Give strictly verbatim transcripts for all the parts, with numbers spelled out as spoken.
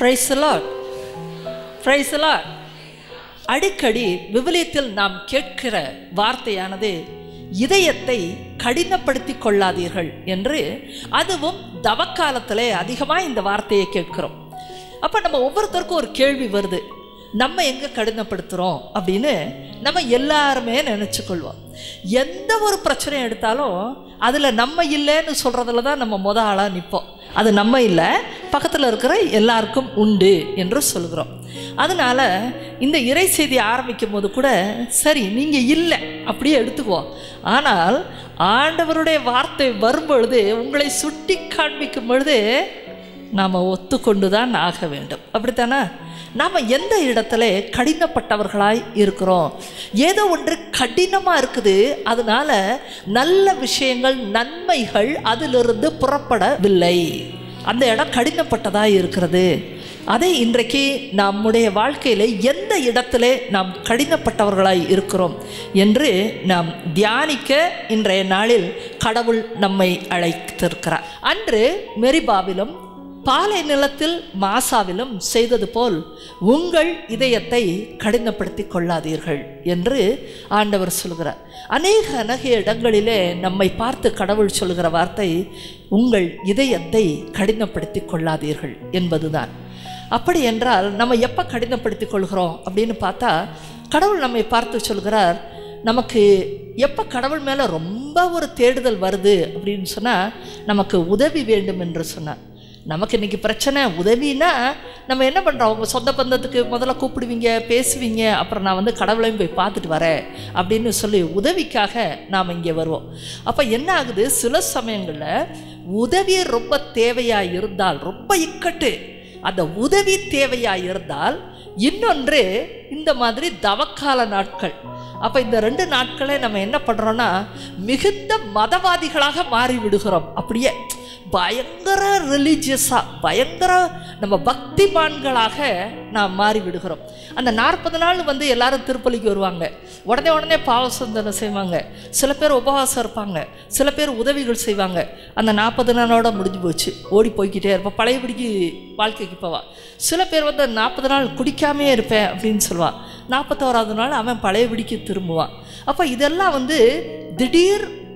Praise the Lord. Praise the Lord. அடிக்கடி விவிலியத்தில் நாம் கேட்கிற வார்த்தையானது இதயத்தை கடினப்படுத்திக் கொள்ளாதீர்கள் என்று, அதுவும் தவக்காலத்திலே அதிகமாக இந்த வார்த்தையை கேட்கிறோம். அப்போ நம்ம ஒவ்வொருத்தருக்கும் ஒரு கேள்வி வருது, நம்ம எங்கே கடினப்படுத்துகிறோம் அப்படின்னு நம்ம எல்லாருமே நினச்சிக்கொள்வோம். எந்த ஒரு பிரச்சனை எடுத்தாலும் அதில் நம்ம இல்லைன்னு சொல்கிறதுல தான் நம்ம முத ஆளாக நிற்போம். அது நம்ம இல்லை, பக்கத்தில் இருக்கிற எல்லாருக்கும் உண்டு என்று சொல்கிறோம். அதனால் இந்த இறை செய்தி ஆரம்பிக்கும் போது கூட, சரி நீங்கள் இல்லை அப்படியே எடுத்துக்குவோம், ஆனால் ஆண்டவருடைய வார்த்தை வரும்பொழுது உங்களை சுட்டி காண்பிக்கும் பொழுது நாம் ஒத்துக்கொண்டு தான் ஆக வேண்டும். அப்படித்தானே? நாம் எந்த இடத்துல கடினப்பட்டவர்களாய் இருக்கிறோம், ஏதோ ஒன்று கடினமாக இருக்குது, அதனால நல்ல விஷயங்கள் நன்மைகள் அதிலிருந்து புறப்படவில்லை, அந்த இடம் கடினப்பட்டதாக இருக்கிறது. அதே இன்றைக்கு நம்முடைய வாழ்க்கையில் எந்த இடத்துல நாம் கடினப்பட்டவர்களாய் இருக்கிறோம் என்று நாம் தியானிக்க இன்றைய நாளில் கடவுள் நம்மை அழைத்திருக்கிறார். அன்று மெரிபாவிலும் பாலை நிலத்தில் மாசாவிலும் செய்தது போல் உங்கள் இதயத்தை கடினப்படுத்தி கொள்ளாதீர்கள் என்று ஆண்டவர் சொல்கிறார். அநேக அநேக இடங்களிலே நம்மை பார்த்து கடவுள் சொல்கிற வார்த்தை, உங்கள் இதயத்தை கடினப்படுத்தி கொள்ளாதீர்கள் என்பதுதான். அப்படி என்றால் நம்ம எப்போ கடினப்படுத்தி கொள்கிறோம் அப்படின்னு பார்த்தா, கடவுள் நம்மை பார்த்து சொல்கிறார். நமக்கு எப்போ கடவுள் மேலே ரொம்ப ஒரு தேடுதல் வருது அப்படின்னு சொன்னால், நமக்கு உதவி வேண்டும் என்று சொன்னார். நமக்கு இன்றைக்கி பிரச்சனை, உதவினா நம்ம என்ன பண்ணுறோம், உங்கள் சொந்த பந்தத்துக்கு முதல்ல கூப்பிடுவீங்க, பேசுவீங்க, அப்புறம் நான் வந்து கடவுளையும் போய் பார்த்துட்டு வரேன் அப்படின்னு சொல்லி உதவிக்காக நாம் இங்கே வருவோம். அப்போ என்ன ஆகுது, சில சமயங்களில் உதவி ரொம்ப தேவையாக இருந்தால், ரொம்ப இக்கட்டு அந்த உதவி தேவையாக இருந்தால், இன்னொன்று இந்த மாதிரி தவக்கால நாட்கள். அப்போ இந்த ரெண்டு நாட்களே நம்ம என்ன பண்ணுறோன்னா, மிகுந்த மதவாதிகளாக மாறி விடுகிறோம். அப்படியே பயங்கர ரிலீஜியஸாக, பயங்கர நம்ம பக்திமான்களாக நாம் மாறி விடுகிறோம். அந்த நாற்பது நாள் வந்து எல்லாரும் திருப்பலிக்கு வருவாங்க, உடனே உடனே பாவசந்தனை செய்வாங்க, சில பேர் உபவாசம் இருப்பாங்க, சில பேர் உதவிகள் செய்வாங்க. அந்த நாற்பது நாளோட முடிஞ்சு போச்சு, ஓடி போய்கிட்டே இருப்போம், பழையபடிக்கு வாழ்க்கைக்கு போவா. சில பேர் வந்து நாற்பது நாள் குடிக்காமே இருப்பேன் அப்படின்னு சொல்லுவான், நாற்பத்தோராவது நாள் அவன் பழையபடிக்கு திரும்புவான். அப்போ இதெல்லாம் வந்து திடீர்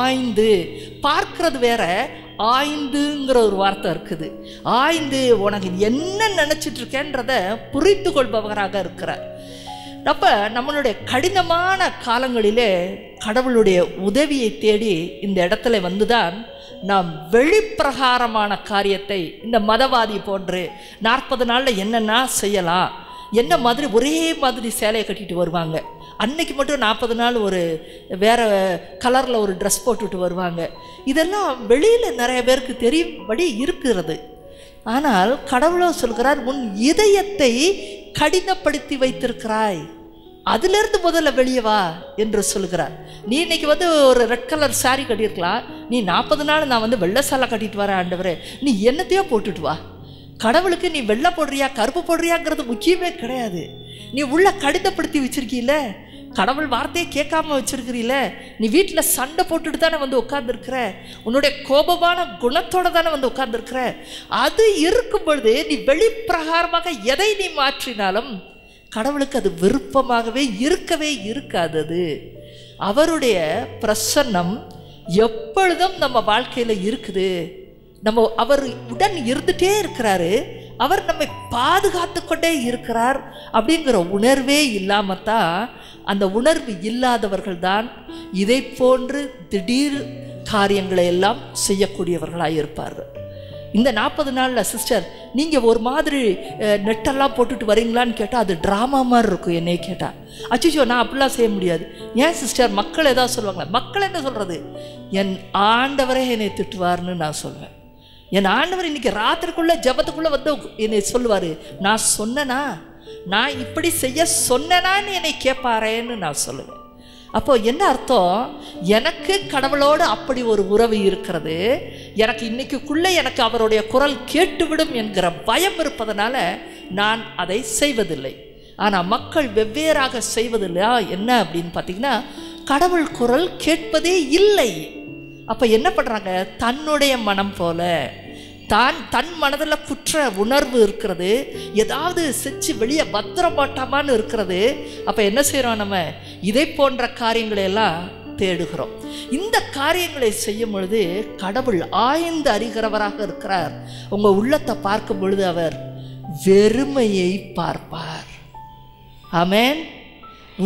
ஆய்ந்து பார்க்கிறது. வேற ஆய்ந்துங்கிற ஒரு வார்த்தை இருக்குது, ஆய்ந்து உனக்கு என்ன நினச்சிட்டு இருக்கேன்றத புரிந்து கொள்பவராக இருக்கிறார். அப்போ நம்மளுடைய கடினமான காலங்களிலே கடவுளுடைய உதவியை தேடி இந்த இடத்துல வந்துதான் நாம் வெளிப்பிரகாரமான காரியத்தை, இந்த மதவாதி போன்று நாற்பது நாளில் என்னென்னா செய்யலாம், என்ன மாதிரி ஒரே மாதிரி சேலையை கட்டிட்டு வருவாங்க, அன்னைக்கு மட்டும் நாற்பது நாள் ஒரு வேறு கலரில் ஒரு ட்ரெஸ் போட்டுட்டு வருவாங்க. இதெல்லாம் வெளியில் நிறைய பேருக்கு தெரியும்படி இருக்கிறது. ஆனால் கடவுளோ சொல்கிறார், உன் இதயத்தை கடினப்படுத்தி வைத்திருக்கிறாய், அதிலிருந்து முதல்ல வெளியே வா என்று சொல்கிறார். நீ இன்னைக்கு வந்து ஒரு ரெட் கலர் சாரீ கட்டியிருக்கலாம், நீ நாற்பது நாள் நான் வந்து வெள்ளை சாலை கட்டிட்டு வரேன் ஆண்டவரே, நீ என்னத்தையோ போட்டுட்டு வா. கடவுளுக்கு நீ வெள்ளை போடுறியா கருப்பு போடுறியாங்கிறது முக்கியமே கிடையாது. நீ உள்ள கடினப்படுத்தி வச்சிருக்கீல, கடவுள் வார்த்தையை கேட்காம வச்சிருக்கிறீல, நீ வீட்டில் சண்டை போட்டுட்டு தானே வந்து உட்கார்ந்துருக்கிற, உன்னுடைய கோபமான குணத்தோடு தானே வந்து உட்கார்ந்துருக்கிற. அது இருக்கும் பொழுது நீ வெளிப்பிரகாரமாக எதை நீ மாற்றினாலும் கடவுளுக்கு அது விருப்பமாகவே இருக்கவே இருக்காது. அது அவருடைய பிரசன்னம் எப்பொழுதும் நம்ம வாழ்க்கையில் இருக்குது. நம்ம அவர் உடன் இருந்துகிட்டே இருக்கிறாரு, அவர் நம்மை பாதுகாத்து கொண்டே இருக்கிறார் அப்படிங்கிற உணர்வே இல்லாமல் தான், அந்த உணர்வு இல்லாதவர்கள் தான் இதை போன்று திடீர் காரியங்களை எல்லாம் செய்யக்கூடியவர்களாக இருப்பார்கள். இந்த நாற்பது நாளில் சிஸ்டர் நீங்கள் ஒரு மாதிரி நெட்டெல்லாம் போட்டுட்டு வரீங்களான்னு கேட்டால் அது ட்ராமா மாதிரி இருக்கும். என்னை கேட்டால் அச்சோ நான் அப்படிலாம் செய்ய முடியாது. ஏன் சிஸ்டர், மக்கள் ஏதாவது சொல்லுவாங்களா? மக்கள் என்ன சொல்கிறது, என் ஆண்டவரே என்னை திட்டுவார்னு நான் சொல்வேன். என் ஆண்டவர் இன்னைக்கு ராத்திரிக்குள்ளே ஜபத்துக்குள்ளே வந்து என்னை சொல்லுவார். நான் சொன்னேன்னா நான் இப்படி செய்ய சொன்னேனான்னு என்னை கேட்பாரேன்னு நான் சொல்லுவேன். அப்போ என்ன அர்த்தம்? எனக்கு கடவுளோடு அப்படி ஒரு உறவு இருக்கிறது, எனக்கு இன்னைக்குள்ளே எனக்கு அவருடைய குரல் கேட்டுவிடும் என்கிற பயம் இருப்பதனால நான் அதை செய்வதில்லை. ஆனால் மக்கள் வெவ்வேறாக செய்வதில்லையா என்ன அப்படின்னு பார்த்தீங்கன்னா, கடவுள் குரல் கேட்பதே இல்லை. அப்போ என்ன பண்ணுறாங்க? தன்னுடைய மனம் போல தான் தன் மனதில் குற்ற உணர்வு இருக்கிறது, ஏதாவது செஞ்சு வெளியே பத்திரமாட்டமான்னு இருக்கிறது. அப்போ என்ன செய்கிறோம்? நம்ம இதை போன்ற காரியங்களையெல்லாம் தேடுகிறோம். இந்த காரியங்களை செய்யும் பொழுது கடவுள் ஆய்ந்து அறிகிறவராக இருக்கிறார். உங்கள் உள்ளத்தை பார்க்கும் பொழுது அவர் வெறுமையை பார்ப்பார். ஆமேன்.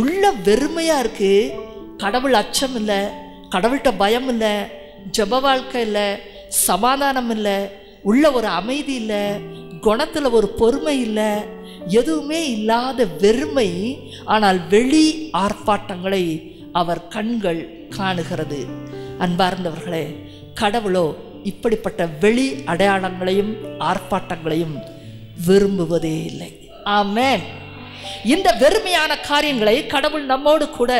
உள்ள வெறுமையாக இருக்குது, கடவுள் அச்சம் இல்லை, கடவுள்கிட்ட பயம் இல்லை, ஜப வாழ்க்கை இல்லை, சமாதானம் இல்லை, உள்ள ஒரு அமைதி இல்லை, குணத்தில் ஒரு பொறுமை இல்லை, எதுவுமே இல்லாத வெறுமை. ஆனால் வெளி ஆர்ப்பாட்டங்களை அவர் கண்கள் காணுகிறது. அன்பார்ந்தவர்களே, கடவுளோ இப்படிப்பட்ட வெளி அடையாளங்களையும் ஆர்ப்பாட்டங்களையும் விரும்புவதே இல்லை. ஆமென். இந்த வெறுமையான காரியங்களை கடவுள் நம்மோடு கூட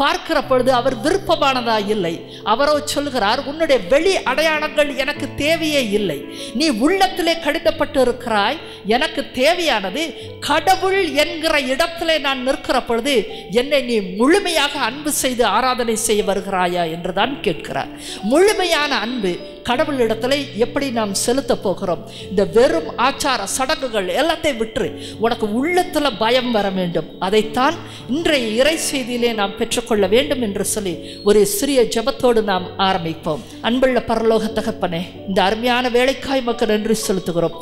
பார்க்கிற பொழுது அவர் விருப்பமானதா இல்லை. அவரோ சொல்கிறார், உன்னுடைய வெளி அடையாளங்கள் எனக்கு தேவையே இல்லை, நீ உள்ளத்திலே கடிதப்பட்டு இருக்கிறாய், எனக்கு தேவையானது கடவுள் என்கிற இடத்திலே நான் நிற்கிற பொழுது என்னை நீ முழுமையாக அன்பு செய்து ஆராதனை செய்ய வருகிறாயா என்றுதான் கேட்கிறார். முழுமையான அன்பு கடவுள் இடத்துல எப்படி நாம் செலுத்த போகிறோம்? இந்த வெறும் ஆச்சார சடங்குகள் எல்லாத்தையும் விட்டு உனக்கு உள்ளத்தில் பயம் வர வேண்டும். அதைத்தான் இன்றைய இறை செய்தியிலே நாம் பெற்றுக்கொள்ள வேண்டும் என்று சொல்லி ஒரு சிறிய ஜபத்தோடு நாம் ஆரம்பிப்போம். அன்புள்ள பரலோக தகப்பனே, இந்த அருமையான வேலைக்காய் மக்கள் நன்றி செலுத்துகிறோம்.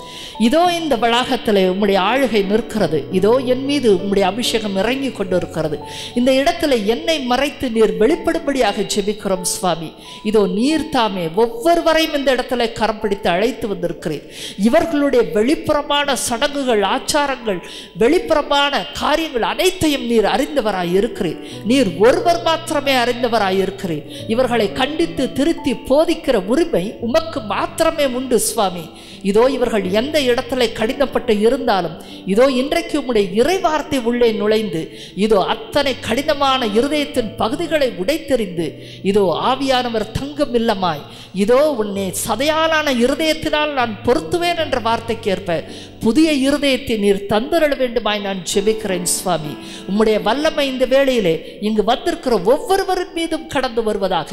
இதோ இந்த வளாகத்தில் உம்முடைய ஆளுகை நிற்கிறது, இதோ என் மீது உம்முடைய அபிஷேகம் இறங்கி கொண்டு இருக்கிறது. இந்த இடத்துல என்னை மறைத்து நீர் வெளிப்படும்படியாக ஜெபிக்கிறோம் சுவாமி. இதோ நீர் தாமே ஒவ்வொருவர் இந்த இடத்துல கரம் பிடித்து அழைத்து வந்திருக்கிறேன். இவர்களுடைய வெளிப்புறமான சடங்குகள், ஆச்சாரங்கள், வெளிப்புறமான காரியங்கள் அனைத்தையும் நீர் அறிந்தவராய் இருக்கிறேன். நீர் ஒருவர் மாத்திரமே அறிந்தவராய் இருக்கிறேன். இவர்களை கண்டித்து திருத்தி போதிக்கிற உரிமை உமக்கு மாத்திரமே உண்டு சுவாமி. இதோ இவர்கள் எந்த இடத்துல கடினப்பட்டு இருந்தாலும் இதோ இன்றைக்கு உம்முடைய இறைவார்த்தை உள்ளே நுழைந்து இதோ அத்தனை கடினமான இருதயத்தின் பகுதிகளை உடைத்தெறிந்து இதோ ஆவியானவர் தங்கும் இல்லமாய் இதோ உன்னை சதையாலான இருதயத்தினால் நான் பொருத்துவேன் என்ற வார்த்தைக்கேற்ப புதிய இருதயத்தை நீர் தந்தருள வேண்டுமாய் நான் ஜெபிக்கிறேன் சுவாமி. உம்முடைய வல்லமை இந்த வேளையிலே இங்கு வந்திருக்கிற ஒவ்வொருவரின் மீதும் கடந்து வருவதாக.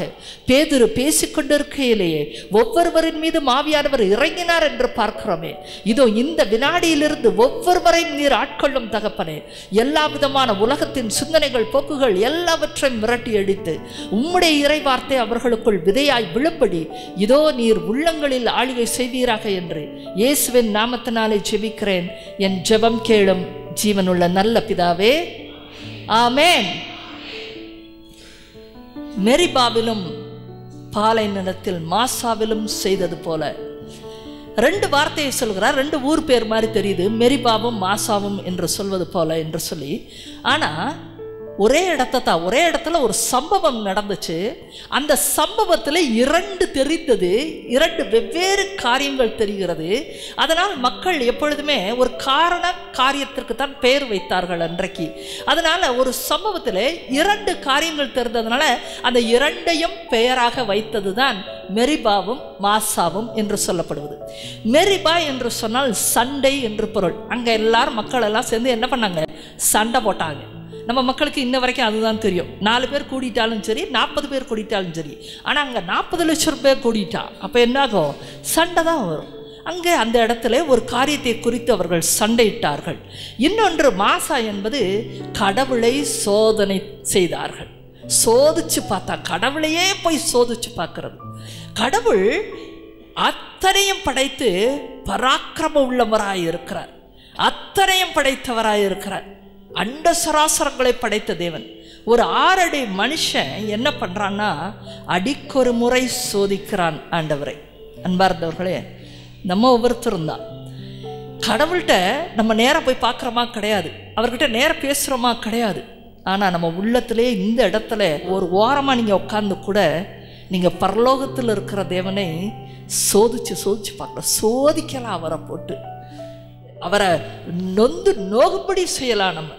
பேதுரு பேசிக்கொண்டிருக்கையிலேயே ஒவ்வொருவரின் மீதும் ஆவியானவர் இறங்கினார் என்று பார்க்கிறோமே. இதோ இந்த வினாடியிலிருந்து ஒவ்வொருவரையும் நீர் ஆட்கொள்ளும் தகப்பனே. எல்லா விதமான உலகத்தின் சிந்தனைகள், போக்குகள் எல்லாவற்றையும் மிரட்டி அடித்து உம்முடைய இறைவார்த்தை அவர்களுக்குள் விதையாய் விழுப்படி இதோ நீர் உள்ளங்களில் ஆளுகை செய்வீராக என்று இயேசுவின் நாமத்தினாலே ஜெபிக்கிறேன் என் ஜெபம் கேளும் ஜீவனுள்ள நல்ல பிதாவே, ஆமென். மெரிபாவிலும் பாலை நிலத்தில் மாசாவிலும் செய்தது போல ரெண்டு வார்த்தையை சொல்கிறார். ரெண்டு ஊர் பேர் மாதிரி தெரியுது, மெரிபாவும் மாசாவும் என்று சொல்வது போல என்று சொல்லி. ஆனால் ஒரே இடத்த தான் ஒரே இடத்துல ஒரு சம்பவம் நடந்துச்சு. அந்த சம்பவத்தில் இரண்டு தெரிந்தது, இரண்டு வெவ்வேறு காரியங்கள் தெரிகிறது. அதனால் மக்கள் எப்பொழுதுமே ஒரு காரண காரியத்திற்கு தான் பெயர் வைத்தார்கள் அன்றைக்கு. அதனால் ஒரு சம்பவத்தில் இரண்டு காரியங்கள் தெரிந்ததுனால அந்த இரண்டையும் பெயராக வைத்தது தான் மெரிபாவும் மாசாவும் என்று சொல்லப்படுவது. மெரிபா என்று சொன்னால் சண்டை என்று பொருள். அங்கே எல்லாரும் மக்கள் எல்லாம் சேர்ந்து என்ன பண்ணாங்க? சண்டை போட்டாங்க. நம்ம மக்களுக்கு இன்ன வரைக்கும் அதுதான் தெரியும். நாலு பேர் கூடிட்டாலும் சரி, நாற்பது பேர் கூடிட்டாலும் சரி. ஆனால் அங்கே நாற்பது லட்சம் பேர் கூடிட்டா அப்போ என்னாகும்? சண்டை தான் வரும். அங்கே அந்த இடத்துல ஒரு காரியத்தை குறித்து அவர்கள் சண்டையிட்டார்கள். இன்னொன்று மாசா என்பது கடவுளை சோதனை செய்தார்கள், சோதிச்சு பார்த்தா கடவுளையே போய் சோதிச்சு பார்க்கறது. கடவுள் அத்தனையும் படைத்து பராக்கிரம உள்ளவராய் இருக்கிறார், அத்தனையும் படைத்தவராய் இருக்கிறார், அண்ட சராசரங்களை படைத்த தேவன். ஒரு ஆறடி மனுஷன் என்ன பண்ணுறான்னா அடிக்கொரு முறை சோதிக்கிறான் ஆண்டவரை. அன்பார்ந்தவர்களே, நம்ம ஒவ்வொருத்தரும் தான் கடவுள்கிட்ட நம்ம நேராக போய் பார்க்குறோமா? கிடையாது. அவர்கிட்ட நேராக பேசுகிறோமா? கிடையாது. ஆனால் நம்ம உள்ளத்திலே இந்த இடத்துல ஒரு ஓரமாக நீங்கள் உட்கார்ந்து கூட நீங்கள் பரலோகத்தில் இருக்கிற தேவனை சோதிச்சு சோதிச்சு பார்க்குறோம். சோதிக்கலாம் அவரை போட்டு. அவரை நொந்து நோகுபடி செய்யலாம். நம்ம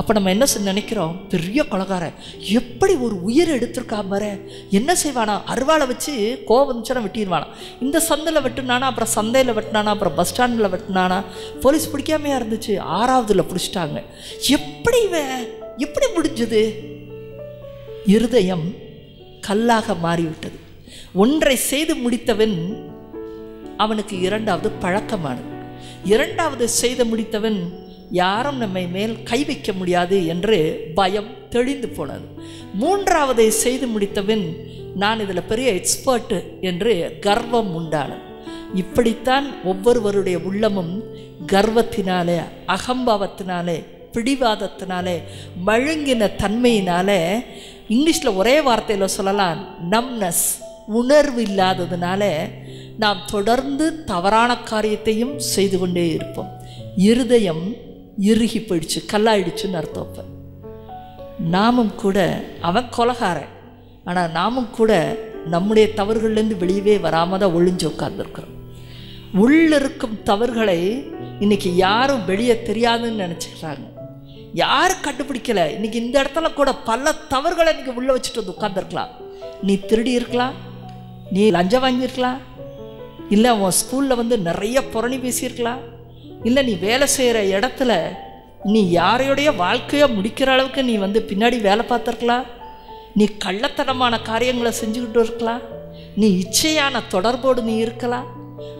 அப்போ நம்ம என்ன நினைக்கிறோம், பெரிய கொலைகாரன், எப்படி ஒரு உயிரை எடுத்திருக்கா பாரு, என்ன செய்வானா, அருவாளை வச்சு கோவம் வந்துச்சுன்னா வெட்டிடுவானா, இந்த சந்தில் வெட்டினானா, அப்புறம் சந்தையில் வெட்டினானா, அப்புறம் பஸ் ஸ்டாண்டில் வெட்டினானா, போலீஸ் பிடிக்காமையாக இருந்துச்சு, ஆறாவதுல பிடிச்சிட்டாங்க, எப்படி இவன் எப்படி முடிஞ்சது? இருதயம் கல்லாக மாறிவிட்டது. ஒன்றை செய்து முடித்தவன் அவனுக்கு இரண்டாவது பழக்கமானது. இரண்டாவது செய்து முடித்தவன் யாரும் நம்மை மேல் கை வைக்க முடியாது என்று பயம் தெளிந்து போனது. மூன்றாவதை செய்து முடித்தவன் நான் இதில் பெரிய எக்ஸ்பர்ட்டு என்று கர்வம் உண்டானது. இப்படித்தான் ஒவ்வொருவருடைய உள்ளமும் கர்வத்தினாலே, அகம்பாவத்தினாலே, பிடிவாதத்தினாலே, மழுங்கின தன்மையினாலே, இங்கிலீஷில் ஒரே வார்த்தையில் சொல்லலாம் நம்னஸ், உணர்வு இல்லாததுனால நாம் தொடர்ந்து தவறான காரியத்தையும் செய்து கொண்டே இருப்போம். இருதயம் இறுகி போயிடுச்சு, கல்லாயிடுச்சுன்னு அர்த்தப்ப. நாமும் கூட அவன் கொலகாரன், ஆனால் நாமும் கூட நம்முடைய தவறுகள்லேருந்து வெளியவே வராமல் தான் ஒளிஞ்சு உட்கார்ந்துருக்குறோம். உள்ளிருக்கும் தவறுகளை இன்றைக்கி யாரும் வெளியே தெரியாதுன்னு நினச்சிக்கிறாங்க, யாரும் கண்டுபிடிக்கலை. இன்றைக்கி இந்த இடத்துல கூட பல தவறுகளை இன்றைக்கி உள்ளே வச்சுட்டு வந்து உட்காந்துருக்கலாம். நீ திருடி இருக்கலாம், நீ லஞ்சம் வாங்கியிருக்கலாம், இல்லை உன் ஸ்கூலில் வந்து நிறைய புரணி பேசியிருக்கலாம், இல்லை நீ வேலை செய்கிற இடத்துல நீ யாரையோடைய வாழ்க்கையை முடிக்கிற அளவுக்கு நீ வந்து பின்னாடி வேலை பார்த்துருக்கலாம், நீ கள்ளத்தனமான காரியங்களை செஞ்சுக்கிட்டு இருக்கலாம், நீ இச்சையான தொடர்போடு நீ இருக்கலாம்.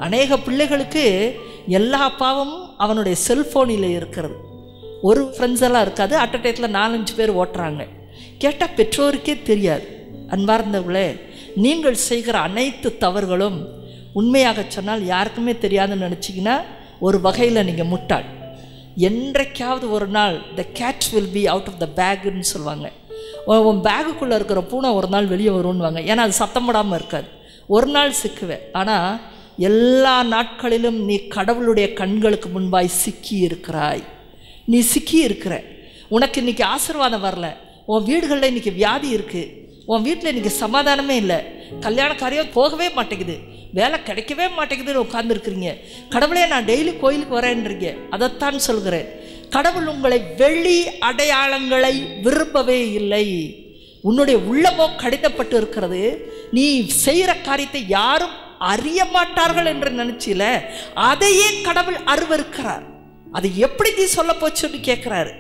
அநேக பிள்ளைகளுக்கு எல்லா பாவமும் அவனுடைய செல்ஃபோனில் இருக்கிறது. ஒரு ஃப்ரெண்ட்ஸெல்லாம் இருக்காது, அட் அ டைத்தில் நாலஞ்சு பேர் ஓட்டுறாங்க. கேட்டால் பெற்றோருக்கே தெரியாது. அன்பார்ந்தவர்களே, நீங்கள் செய்கிற அனைத்து தவறுகளும் உண்மையாக சொன்னால் யாருக்குமே தெரியாதுன்னு நினச்சிங்கன்னா ஒரு வகையில் நீங்கள் முட்டாள். என்றைக்காவது ஒரு நாள் the cat will be out of the பேக்குன்னு சொல்லுவாங்க. உன் பேக்குக்குள்ளே இருக்கிற பூனை ஒரு நாள் வெளியே வரும்னுவாங்க. ஏன்னா அது சத்தம் போடாமல் இருக்காது. ஒரு நாள் சிக்குவேன், ஆனால் எல்லா நாட்களிலும் நீ கடவுளுடைய கண்களுக்கு முன்பாய் சிக்கி இருக்கிறாய். நீ சிக்கி இருக்கிற, உனக்கு இன்றைக்கி ஆசீர்வாதம் வரல, உன் வீடுகளில் இன்றைக்கி வியாதி இருக்குது, உன் வீட்டில் இன்றைக்கி சமாதானமே இல்லை, கல்யாண காரியம் போகவே மாட்டேங்குது, வேலை கிடைக்கவே மாட்டேங்குதுன்னு உட்கார்ந்துருக்குறீங்க. கடவுளே நான் டெய்லி கோயிலுக்கு வரேன்றீங்க. அதைத்தான் சொல்கிறேன், கடவுள் உங்களை வெளி அடையாளங்களை விரும்பவே இல்லை. உன்னுடைய உள்ளமோ கடிதப்பட்டு இருக்கிறது. நீ செய்கிற காரியத்தை யாரும் அறிய மாட்டார்கள் என்று நினச்சில, அதையே கடவுள் அருவருக்கிறார். அதை எப்படி நீ சொல்ல போச்சுன்னு கேட்குறாரு.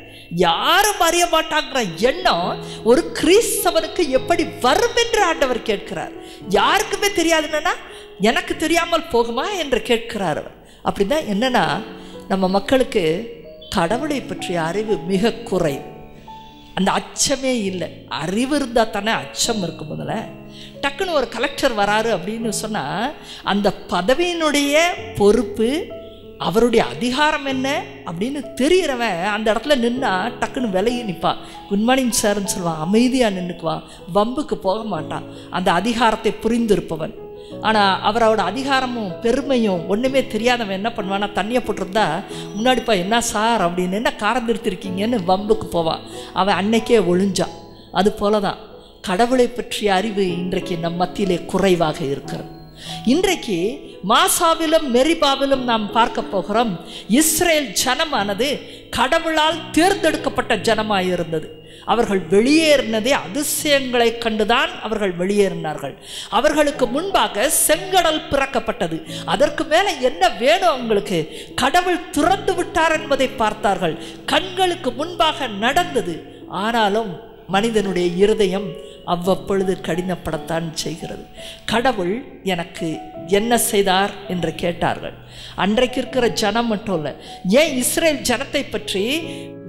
யாரும் அறிய மாட்டாங்கிற எண்ணம் ஒரு கிறிஸ்தவனுக்கு எப்படி வரும் என்று ஆண்டவர் கேட்கிறார். யாருக்குமே தெரியாதுன்னா எனக்கு தெரியாமல் போகுமா என்று கேட்கிறார் அவர். அப்படின்னா என்னன்னா, நம்ம மக்களுக்கு கடவுளை பற்றிய அறிவு மிக குறை. அந்த அச்சமே இல்லை. அறிவு இருந்தால் தானே அச்சம் இருக்கும். முதல்ல டக்குன்னு ஒரு கலெக்டர் வராரு அப்படின்னு சொன்னால் அந்த பதவியினுடைய பொறுப்பு, அவருடைய அதிகாரம் என்ன அப்படின்னு தெரிகிறவன் அந்த இடத்துல நின்னா டக்குன்னு விலகி நிற்பான். குட் மார்னிங் சார்ன்னு சொல்லுவான், அமைதியாக நின்றுக்குவான், வம்புக்கு போக மாட்டான். அந்த அதிகாரத்தை புரிந்திருப்பவன். ஆனால் அவரோட அதிகாரமும் பெருமையும் ஒன்றுமே தெரியாதவன் என்ன பண்ணுவான்னா, தண்ணியை போட்டிருந்தா முன்னாடிப்பா என்ன சார் அப்படின்னு, என்ன காரம் திருத்திருக்கீங்கன்னு வம்புக்கு போவான். அவன் அன்னைக்கே ஒழிஞ்சான். அது போல தான் கடவுளை பற்றிய அறிவு இன்றைக்கு நம் மத்தியிலே குறைவாக இருக்கிறது. இன்றைக்கு மாசாவிலும் மெரிபாவிலும் நாம் பார்க்க போகிறோம், இஸ்ரேல் ஜனமானது கடவுளால் தேர்ந்தெடுக்கப்பட்ட ஜனமாயிருந்தது. அவர்கள் வெளியேறினதே அதிசயங்களை கண்டுதான் அவர்கள் வெளியேறினார்கள். அவர்களுக்கு முன்பாக செங்கடல் பிறக்கப்பட்டது. அதற்கு மேலே என்ன வேணும் அவங்களுக்கு? கடவுள் திறந்து விட்டார் என்பதை பார்த்தார்கள். கண்களுக்கு முன்பாக நடந்தது. ஆனாலும் மனிதனுடைய இருதயம் அவ்வப்பொழுது கடினப்படத்தான் செய்கிறது. கடவுள் எனக்கு என்ன செய்தார் என்று கேட்டார்கள். அன்றைக்கு இருக்கிற ஜனம் மட்டும் இல்லை, ஏன் இஸ்ரேல் ஜனத்தை பற்றி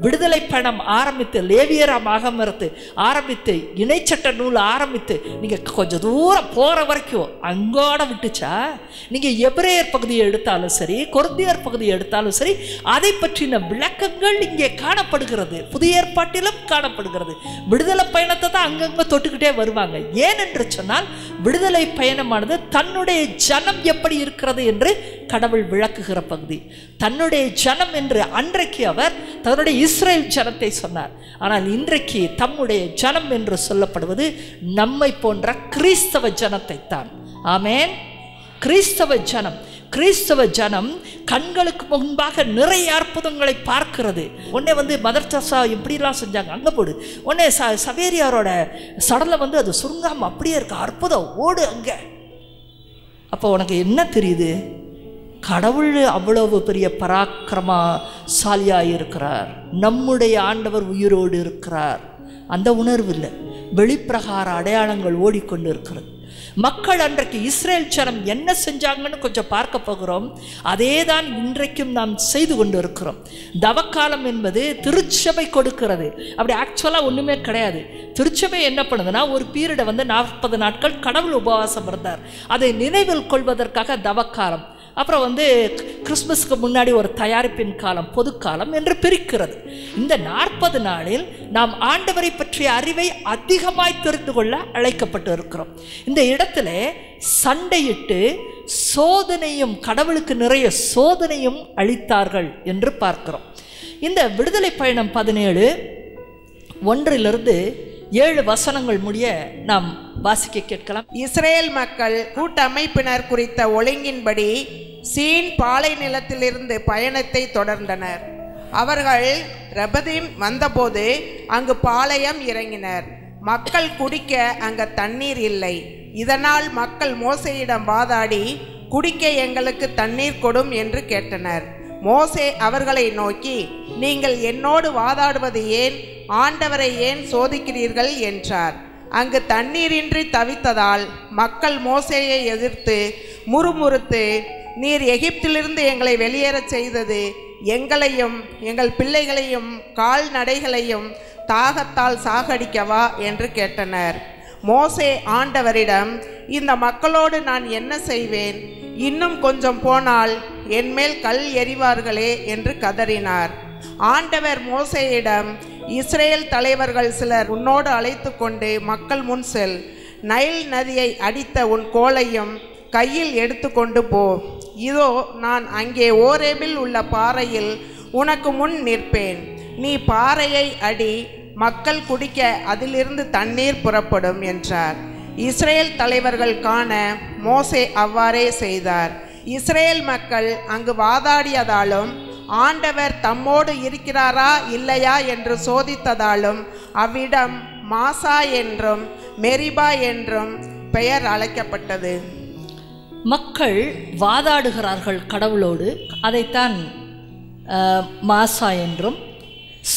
விடுதலை பயணம் ஆரம்பித்து, லேவியராக மறுத்து ஆரம்பித்து, இணைச்சட்ட நூல் ஆரம்பித்து, நீங்கள் கொஞ்சம் தூரம் போகிற வரைக்கும் அங்கோட விட்டுச்சா, நீங்கள் எபிரேயர் பகுதியை எடுத்தாலும் சரி, கொரிந்தியர் பகுதியை எடுத்தாலும் சரி, அதை பற்றின விளக்கங்கள் இங்கே காணப்படுகிறது. புதிய ஏற்பாட்டிலும் காணப்படுகிறது. விடுதலை பயணத்தை தான் அங்கங்கே தொட்டுக்கிட்டே வருவாங்க. ஏனென்று சொன்னால், விடுதலை பயணமானது தன்னுடைய ஜனம் எப்படி இருக்கிறது என்று கடவுள் விளக்குகிற பகுதி. தன்னுடைய ஜனம் என்று அன்றைக்கு அவர் தன்னுடைய இஸ்ரேல் ஜனத்தை சொன்னார். ஆனால் இன்றைக்கு தம்முடைய ஜனம் என்று சொல்லப்படுவது நம்மை போன்ற கிறிஸ்தவ ஜனத்தை தான். ஆமேன். கிறிஸ்தவ ஜனம், கிறிஸ்தவ ஜனம் கண்களுக்கு முன்பாக நிறைய அற்புதங்களை பார்க்கிறது. உடனே வந்து மதர் தெரசா எப்படிலாம் செஞ்சாங்க, அங்கே போடு, உடனே ச சவேரியாரோட சடலை வந்து அது சுருங்காமல் அப்படியே இருக்கு, அற்புதம், ஓடு அங்கே. அப்போ உனக்கு என்ன தெரியுது? கடவுள் அவ்வளவு பெரிய பராக்கிரமசாலியாக இருக்கிறார், நம்முடைய ஆண்டவர் உயிரோடு இருக்கிறார். அந்த உணர்வு இல்லை. வெளிப்பிரகார அடையாளங்கள் ஓடிக்கொண்டு இருக்கிறது. மக்கள் அன்றைக்கு இஸ்ரேல் ஜனம் என்ன செஞ்சாங்கன்னு கொஞ்சம் பார்க்க போகிறோம். அதே தான் இன்றைக்கும் நாம் செய்து கொண்டு இருக்கிறோம். தவக்காலம் என்பது திருச்சபை கொடுக்கிறது. அப்படி ஆக்சுவலாக ஒன்றுமே கிடையாது. திருச்சபை என்ன பண்ணுதுன்னா, ஒரு பீரியடை வந்து நாற்பது நாட்கள் கடவுள் உபவாசம் இருந்தார். அதை நினைவில் கொள்வதற்காக தவக்காலம். அப்புறம் வந்து கிறிஸ்மஸுக்கு முன்னாடி ஒரு தயாரிப்பின் காலம், பொதுக்காலம் என்று பிரிக்கிறது. இந்த நாற்பது நாளில் நாம் ஆண்டவரை பற்றிய அறிவை அதிகமாய் தெரிந்து கொள்ள அழைக்கப்பட்டு இருக்கிறோம். இந்த இடத்துல சண்டையிட்டு சோதனையும், கடவுளுக்கு நிறைய சோதனையும் அளித்தார்கள் என்று பார்க்கிறோம். இந்த விடுதலை பயணம் பதினேழு ஒன்றிலிருந்து ஏழு வசனங்கள் முடிய நாம் வாசிக்க கேட்கலாம். இஸ்ரேல் மக்கள் கூட்டமைப்பினர் குறித்த ஒழுங்கின்படி சீன் பாலை நிலத்திலிருந்து பயணத்தை தொடர்ந்தனர். அவர்கள் ரபதீம் வந்தபோது அங்கு பாளையம் இறங்கினர். மக்கள் குடிக்க அங்கு தண்ணீர் இல்லை. இதனால் மக்கள் மோசேயிடம் வாதாடி, குடிக்க எங்களுக்கு தண்ணீர் கொடும் என்று கேட்டனர். மோசே அவர்களை நோக்கி, நீங்கள் என்னோடு வாதாடுவது ஏன்? ஆண்டவரை ஏன் சோதிக்கிறீர்கள் என்றார். அங்கு தண்ணீரின்றி தவித்ததால் மக்கள் மோசேயை எதிர்த்து முறுமுறுத்து, நீர் எகிப்திலிருந்து எங்களை வெளியேறச் செய்தது எங்களையும் எங்கள் பிள்ளைகளையும் கால்நடைகளையும் தாகத்தால் சாகடிக்கவா என்று கேட்டனர். மோசே ஆண்டவரிடம், இந்த மக்களோடு நான் என்ன செய்வேன்? இன்னும் கொஞ்சம் போனால் என்மேல் கல் எறிவார்களே என்று கதறினார். ஆண்டவர் மோசேயிடம், இஸ்ரேல் தலைவர்கள் சிலர் உன்னோடு அழைத்து கொண்டு மக்கள் முன் செல். நைல் நதியை அடித்த உன் கோலையும் கையில் எடுத்து கொண்டு போ. இதோ நான் அங்கே ஓரேபில் உள்ள பாறையில் உனக்கு முன் நிற்பேன். நீ பாறையை அடி, மக்கள் குடிக்க அதிலிருந்து தண்ணீர் புறப்படும் என்றார். இஸ்ரேல் தலைவர்கள் காண மோசே அவ்வாறே செய்தார். இஸ்ரேல் மக்கள் அங்கு வாதாடியதாலும் ஆண்டவர் தம்மோடு இருக்கிறாரா இல்லையா என்று சோதித்ததாலும் அவ்விடம் மாசா என்றும் மெரிபா என்றும் பெயர் அழைக்கப்பட்டது. மக்கள் வாதாடுகிறார்கள் கடவுளோடு, அதைத்தான் மாசா என்றும்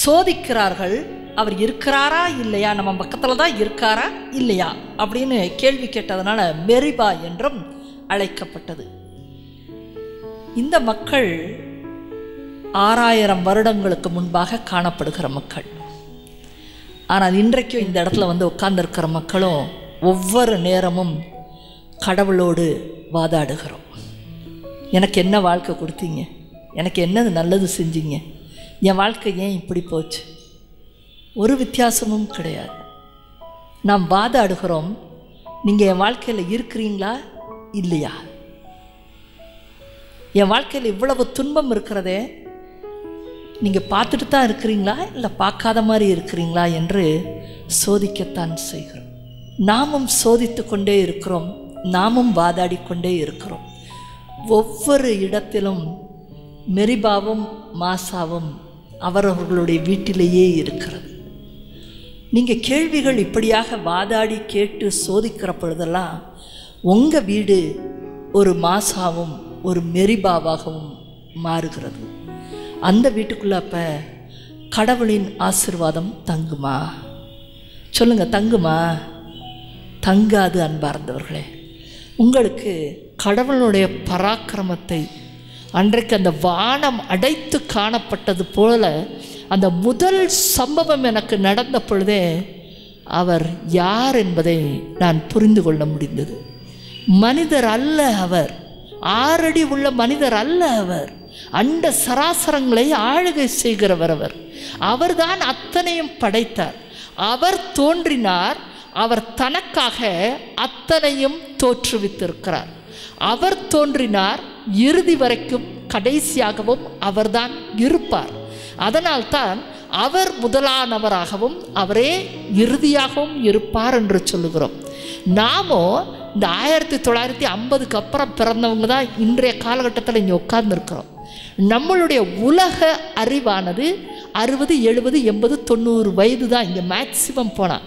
சோதிக்கிறார்கள். அவர் இருக்கிறாரா இல்லையா, நம்ம பக்கத்தில் தான் இருக்காரா இல்லையா அப்படின்னு கேள்வி கேட்டதுனால மெரிபா என்றும் அழைக்கப்பட்டது. இந்த மக்கள் ஆறாயிரம் வருடங்களுக்கு முன்பாக காணப்படுகிற மக்கள். ஆனால் இன்றைக்கும் இந்த இடத்துல வந்து உட்கார்ந்துருக்கிற மக்களும் ஒவ்வொரு நேரமும் கடவுளோடு வாதாடுகிறோம். எனக்கு என்ன வாழ்க்கை கொடுத்தீங்க? எனக்கு என்னது நல்லது செஞ்சீங்க? என் வாழ்க்கை ஏன் இப்படி போச்சு? ஒரு வித்தியாசமும் கிடையாது. நாம் வாதாடுகிறோம். நீங்கள் என் வாழ்க்கையில் இருக்கிறீங்களா இல்லையா? என் வாழ்க்கையில் இவ்வளவு துன்பம் இருக்கிறதே, நீங்கள் பார்த்துட்டு தான் இருக்கிறீங்களா இல்லை பார்க்காத மாதிரி இருக்கிறீங்களா என்று சோதிக்கத்தான் செய்கிறோம். நாமும் சோதித்து கொண்டே இருக்கிறோம். நாமும் வாதாடி கொண்டே இருக்கிறோம். ஒவ்வொரு இடத்திலும் மெரிபாவும் மாசாவும் அவரவர்களுடைய வீட்டிலேயே இருக்கிறது. நீங்கள் கேள்விகள் இப்படியாக வாதாடி கேட்டு சோதிக்கிற பொழுதெல்லாம் உங்கள் வீடு ஒரு மாசாவும் ஒரு மெரிபாவாகவும் மாறுகிறது. அந்த வீட்டுக்குள்ளே அப்போ கடவுளின் ஆசிர்வாதம் தங்குமா? சொல்லுங்கள், தங்குமா? தங்காது. அன்பார்ந்தவர்களே, உங்களுக்கு கடவுளுடைய பராக்கிரமத்தை, அன்றைக்கு அந்த வானம் அடைத்து காணப்பட்டது போல அந்த முதல் சம்பவம் எனக்கு நடந்த பொழுதே அவர் யார் என்பதை நான் புரிந்து கொள்ள முடிந்தது. மனிதர் அல்ல அவர், ஆறடி உள்ள மனிதர் அல்ல அவர், அண்ட சராசரங்களை ஆளுகை செய்கிறவர் அவர். அவர்தான் அத்தனையும் படைத்தார், அவர் தோன்றினார், அவர் தனக்காக அத்தனையும் தோற்றுவித்திருக்கிறார். அவர் தோன்றினார், இறுதி வரைக்கும் கடைசியாகவும் அவர்தான் இருப்பார். அதனால்தான் அவர் முதலானவராகவும் அவரே இறுதியாகவும் இருப்பார் என்று சொல்லுகிறோம். நாமோ இந்த ஆயிரத்தி தொள்ளாயிரத்தி ஐம்பதுக்கு அப்புறம் பிறந்தவங்க தான் இன்றைய காலகட்டத்தில் இங்கே உட்கார்ந்துருக்கிறோம். நம்மளுடைய உலக அறிவானது அறுபது எழுபது எண்பது தொண்ணூறு வயது தான் இங்கே மேக்சிமம் போனால்.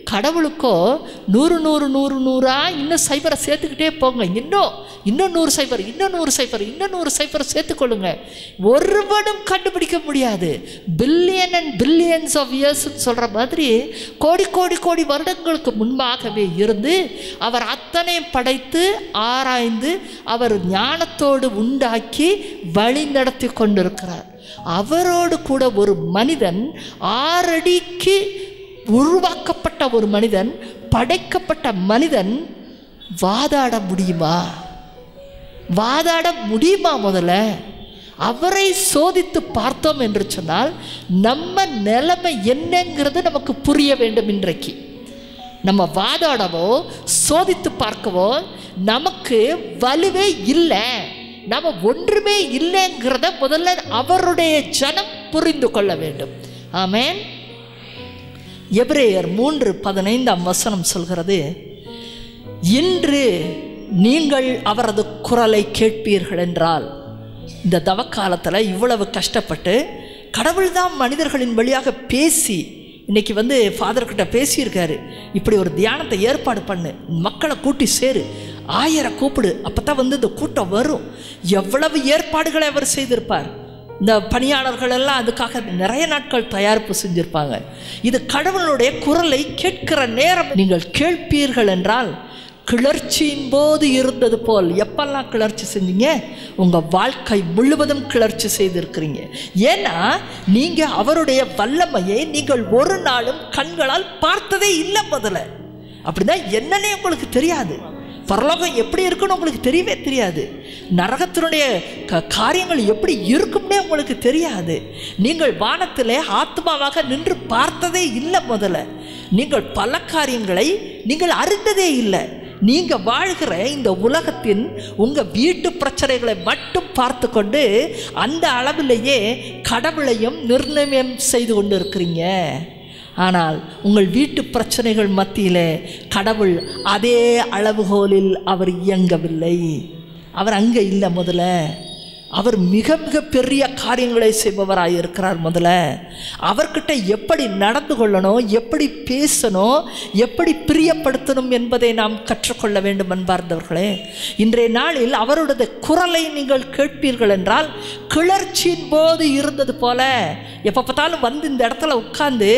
கடவுளுக்கோ நூறு நூறு நூறு நூறாக இன்னும் சைபரை சேர்த்துக்கிட்டே போங்க. இன்னும் இன்னும் நூறு சைபர், இன்னும் நூறு சைபர், இன்னும் நூறு சைபரை சேர்த்துக்கொள்ளுங்க. ஒருவனும் கண்டுபிடிக்க முடியாது. பில்லியன் அண்ட் பில்லியன்ஸ் ஆஃப் இயர்ஸ்ன்னு சொல்கிற மாதிரி கோடி கோடி கோடி வருடங்களுக்கு முன்பாகவே இருந்து அவர் அத்தனையும் படைத்து ஆராய்ந்து அவர் ஞானத்தோடு உண்டாக்கி வழி நடத்தி கொண்டிருக்கிறார். அவரோடு கூட ஒரு மனிதன், ஆறடிக்கு உருவாக்கப்பட்ட ஒரு மனிதன், படைக்கப்பட்ட மனிதன் வாதாட முடியுமா? வாதாட முடியுமா? முதல்ல அவரை சோதித்து பார்த்தோம் என்று சொன்னால் நம்ம நிலைமை என்னங்கிறது நமக்கு புரிய வேண்டும். இன்றைக்கு நம்ம வாதாடவோ சோதித்து பார்க்கவோ நமக்கு வலுவே இல்லை, நம்ம ஒன்றுமே இல்லைங்கிறத முதல்ல அவருடைய ஜனம் புரிந்து கொள்ள வேண்டும். ஆமேன். எபிரேயர் மூன்று பதினைந்தாம் வசனம் சொல்கிறது, இன்று நீங்கள் அவரது குரலை கேட்பீர்கள் என்றால். இந்த தவக்காலத்தில் இவ்வளவு கஷ்டப்பட்டு கடவுள்தான் மனிதர்களின் வழியாக பேசி இன்றைக்கி வந்து ஃபாதர்கிட்ட பேசியிருக்காரு, இப்படி ஒரு தியானத்தை ஏற்பாடு பண்ணு, மக்களை கூட்டி சேரு, ஆயரை கூப்பிடு, அப்போ தான் வந்து இந்த கூட்டம் வரும். எவ்வளவு ஏற்பாடுகளை அவர் செய்திருப்பார். இந்த பணியாளர்கள் எல்லாம் அதுக்காக நிறைய நாட்கள் தயாரிப்பு செஞ்சுருப்பாங்க. இது கடவுளுடைய குரலை கேட்கிற நேரம். நீங்கள் கேட்பீர்கள் என்றால் கிளர்ச்சியின் போது இருந்தது போல். எப்பெல்லாம் கிளர்ச்சி செஞ்சீங்க? உங்கள் வாழ்க்கை முழுவதும் கிளர்ச்சி செய்திருக்கிறீங்க. ஏன்னா நீங்கள் அவருடைய வல்லமையை நீங்கள் ஒரு நாளும் கண்களால் பார்த்ததே இல்லை. முதல்ல அப்படின்னா என்னன்னே உங்களுக்கு தெரியாது. பரலோகம் எப்படி இருக்குன்னு உங்களுக்கு தெரியவே தெரியாது. நரகத்தினுடைய க காரியங்கள் எப்படி இருக்கும்னே உங்களுக்கு தெரியாது. நீங்கள் வானத்தில் ஆத்மாவாக நின்று பார்த்ததே இல்லை. முதல்ல நீங்கள் பல காரியங்களை நீங்கள் அறிந்ததே இல்லை. நீங்கள் வாழ்கிற இந்த உலகத்தின் உங்கள் வீட்டு பிரச்சனைகளை மட்டும் பார்த்து கொண்டு அந்த அளவிலேயே கடவுளையும் நிர்ணயம் செய்து கொண்டு இருக்கிறீங்க. ஆனால் உங்கள் வீட்டு பிரச்சனைகள் மத்தியில் கடவுள் அதே அளவுகோலில் அவர் இயங்கவில்லை. அவர் அங்கே இல்லை. முதல்ல அவர் மிக மிக பெரிய காரியங்களை செய்பவராக இருக்கிறார். முதல்ல அவர்கிட்ட எப்படி நடந்து கொள்ளணும், எப்படி பேசணும், எப்படி பிரியப்படுத்தணும் என்பதை நாம் கற்றுக்கொள்ள வேண்டும் என்பார்ந்தவர்களே. இன்றைய நாளில் அவருடைய குரலை நீங்கள் கேட்பீர்கள் என்றால் கிளர்ச்சியின் போது இருந்தது போல. எப்போ பார்த்தாலும் வந்து இந்த இடத்துல உட்கார்ந்து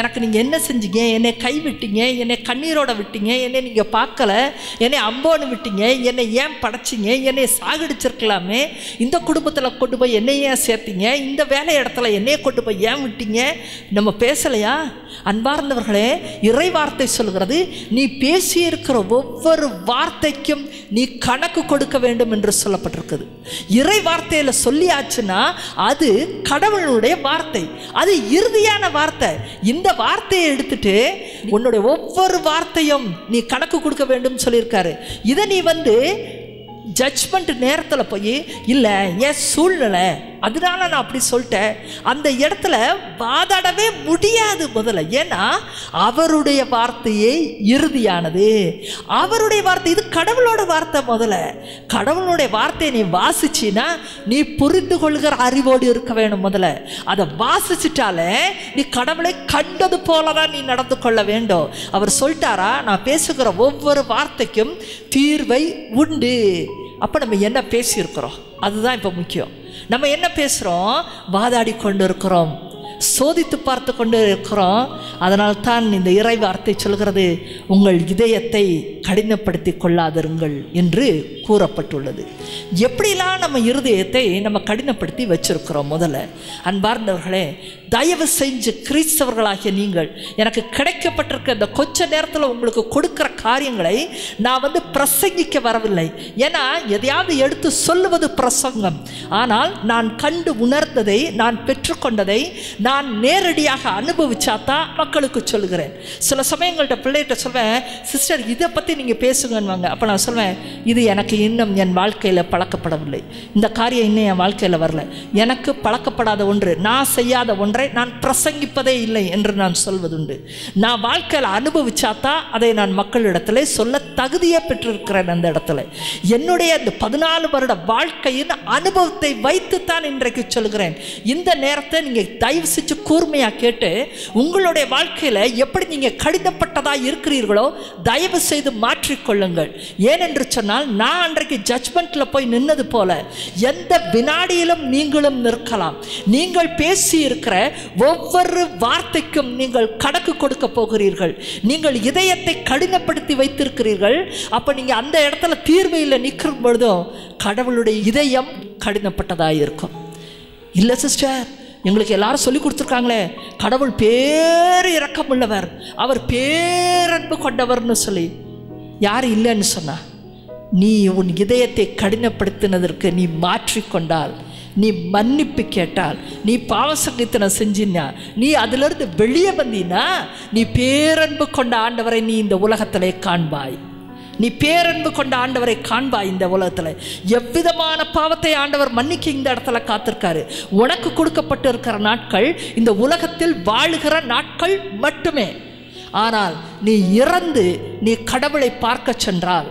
எனக்கு நீங்கள் என்ன செஞ்சீங்க, என்னை கைவிட்டீங்க, என்னை கண்ணீரோட விட்டீங்க, என்னை நீங்கள் பார்க்கல, என்னை அம்போன்னு விட்டீங்க, என்னை ஏன் படைச்சிங்க, என்னை சாகடிச்சிருக்கலாமே, இந்த குடும்பத்தில் கொண்டு போய் என்னையே சேர்த்தீங்க, இந்த வேலை இடத்துல என்னையே கொண்டு போய் ஏன் விட்டீங்க, நம்ம பேசலையா? அன்பார்ந்தவர்களே, இறை வார்த்தை சொல்கிறது, நீ பேசியிருக்கிற ஒவ்வொரு வார்த்தைக்கும் நீ கணக்கு கொடுக்க வேண்டும் என்று சொல்லப்பட்டிருக்குது. இறை வார்த்தையில் சொல்லியாச்சுன்னா அது கடவுளுடைய வார்த்தை, அது இறுதியான வார்த்தை. இந்த வார்த்தையை எடுத்துட்டு உன்னுடைய ஒவ்வொரு வார்த்தையும் நீ கணக்கு கொடுக்க வேண்டும் சொல்லியிருக்காரு. இதை நீ வந்து ஜட்ஜ்மெண்ட் நேரத்தில் போய் இல்லை ஏன் சூழ்நிலை அதனால நான் அப்படி சொல்லிட்டேன், அந்த இடத்துல வாதாடவே முடியாது. முதல்ல ஏன்னா அவருடைய வார்த்தையே இறுதியானது. அவருடைய வார்த்தை இது, கடவுளோட வார்த்தை. முதல்ல கடவுளுடைய வார்த்தையை நீ வாசிச்சின்னா நீ புரிந்து கொள்கிற அறிவோடு இருக்க வேணும். முதல்ல அதை வாசிச்சிட்டாலே நீ கடவுளை கண்டது போல தான் நீ நடந்து கொள்ள வேண்டும். அவர் சொல்லிட்டாரா, நான் பேசுகிற ஒவ்வொரு வார்த்தைக்கும் தீர்வை உண்டு. அப்போ நம்ம என்ன பேசியிருக்கிறோம் அதுதான் இப்போ முக்கியம். நம்ம என்ன பேசுகிறோம்? வாதாடி கொண்டு இருக்கிறோம், சோதித்து பார்த்து கொண்டு இருக்கிறோம், அதனால் தான் இந்த இறை வார்த்தை சொல்கிறது, உங்கள் இதயத்தை கடினப்படுத்தி கொள்ளாதிருங்கள் என்று கூறப்பட்டுள்ளது. எப்படிலாம் நம்ம இருதயத்தை நம்ம கடினப்படுத்தி வச்சிருக்கிறோம்? முதல்ல அன்பார்ந்தவர்களே, தயவு செஞ்சு கிறிஸ்தவர்களாகிய நீங்கள், எனக்கு கிடைக்கப்பட்டிருக்க இந்த கொஞ்ச நேரத்தில் உங்களுக்கு கொடுக்குற காரியங்களை நான் வந்து பிரசங்கிக்க வரவில்லை. ஏன்னா எதையாவது எடுத்து சொல்லுவது பிரசங்கம். ஆனால் நான் கண்டு உணர்ந்ததை, நான் பெற்றுக்கொண்டதை நான் நேரடியாக அனுபவிச்சா தான் மக்களுக்கு சொல்கிறேன். சில சமயங்கள்ட்ட பிள்ளைகிட்ட சொல்வேன், சிஸ்டர் இதை பற்றி நீங்கள் பேசுங்கன்னுவாங்க. அப்போ நான் சொல்வேன், இது எனக்கு இன்னும் என் வாழ்க்கையில் பழக்கப்படவில்லை, இந்த காரியம் இன்னும் என் வாழ்க்கையில் வரல, எனக்கு பழக்கப்படாத ஒன்று, நான் செய்யாத ஒன்றை நான் பிரசங்கிப்பதே இல்லை என்று நான் சொல்வதுண்டு. நான் வாழ்க்கையில் அனுபவிச்சாதான் அதை நான் மக்களிடத்தில் சொல்ல தகுதியை பெற்றிருக்கிறேன். அந்த இடத்துல என்னுடைய இந்த பதினாலு வருட வாழ்க்கையின் அனுபவத்தை வைத்துத்தான் இன்றைக்கு சொல்கிறேன். இந்த நேரத்தை நீங்கள் தயவு செஞ்சு கூர்மையாக கேட்டு உங்களுடைய வாழ்க்கையில் எப்படி நீங்கள் கடினப்பட்டதாக இருக்கிறீர்களோ தயவு செய்து மாற்றிக்கொள்ளுங்கள். ஏனென்று சொன்னால், நான் அன்றைக்கு ஜட்மெண்ட்டில் போய் நின்னது போல எந்த வினாடியிலும் நீங்களும் நிற்கலாம். நீங்கள் பேசி இருக்கிற ஒவ்வொரு வார்த்தைக்கும் நீங்கள் கணக்கு கொடுக்க போகிறீர்கள். நீங்கள் இதயத்தை கடினப்படுத்தி வைத்திருக்கிறீர்கள். அப்போ நீங்கள் அந்த இடத்துல தீர்வையில் நிற்கும் பொழுதும் கடவுளுடைய இதயம் கடினப்பட்டதாக இருக்கும். இல்லை சிஸ்டர், எங்களுக்கு எல்லாரும் சொல்லி கொடுத்துருக்காங்களே, கடவுள் பேர் இரக்கம் உள்ளவர், அவர் பேரன்பு கொண்டவர்னு சொல்லி யார் இல்லைன்னு சொன்னா, நீ உன் இதயத்தை கடினப்படுத்தினதற்கு நீ மாற்றிக்கொண்டால், நீ மன்னிப்பு கேட்டால், நீ பாவசங்கத்தனை செஞ்சினா, நீ அதிலிருந்து வெளியே வந்தீன்னா, நீ பேரன்பு கொண்ட ஆண்டவரை நீ இந்த உலகத்திலே காண்பாய். நீ பேரன்பு கொண்ட ஆண்டவரை காண்பாய் இந்த உலகத்தில். எவ்விதமான பாவத்தை ஆண்டவர் மன்னிக்க இந்த இடத்துல காத்திருக்காரு. உனக்கு கொடுக்கப்பட்டு இருக்கிற நாட்கள் இந்த உலகத்தில் வாழுகிற நாட்கள் மட்டுமே. ஆனால் நீ இறந்து நீ கடவுளை பார்க்க சென்றால்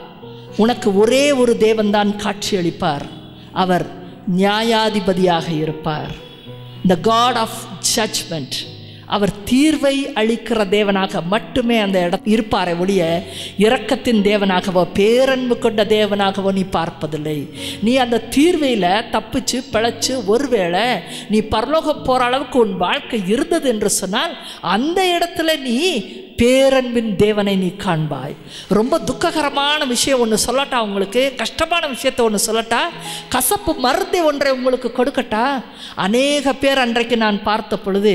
உனக்கு ஒரே ஒரு தேவன்தான் காட்சியளிப்பார். அவர் நியாயாதிபதியாக இருப்பார், த காட் ஆஃப் ஜட்மெண்ட். அவர் தீர்வை அளிக்கிற தேவனாக மட்டுமே அந்த இடம் இருப்பாரை ஒழிய இரக்கத்தின் தேவனாகவோ பேரன்பு கொண்ட தேவனாகவோ நீ பார்ப்பதில்லை. நீ அந்த தீர்வையில் தப்பிச்சு பிழைச்சு ஒருவேளை நீ பரலோகம் போகிற அளவுக்கு உன் வாழ்க்கை இருந்தது என்று சொன்னால் அந்த இடத்துல நீ பேரன்பின் தேவனை நீ காண்பாய். ரொம்ப துக்ககரமான விஷயம் ஒன்று சொல்லட்டா, உங்களுக்கு கஷ்டமான விஷயத்தை ஒன்று சொல்லட்டா, கசப்பு மருந்து ஒன்றை உங்களுக்கு கொடுக்கட்டா. அநேக பேர் அன்றைக்கு நான் பார்த்த பொழுது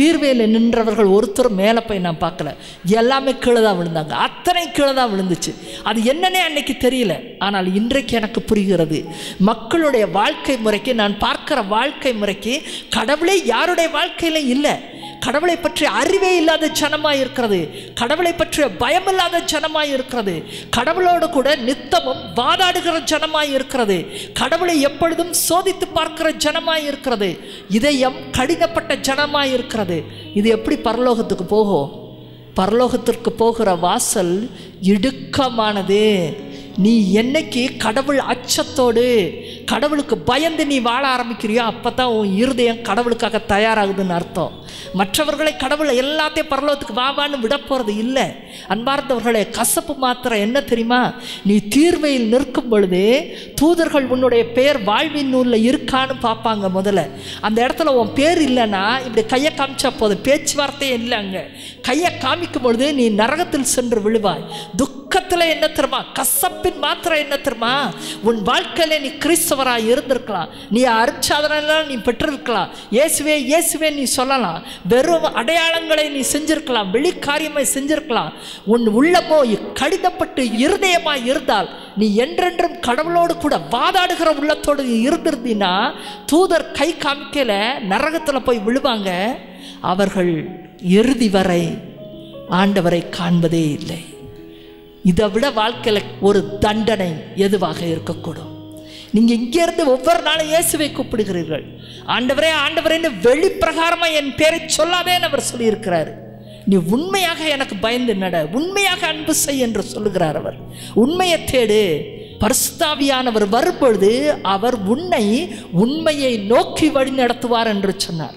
தீர்வையில் நின்றவர்கள் ஒருத்தர் மேலே போய் நான் பார்க்கல, எல்லாமே கீழே தான் விழுந்தாங்க. அத்தனை கீழே தான் விழுந்துச்சு. அது என்னன்னே அன்னைக்கு தெரியல. ஆனால் இன்றைக்கு எனக்கு புரிகிறது, மக்களுடைய வாழ்க்கை முறைக்கு, நான் பார்க்கிற வாழ்க்கை முறைக்கு கடவுளே யாருடைய வாழ்க்கையில இல்லை. கடவுளை பற்றிய அறிவே இல்லாத ஜனமாக இருக்கிறது, கடவுளை பற்றிய பயம் இல்லாத ஜனமாக இருக்கிறது, கடவுளோடு கூட நித்தமும் வாதாடுகிற ஜனமாக இருக்கிறது, கடவுளை எப்பொழுதும் சோதித்து பார்க்கிற ஜனமாக இருக்கிறது, இதயம் கடினப்பட்ட ஜனமாக இருக்கிறது. இது எப்படி பரலோகத்துக்கு போகும்? பரலோகத்திற்கு போகிற வாசல் இடுக்கமானது. நீ என்னைக்கு கடவுள் அச்சத்தோடு கடவுளுக்கு பயந்து நீ வாழ ஆரம்பிக்கிறியோ அப்போ தான் உன் இருதயம் கடவுளுக்காக தயாராகுதுன்னு அர்த்தம். மற்றவர்களை கடவுளை எல்லாத்தையும் பரலோகத்துக்கு வாவான்னு விட போகிறது இல்லை. அன்பார்ந்தவர்களே, கசப்பு மாத்திரம் என்ன தெரியுமா? நீ தீர்வையில் நிற்கும் பொழுது தூதர்கள் உன்னுடைய பேர் வாழ்வின் நூலில் இருக்கான்னு பார்ப்பாங்க. முதல்ல அந்த இடத்துல உன் பேர் இல்லைன்னா இப்படி கையை காமிச்சா போதும், பேச்சுவார்த்தையே இல்லைங்க. கையை காமிக்கும் பொழுது நீ நரகத்தில் சென்று விழுவாய். துக்கத்தில் என்ன தெரியுமா? கசப்பின் மாத்திரம் என்ன தெரியுமா? உன் வாழ்க்கையில் நீ கிறிஸ்தவ இருந்திருக்கலாம், நீ அர்ச்சாதனை நீ பெற்றிருக்கலாம், இயேசுவே இயேசுவே நீ சொல்லலாம், வெறும் அடையாளங்களை நீ செஞ்சிருக்கலாம், வெளிக்காரியமாய் செஞ்சிருக்கலாம். உன் உள்ளமோ கடிதப்பட்டு இருதயமாய் இருந்தால், நீ என்றென்றும் கடவுளோடு கூட வாதாடுகிற உள்ளத்தோடு இருந்திருந்தீன்னா தூதர் கை காமிக்கல நரகத்தில் போய் விழுவாங்க. அவர்கள் இறுதி வரை ஆண்டவரை காண்பதே இல்லை. இதை விட வாழ்க்கையில் ஒரு தண்டனை எதுவாக இருக்கக்கூடும்? நீங்கள் இங்கேருந்து ஒவ்வொரு நாளும் இயேசுவை கூப்பிடுகிறீர்கள், ஆண்டவரே ஆண்டவரேன்னு வெளிப்பிரகாரமாக என் பேரை சொல்லாதேன்னு அவர் சொல்லியிருக்கிறார். நீ உண்மையாக எனக்கு பயந்து நட, உண்மையாக அன்பு செய் என்று சொல்லுகிறார் அவர். உண்மையை தேடு, பரிசுத்தாவியானவர் வரும்பொழுது அவர் உன்னை உண்மையை நோக்கி வழி நடத்துவார் என்று சொன்னார்.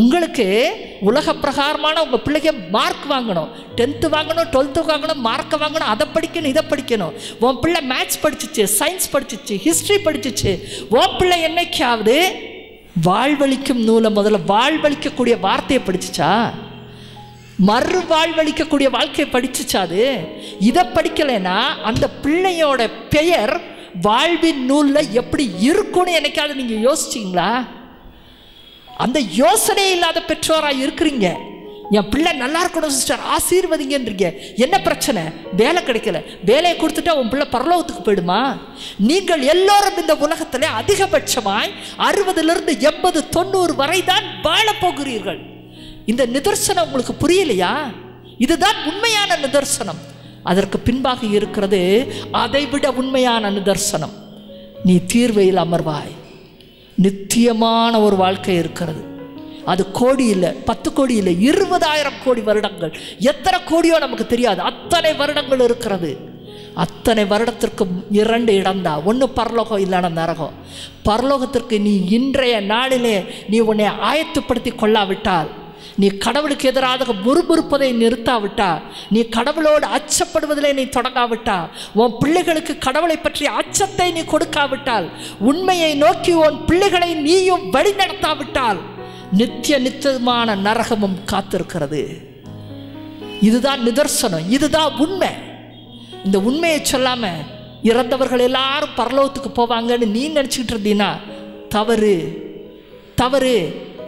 உங்களுக்கு உலக பிரகாரமான உங்கள் பிள்ளைங்க மார்க் வாங்கணும், டென்த்து வாங்கணும், டுவெல்த்து வாங்கணும், மார்க்கை வாங்கணும், அதை படிக்கணும், இதை படிக்கணும். உன் பிள்ளை மேத்ஸ் படிச்சிச்சு, சயின்ஸ் படிச்சிச்சு, ஹிஸ்ட்ரி படிச்சிச்சு. உன் பிள்ளை என்னைக்காவது வாழ்வழிக்கும் நூலை, முதல்ல வாழ்வழிக்கக்கூடிய வார்த்தையை படிச்சிச்சா? மறு வாழ்வழிக்கக்கூடிய வாழ்க்கையை படிச்சிச்சா? அது இதை படிக்கலைன்னா அந்த பிள்ளையோட பெயர் வாழ்வின் நூலில் எப்படி இருக்குன்னு என்னைக்காவது நீங்கள் யோசிச்சிங்களா? அந்த யோசனையே இல்லாத பெற்றோராக இருக்கிறீங்க. என் பிள்ளை நல்லா இருக்கணும் சிஸ்டர், ஆசீர்வதிங்கன்றீங்க. என்ன பிரச்சனை? வேலை கிடைக்கல. வேலையை கொடுத்துட்டா உன் பிள்ளை பரலோகத்துக்கு போயிடுமா? நீங்கள் எல்லோரும் இந்த உலகத்தில் அதிகபட்சமாய் அறுபதுலேருந்து எண்பது தொண்ணூறு வரை தான் வாழப்போகிறீர்கள். இந்த நிதர்சனம் உங்களுக்கு புரியலையா? இதுதான் உண்மையான நிதர்சனம். அதற்கு பின்பாக இருக்கிறது அதைவிட உண்மையான நிதர்சனம். நீ தீர்வையில் அமர்வாய். நித்தியமான ஒரு வாழ்க்கை இருக்கிறது. அது கோடி இல்லை, பத்து கோடி இல்லை, இருபதாயிரம் கோடி வருடங்கள், எத்தனை கோடியோ நமக்கு தெரியாது. அத்தனை வருடங்கள் இருக்கிறது. அத்தனை வருடத்திற்கும் இரண்டு இடம்தான். ஒன்று பரலோகம், இல்லைன்னா நரகம். பரலோகத்திற்கு நீ இன்றைய நாளிலே நீ உன்னை ஆயத்துப்படுத்தி கொள்ளாவிட்டால், நீ கடவுளுக்கு எதிராக முறுமுறுப்பதை நிறுத்தாவிட்டா, நீ கடவுளோடு அச்சப்படுவதிலே நீ தொடங்காவிட்டா, உன் பிள்ளைகளுக்கு கடவுளை பற்றிய அச்சத்தை நீ கொடுக்காவிட்டால், உண்மையை நோக்கி உன் பிள்ளைகளை நீயும் வழி நடத்தாவிட்டால், நித்திய நித்தியமான நரகமும் காத்திருக்கிறது. இதுதான் நிதர்சனம், இதுதான் உண்மை. இந்த உண்மையை சொல்லாம இறந்தவர்கள் எல்லாரும் பரலோகத்துக்கு போவாங்கன்னு நீ நினைச்சுக்கிட்டு இருந்தீன்னா தவறு தவறு.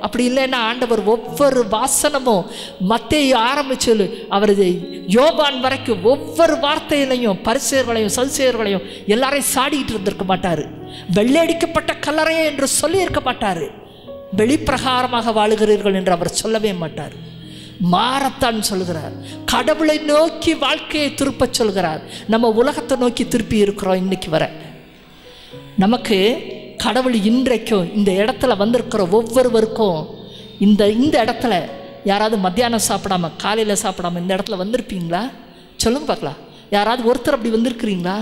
அப்படி இல்லைன்னா ஆண்டவர் ஒவ்வொரு வாசனமும் மத்தேயு ஆரம்பிச்சு அவர் யோபான் வரைக்கும் ஒவ்வொரு வார்த்தையிலையும் பரிசேயர்களையும் சதுசேயர்களையும் எல்லாரையும் சாடிக்கிட்டு இருந்திருக்க மாட்டார். வெள்ளையடிக்கப்பட்ட கல்லறையே என்று சொல்லியிருக்க மாட்டார். வெளிப்பிரகாரமாக வாழுகிறீர்கள் என்று அவர் சொல்லவே மாட்டார். மாறத்தான் சொல்கிறார். கடவுளை நோக்கி வாழ்க்கையை திருப்ப சொல்கிறார். நம்ம உலகத்தை நோக்கி திருப்பி இருக்கிறோம். இன்னைக்கு வர நமக்கு கடவுள் இன்றைக்கும் இந்த இடத்துல வந்திருக்கிற ஒவ்வொருவருக்கும் இந்த இந்த இடத்துல யாராவது மத்தியானம் சாப்பிடாமல் காலையில் சாப்பிடாமல் இந்த இடத்துல வந்திருப்பீங்களா? சொல்லுங்கள் பார்க்கலாம். யாராவது ஒருத்தர் அப்படி வந்திருக்கிறீங்களா?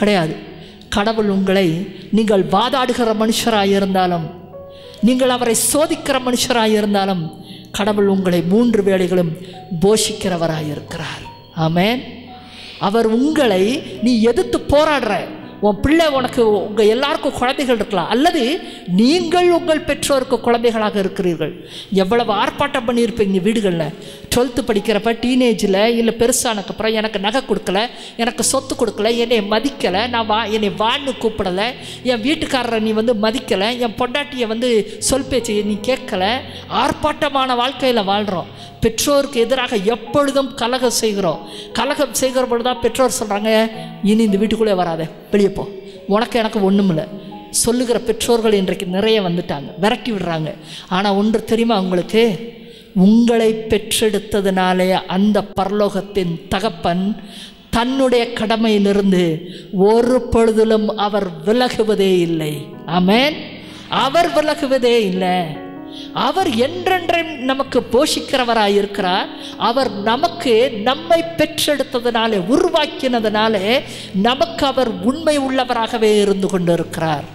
கிடையாது. கடவுள் உங்களை, நீங்கள் வாதாடுகிற மனுஷராக இருந்தாலும், நீங்கள் அவரை சோதிக்கிற மனுஷராக இருந்தாலும், கடவுள் உங்களை மூன்று வேளைகளும் போஷிக்கிறவராக இருக்கிறார். ஆமேன். அவர் உங்களை, நீ எதிர்த்து போராடுற உன் பிள்ளை, உனக்கு உங்கள் எல்லாருக்கும் குழந்தைகள் இருக்கலாம், அல்லது நீங்கள் உங்கள் பெற்றோருக்கு குழந்தைகளாக இருக்கிறீர்கள். எவ்வளவு ஆர்ப்பாட்டம் பண்ணியிருப்பீங்க வீடுகளில். டுவெல்த்து படிக்கிறப்ப டீனேஜில் இல்லை பெருசானக்கப்புறம் எனக்கு நகை கொடுக்கலை, எனக்கு சொத்து கொடுக்கலை, என்னை மதிக்கலை, நான் வா என்னை வான்னு கூப்பிடலை, என் வீட்டுக்காரரை நீ வந்து மதிக்கலை, என் பொண்டாட்டியை வந்து சொல் பேச்சு நீ கேட்கலை. ஆர்ப்பாட்டமான வாழ்க்கையில் வாழ்கிறோம். பெற்றோருக்கு எதிராக எப்பொழுதும் கலகம் செய்கிறோம். கலகம் செய்கிற பொழுது தான் பெற்றோர் சொல்கிறாங்க, இனி இந்த வீட்டுக்குள்ளே வராத, வெளியே போ, உனக்கு எனக்கு ஒன்றும் இல்லை சொல்லுகிற பெற்றோர்கள் இன்றைக்கு நிறைய வந்துட்டாங்க. விரட்டி விடுறாங்க. ஆனால் ஒன்று தெரியுமா உங்களுக்கு? உங்களை பெற்றெடுத்ததுனாலே அந்த பரலோகத்தின் தகப்பன் தன்னுடைய கடமையிலிருந்து ஒரு பொழுதிலும் அவர் விலகுவதே இல்லை. ஆமேன். அவர் விலகுவதே இல்லை. அவர் என்றென்றும் நமக்கு போஷிக்கிறவராய் இருக்கிறார். அவர் நமக்கு, நம்மை பெற்றெடுத்ததினாலே, உருவாக்கினதினாலே நமக்கு அவர் உண்மை உள்ளவராகவே இருந்து கொண்டு இருக்கிறார்.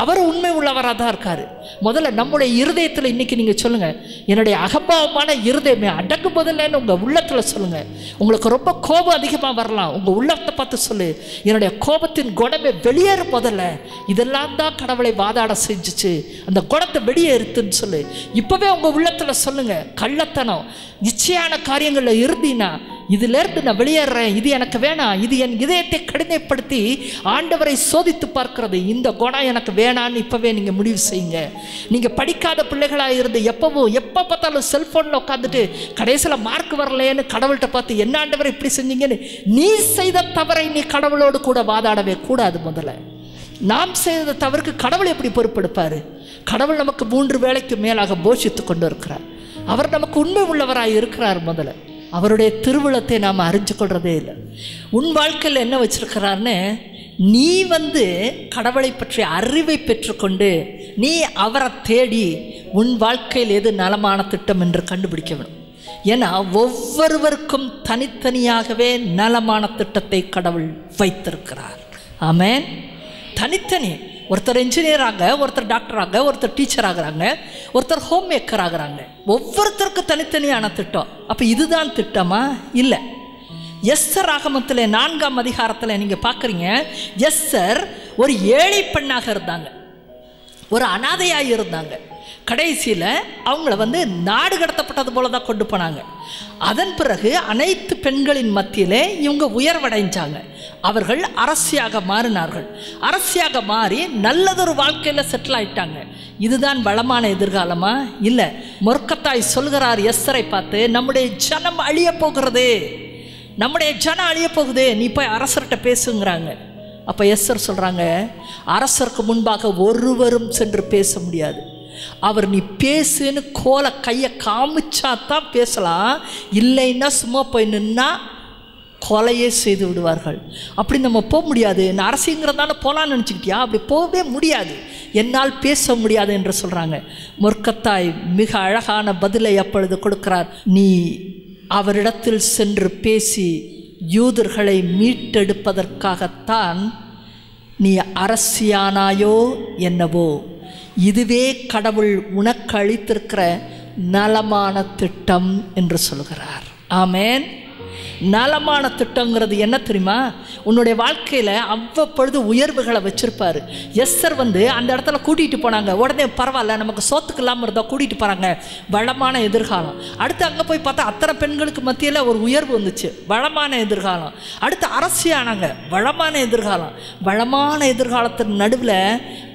அவர் உண்மை உள்ளவராக தான் இருக்கார். முதல்ல நம்முடைய இருதயத்தில் இன்னைக்கு நீங்கள் சொல்லுங்கள், என்னுடைய அகம்பாவமான இருதயமே அடக்கு போதில்லைன்னு உங்கள் உள்ளத்தில் சொல்லுங்கள். உங்களுக்கு ரொம்ப கோபம் அதிகமாக வரலாம். உங்கள் உள்ளத்தை பார்த்து சொல்லு, என்னுடைய கோபத்தின் குணமே வெளியேற போதில்ல. இதெல்லாம் தான் கடவுளை வாதாட செஞ்சிச்சு, அந்த குணத்தை வெளியேறுத்துன்னு சொல்லு. இப்போவே உங்கள் உள்ளத்தில் சொல்லுங்கள். கள்ளத்தனம், நிச்சயமான காரியங்களில் இருந்தீன்னா இதிலேருந்து நான் வெளியேறேன், இது எனக்கு வேணாம், இது என் இதயத்தை கடினப்படுத்தி ஆண்டவரை சோதித்து பார்க்கிறது, இந்த குணம் எனக்கு வேணான்னு இப்போவே நீங்கள் முடிவு செய்யுங்க. நீங்கள் படிக்காத பிள்ளைகளாக இருந்து எப்பவும் எப்போ பார்த்தாலும் செல்ஃபோனில் உட்காந்துட்டு கடைசியில் மார்க் வரலையேன்னு கடவுள்கிட்ட பார்த்து என்ன ஆண்டவரை இப்படி செஞ்சீங்கன்னு நீ செய்த தவறை நீ கடவுளோடு கூட வாதாடவே கூடாது. முதல்ல நாம் செய்த தவறுக்கு கடவுள் எப்படி பொறுப்பெடுப்பார்? கடவுள் நமக்கு மூன்று வேளைக்கு மேலாக போஷித்து கொண்டு இருக்கிறார். அவர் நமக்கு உண்மை உள்ளவராக இருக்கிறார். முதல்ல அவருடைய திருவுளத்தை நாம் அறிஞ்சு கொள்றதே இல்லை. உன் வாழ்க்கையில் என்ன வச்சிருக்கிறார்னு நீ வந்து கடவுளை பற்றிய அறிவை பெற்றுக்கொண்டு நீ அவரை தேடி உன் வாழ்க்கையில் எது நலமான திட்டம் என்று கண்டுபிடிக்க வேண்டும். ஏன்னா ஒவ்வொருவருக்கும் தனித்தனியாகவே நலமான திட்டத்தை கடவுள் வைத்திருக்கிறார். ஆமேன். தனித்தனி, ஒருத்தர் இன்ஜினியராக, ஒருத்தர் டாக்டராக, ஒருத்தர் டீச்சர் ஆகிறாங்க, ஒருத்தர் ஹோம் மேக்கர் ஆகிறாங்க. ஒவ்வொருத்தருக்கும் தனித்தனியான திட்டம். அப்போ இதுதான் திட்டமா? இல்லை. எஸ்தர் ஆகமத்தில் நான்காம் அதிகாரத்தில் நீங்கள் பார்க்குறீங்க, எஸ்தர் ஒரு ஏழை பெண்ணாக இருந்தாங்க, ஒரு அனாதையாக இருந்தாங்க. கடைசியில் அவங்கள வந்து நாடு கடத்தப்பட்டது போல தான் கொண்டு போனாங்க. அதன் பிறகு அனைத்து பெண்களின் மத்தியிலே இவங்க உயர்வடைஞ்சாங்க, அவர்கள் அரசியாக மாறினார்கள். அரசியாக மாறி நல்லதொரு வாழ்க்கையில் செட்டில் ஆகிட்டாங்க. இதுதான் வளமான எதிர்காலமா? இல்லை. மொர்க்கத்தாய் சொல்கிறார் எஸ்தரை பார்த்து, நம்முடைய ஜனம் அழிய போகிறது, நம்முடைய ஜனம் அழிய போகுது, நீ போய் அரசர்கிட்ட பேசுங்கிறாங்க. அப்போ எஸ்தர் சொல்கிறாங்க, அரசருக்கு முன்பாக ஒருவரும் சென்று பேச முடியாது. அவர் நீ பேசுன்னு கோலை கையை காமிச்சா தான் பேசலாம், இல்லைன்னா சும்மா போய் நின்னா கொலையே செய்து விடுவார்கள். அப்படி நம்ம போக முடியாது, நான் அரசுங்கிறதால போகலான்னு நினச்சிக்கிட்டியா? அப்படி போகவே முடியாது, என்னால் பேச முடியாது என்று சொல்கிறாங்க. மொர்க்கத்தாய் மிக அழகான பதிலை அப்பொழுது கொடுக்கிறார், நீ அவரிடத்தில் சென்று பேசி யூதர்களை மீட்டெடுப்பதற்காகத்தான் நீ அரசியானாயோ என்னவோ, இதுவே கடவுள் உனக்கு அளித்திருக்கிற நலமான திட்டம் என்று சொல்கிறார். ஆமேன். நலமான திட்டங்கிறது என்ன தெரியுமா? உன்னுடைய வாழ்க்கையில் அவ்வப்பொழுது உயர்வுகளை வச்சுருப்பார். எஸ்தர் வந்து அந்த இடத்துல கூட்டிகிட்டு போனாங்க, உடனே பரவாயில்ல நமக்கு சோத்துக்கு இல்லாமல் இருந்தால் கூட்டிகிட்டு போகிறாங்க, வளமான எதிர்காலம். அடுத்து அங்கே போய் பார்த்தா அத்தனை பெண்களுக்கு மத்தியில் ஒரு உயர்வு வந்துச்சு, வளமான எதிர்காலம். அடுத்து அரசியானாங்க, வளமான எதிர்காலம். வளமான எதிர்காலத்தின் நடுவில்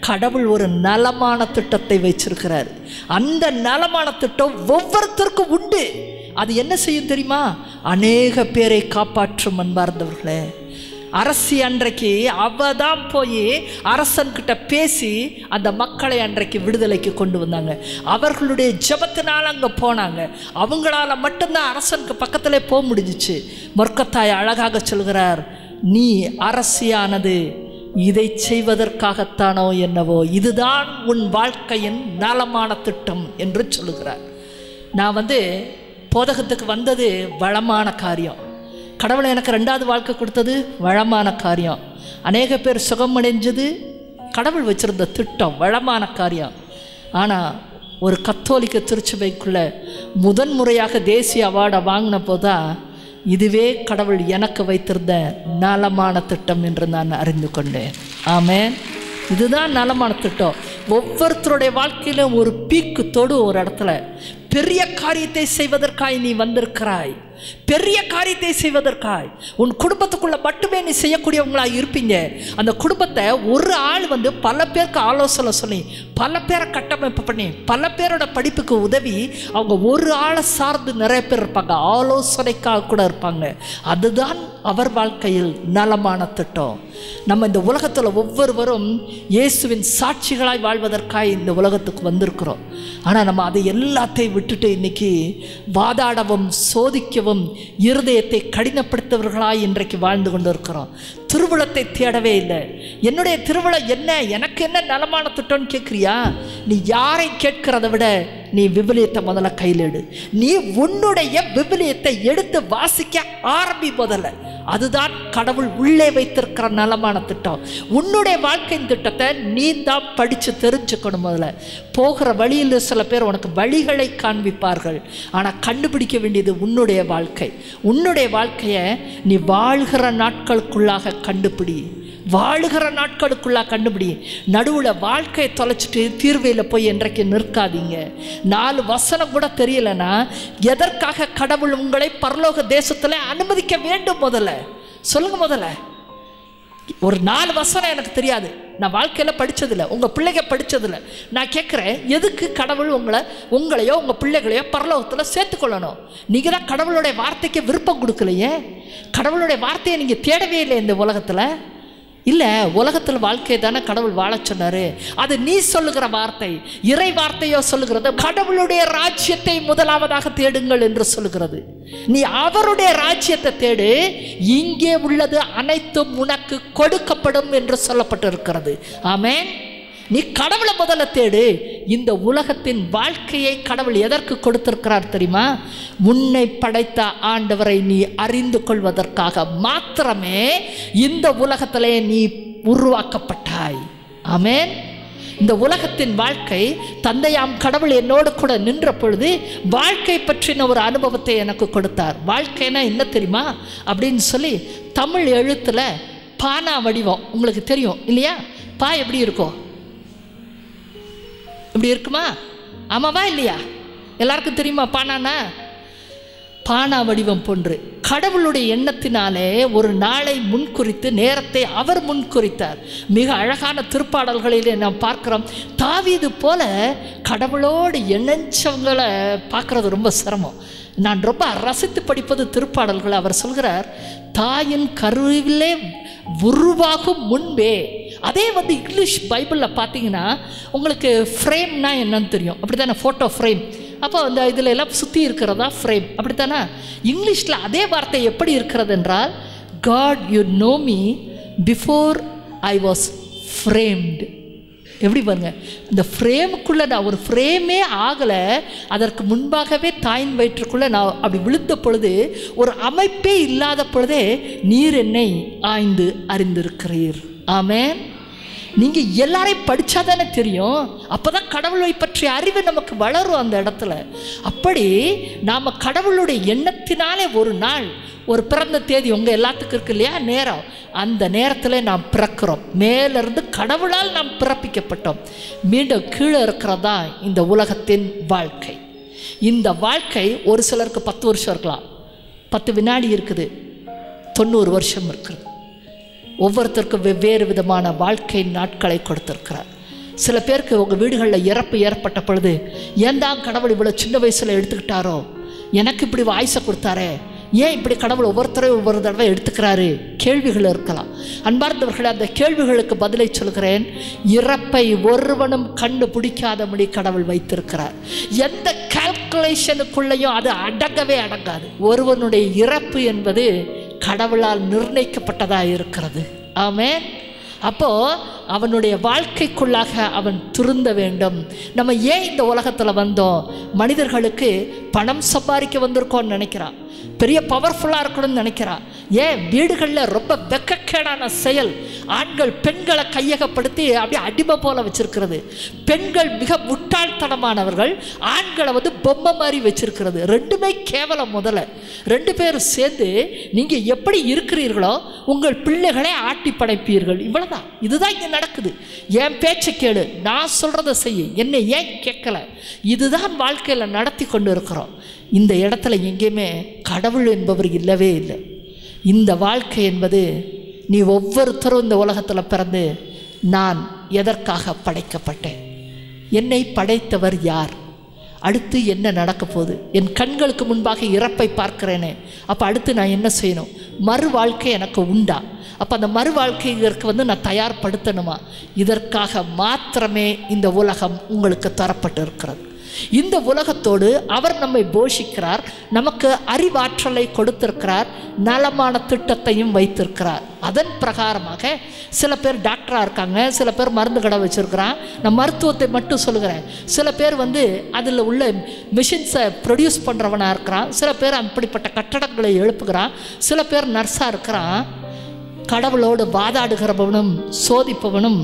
கடவுள் ஒரு நலமான திட்டத்தை வச்சிருக்கிறார். அந்த நலமான திட்டம் ஒவ்வொருத்தருக்கும் உண்டு. அது என்ன செய்யும் தெரியுமா? அநேக பேரை காப்பாற்றும். அன்பார்ந்தவர்களே, அரசி அன்றைக்கு அவ தான் போய் அரசன்கிட்ட பேசி அந்த மக்களை அன்றைக்கு விடுதலைக்கு கொண்டு வந்தாங்க. அவர்களுடைய ஜபத்தினால் அங்கே போனாங்க, அவங்களால மட்டும்தான் அரசனுக்கு பக்கத்தில் போக முடிஞ்சிச்சு. மொர்க்கத்தாய் அழகாக சொல்கிறார், நீ அரசியானது இதை செய்வதற்காகத்தானோ என்னவோ, இதுதான் உன் வாழ்க்கையின் நலமான திட்டம் என்று சொல்லுகிறார். நான் வந்து போதகத்துக்கு வந்தது வளமான காரியம், கடவுளை எனக்கு ரெண்டாவது வாழ்க்கை கொடுத்தது வளமான காரியம், அநேக பேர் சுகமடைஞ்சது கடவுள் வச்சுருந்த திட்டம், வளமான காரியம். ஆனால் ஒரு கத்தோலிக்க திருச்சபைக்குள்ளே முதன்முறையாக தேசிய அவார்டை வாங்கின போதான் இதுவே கடவுள் எனக்கு வைத்திருந்த நலமான திட்டம் என்று நான் அறிந்து கொண்டேன். ஆமேன். இதுதான் நலமான திட்டம். ஒவ்வொருத்தருடைய வாழ்க்கையிலும் ஒரு பீக்கு தொடு, ஒரு இடத்துல பெரிய காரியத்தை செய்வதற்காய் நீ வந்திருக்கிறாய், பெரிய காரியத்தை செய்வதற்காய். உன் குடும்பத்துக்குள்ளே மட்டுமே நீ செய்யக்கூடியவங்களாக இருப்பீங்க. அந்த குடும்பத்தை ஒரு ஆள் வந்து பல பேருக்கு ஆலோசனை சொல்லி, பல பேரை கட்டமைப்பு பண்ணி, பல பேரோட படிப்புக்கு உதவி, அவங்க ஒரு ஆளை சார்ந்து நிறைய பேர் இருப்பாங்க, ஆலோசனைக்காக கூட இருப்பாங்க. அதுதான் அவர் வாழ்க்கையில் நலமான திட்டம். நம்ம இந்த உலகத்தில் ஒவ்வொருவரும் இயேசுவின் சாட்சிகளாய் வாழ்வதற்காய் இந்த உலகத்துக்கு வந்திருக்கிறோம். ஆனால் நம்ம அதை எல்லாத்தையும் விட்டுட்டு இன்னைக்கு வாதாடவும் சோதிக்கவும் இருதயத்தை கடினப்படுத்தவர்களாய் இன்றைக்கு வாழ்ந்து கொண்டிருக்கிறோம். திருவிழத்தை தேடவே இல்லை. என்னுடைய திருவிழா என்ன, எனக்கு என்ன நலமான திட்டம்னு கேட்குறியா? நீ யாரை கேட்கிறத விட நீ விபிலியத்தை முதல்ல கையில் எடு, நீ உன்னுடைய விபிலியத்தை எடுத்து வாசிக்க ஆரம்பி முதல்ல. அதுதான் கடவுள் உள்ளே வைத்திருக்கிற நலமான திட்டம். உன்னுடைய வாழ்க்கையின் திட்டத்தை நீ தான் படித்து தெரிஞ்சுக்கணும். முதல்ல போகிற வழியில் சில பேர் உனக்கு வழிகளை காண்பிப்பார்கள், ஆனால் கண்டுபிடிக்க வேண்டியது உன்னுடைய வாழ்க்கை. உன்னுடைய வாழ்க்கையை நீ வாழ்கிற நாட்களுக்குள்ளாக கண்டுபிடி, வாழுகிற நாட்களுக்குள்ளாக கண்டுபிடி. நடுவில் வாழ்க்கையை தொலைச்சிட்டு தீர்வையில் போய் என்றைக்கு நிற்காதீங்க. நாலு வசனம் கூட தெரியலன்னா எதற்காக கடவுள் உங்களை பரலோக தேசத்தில் அனுமதிக்க வேண்டும்? முதல்ல சொல்லுங்க. முதல்ல ஒரு நாலு வசனம் எனக்கு தெரியாது, நான் வாழ்க்கையில் படித்ததில்லை, உங்கள் பிள்ளைங்க படித்ததில்லை. நான் கேட்குறேன், எதுக்கு கடவுள் உங்களை உங்களையோ உங்கள் பிள்ளைகளையோ பரலோகத்தில் சேர்த்துக்கொள்ளணும்? நீங்கள் தான் கடவுளுடைய வார்த்தைக்கு விருப்பம் கொடுக்கலையே, கடவுளுடைய வார்த்தையை நீங்கள் தேடவே இல்லை இந்த உலகத்தில். இல்ல உலகத்தில் வாழ்க்கை தானே கடவுள் வாழச் சொன்னாரு. அது நீ சொல்லுகிற வார்த்தை, இறை வார்த்தையோ சொல்லுகிறது கடவுளுடைய ராஜ்யத்தை முதலாவதாக தேடுங்கள் என்று சொல்லுகிறது. நீ அவருடைய ராஜ்யத்தை தேடு, இங்கே உள்ளது அனைத்தும் உனக்கு கொடுக்கப்படும் என்று சொல்லப்பட்டிருக்கிறது. ஆமென். நீ கடவுளை முதல்ல தேடு. இந்த உலகத்தின் வாழ்க்கையை கடவுள் எதற்கு கொடுத்திருக்கிறார் தெரியுமா? உன்னை படைத்த ஆண்டவரை நீ அறிந்து கொள்வதற்காக மாத்திரமே இந்த உலகத்திலே நீ உருவாக்கப்பட்டாய். ஆமென். இந்த உலகத்தின் வாழ்க்கை தந்தையாம் கடவுள் என்னோடு கூட நின்ற பொழுது வாழ்க்கை பற்றின ஒரு அனுபவத்தை எனக்கு கொடுத்தார். வாழ்க்கைனா என்ன தெரியுமா அப்படின்னு சொல்லி தமிழ் எழுத்துல பானா வடிவம் உங்களுக்கு தெரியும் இல்லையா? பா எப்படி இருக்கும்? இப்படி இருக்குமா? ஆமாவா இல்லையா? எல்லாருக்கும் தெரியுமா பானானா? பானா வடிவம் போன்று கடவுளுடைய எண்ணத்தினாலே ஒரு நாளை முன்குறித்து நேரத்தை அவர் முன்குறித்தார். மிக அழகான திருப்பாடல்களிலே நாம் பார்க்கிறோம். தாவீது போல கடவுளோடு இணைஞ்சவங்களை பார்க்கறது ரொம்ப சிரமம். நான் ரொம்ப ரசித்து படிப்பது திருப்பாடல்கள். அவர் சொல்கிறார், தாயின் கருவிலே உருவாகும் முன்பே. அதே வந்து இங்கிலீஷ் பைபிளில் பார்த்தீங்கன்னா உங்களுக்கு ஃப்ரேம்னா என்னன்னு தெரியும் அப்படி தானே? Photo frame. அப்போ அந்த இதில் எல்லாம் சுற்றி இருக்கிறதா ஃப்ரேம், அப்படி தானே? இங்கிலீஷில் அதே வார்த்தை எப்படி இருக்கிறது என்றால், God you know me before I was framed. எப்படி பாருங்க, இந்த ஃப்ரேமுக்குள்ளே நான் ஒரு ஃப்ரேமே ஆகலை, அதற்கு முன்பாகவே தாயின் வயிற்றுக்குள்ளே நான் அப்படி விழுந்த பொழுது, ஒரு அமைப்பே இல்லாத பொழுதே நீர் என்னை ஆய்ந்து அறிந்திருக்கிறீர். ஆமென். நீங்கள் எல்லாரையும் படித்தா தானே தெரியும். அப்போ தான் கடவுளை பற்றிய அறிவு நமக்கு வளரும் அந்த இடத்துல. அப்படி நாம் கடவுளுடைய எண்ணத்தினாலே ஒரு நாள், ஒரு பிறந்த தேதி உங்கள் எல்லாத்துக்கும் இருக்கு இல்லையா நேரம், அந்த நேரத்தில் நாம் பிறக்கிறோம். மேலிருந்து கடவுளால் நாம் பிறப்பிக்கப்பட்டோம். மீண்டும் கீழே இருக்கிறதா இந்த உலகத்தின் வாழ்க்கை. இந்த வாழ்க்கை ஒரு சிலருக்கு பத்து வருஷம் இருக்கலாம், பத்து வினாடி இருக்குது, தொண்ணூறு வருஷம் இருக்குது. ஒவ்வொருத்தருக்கும் வெவ்வேறு விதமான வாழ்க்கை நாட்களை கொடுத்துருக்கிறார். சில பேருக்கு உங்கள் வீடுகளில் இறப்பு ஏற்பட்ட பொழுது, ஏன் தான் கடவுள் இவ்வளோ சின்ன வயசில் எடுத்துக்கிட்டாரோ, எனக்கு இப்படி வாய்ஸை கொடுத்தாரே, ஏன் இப்படி கடவுள் ஒவ்வொருத்தரையும் ஒவ்வொரு தடவை எடுத்துக்கிறாரு, கேள்விகள் இருக்கலாம். அன்பார்ந்தவர்களே, அந்த கேள்விகளுக்கு பதிலை சொல்கிறேன். இறப்பை ஒருவனும் கண்டுபிடிக்காதபடி கடவுள் வைத்திருக்கிறார். எந்த கால்குலேஷனுக்குள்ளேயும் அது அடங்கவே அடங்காது. ஒருவனுடைய இறப்பு என்பது கடவுளால் நிர்ணயிக்கப்பட்டதாக இருக்கிறது. ஆமென். அப்போது அவனுடைய வாழ்க்கைக்குள்ளாக அவன் திருந்த வேண்டும். நம்ம ஏன் இந்த உலகத்தில் வந்தோம்? மனிதர்களுக்கு பணம் சம்பாதிக்க வந்திருக்கோன்னு நினைக்கிறான், பெரிய பவர்ஃபுல்லாக இருக்கணும்னு நினைக்கிறான். ஏன் வீடுகளில் ரொம்ப வெக்கக்கேடான செயல், ஆண்கள் பெண்களை கையகப்படுத்தி அப்படியே அடிமை போல வச்சிருக்கிறது. பெண்கள் மிக முட்டாள்தனமானவர்கள், ஆண்களை வந்து பொம்மை மாதிரி வச்சிருக்கிறது. ரெண்டுமே கேவலம். முதல்ல ரெண்டு பேரும் சேர்ந்து நீங்கள் எப்படி இருக்கிறீர்களோ உங்கள் பிள்ளைகளை ஆட்டி படைப்பீர்கள். இவ்வளோதான். இதுதான் இங்கே நடக்குது. என் பேச்சை கேளு, நான் சொல்கிறத செய்ய, என்னை ஏன் கேட்கல, இதுதான் வாழ்க்கையில் நடத்தி கொண்டு இருக்கிறோம். இந்த இடத்துல எங்கேயுமே கடவுள் என்பவர் இல்லவே இல்லை. இந்த வாழ்க்கை என்பது நீ ஒவ்வொருத்தரும் இந்த உலகத்தில் பிறந்து நான் எதற்காக படைக்கப்பட்டேன், என்னை படைத்தவர் யார், அடுத்து என்ன நடக்க போகுது, என் கண்களுக்கு முன்பாக இறப்பை பார்க்கிறேனே, அப்போ அடுத்து நான் என்ன செய்யணும், மறு வாழ்க்கை எனக்கு உண்டா, அப்போ அந்த மறு வாழ்க்கைக்கு வந்து நான் தயார்படுத்தணுமா, இதற்காக மாத்திரமே இந்த உலகம் உங்களுக்கு தரப்பட்டு இருக்கிறது. இந்த உலகத்தோடு அவர் நம்மை போஷிக்கிறார், நமக்கு அறிவாற்றலை கொடுத்திருக்கிறார், நலமான திட்டத்தையும் வைத்திருக்கிறார். அதன் பிரகாரமாக சில பேர் டாக்டராக இருக்காங்க, சில பேர் மருந்து கடை வச்சுருக்கிறான். நான் மருத்துவத்தை மட்டும் சொல்லுகிறேன். சில பேர் வந்து அதில் உள்ள மிஷின்ஸை ப்ரொடியூஸ் பண்ணுறவனாக இருக்கிறான், சில பேர் அப்படிப்பட்ட கட்டடங்களை எழுப்புகிறான், சில பேர் நர்ஸாக இருக்கிறான். கடவுளோடு வாதாடுகிறவனும் சோதிப்பவனும்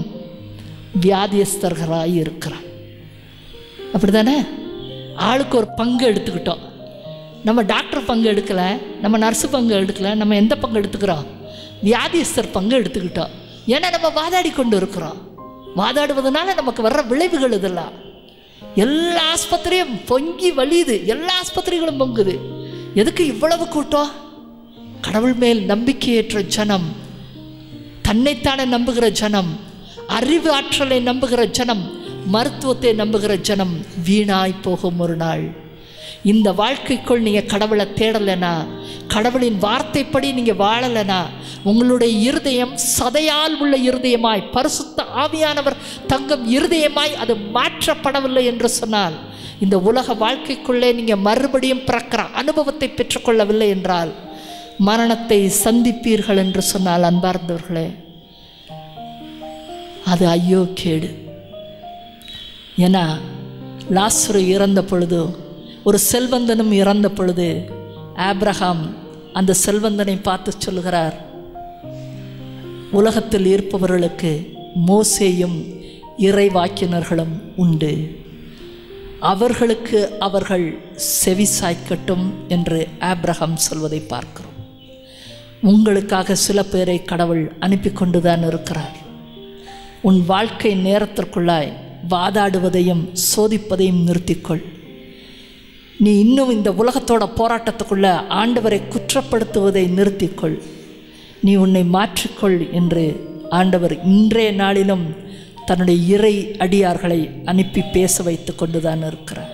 வியாதியஸ்தர்களாக இருக்கிறான். அப்படி தானே? ஆளுக்கு ஒரு பங்கு எடுத்துக்கிட்டோம். நம்ம டாக்டர் பங்கு எடுக்கலை, நம்ம நர்ஸு பங்கு எடுக்கலை. நம்ம எந்த பங்கு எடுத்துக்கிறோம்? வியாதிஸ்தர் பங்கு எடுத்துக்கிட்டோம். ஏன்னா நம்ம வாதாடி கொண்டு இருக்கிறோம். வாதாடுவதனால நமக்கு வர்ற விளைவுகள் இதெல்லாம். எல்லா ஆஸ்பத்திரியும் பொங்கி வலியுது, எல்லா ஆஸ்பத்திரிகளும் பொங்குது. எதுக்கு இவ்வளவு கூட்டம்? கடவுள் மேல் நம்பிக்கையேற்ற ஜனம், தன்னைத்தானே நம்புகிற ஜனம், அறிவு ஆற்றலை நம்புகிற ஜனம், மருத்துவத்தை நம்புகிற ஜனம் வீணாய் போகும் ஒரு நாள். இந்த வாழ்க்கைக்குள் நீங்கள் கடவுளை தேடலைனா, கடவுளின் வார்த்தைப்படி நீங்கள் வாழலைனா, உங்களுடைய இருதயம் சதையால் உள்ள இருதயமாய், பரிசுத்த ஆவியானவர் தங்கும் இருதயமாய் அது மாற்றப்படவில்லை என்று சொன்னால், இந்த உலக வாழ்க்கைக்குள்ளே நீங்கள் மறுபடியும் பிறக்கிற அனுபவத்தை பெற்றுக்கொள்ளவில்லை என்றால் மரணத்தை சந்திப்பீர்கள் என்று சொன்னால், அன்பார்ந்தவர்களே, அது ஐயோ கேடு. ஏன்னா லாசரு இறந்த பொழுது, ஒரு செல்வந்தனும் இறந்த பொழுது, ஆபிரகாம் அந்த செல்வந்தனை பார்த்து சொல்கிறார், உலகத்தில் இருப்பவர்களுக்கு மோசேயும் இறைவாக்கினர்களும் உண்டு, அவர்களுக்கு அவர்கள் செவி சாய்க்கட்டும் என்று ஆபிரகாம் சொல்வதை பார்க்கிறோம். உங்களுக்காக சில பேரை கடவுள் அனுப்பி கொண்டுதான் இருக்கிறார். உன் வாழ்க்கை நேரத்திற்குள்ளாய் வாதாடுவதையும் சோதிப்பதையும் நிறுத்திக்கொள். நீ இன்னும் இந்த உலகத்தோட போராட்டத்துக்குள்ளே ஆண்டவரை குற்றப்படுத்துவதை நிறுத்திக்கொள். நீ உன்னை மாற்றிக்கொள் என்று ஆண்டவர் இன்றைய நாளிலும் தன்னுடைய இறை அடியார்களை அனுப்பி பேச வைத்து கொண்டு தான் இருக்கிறார்.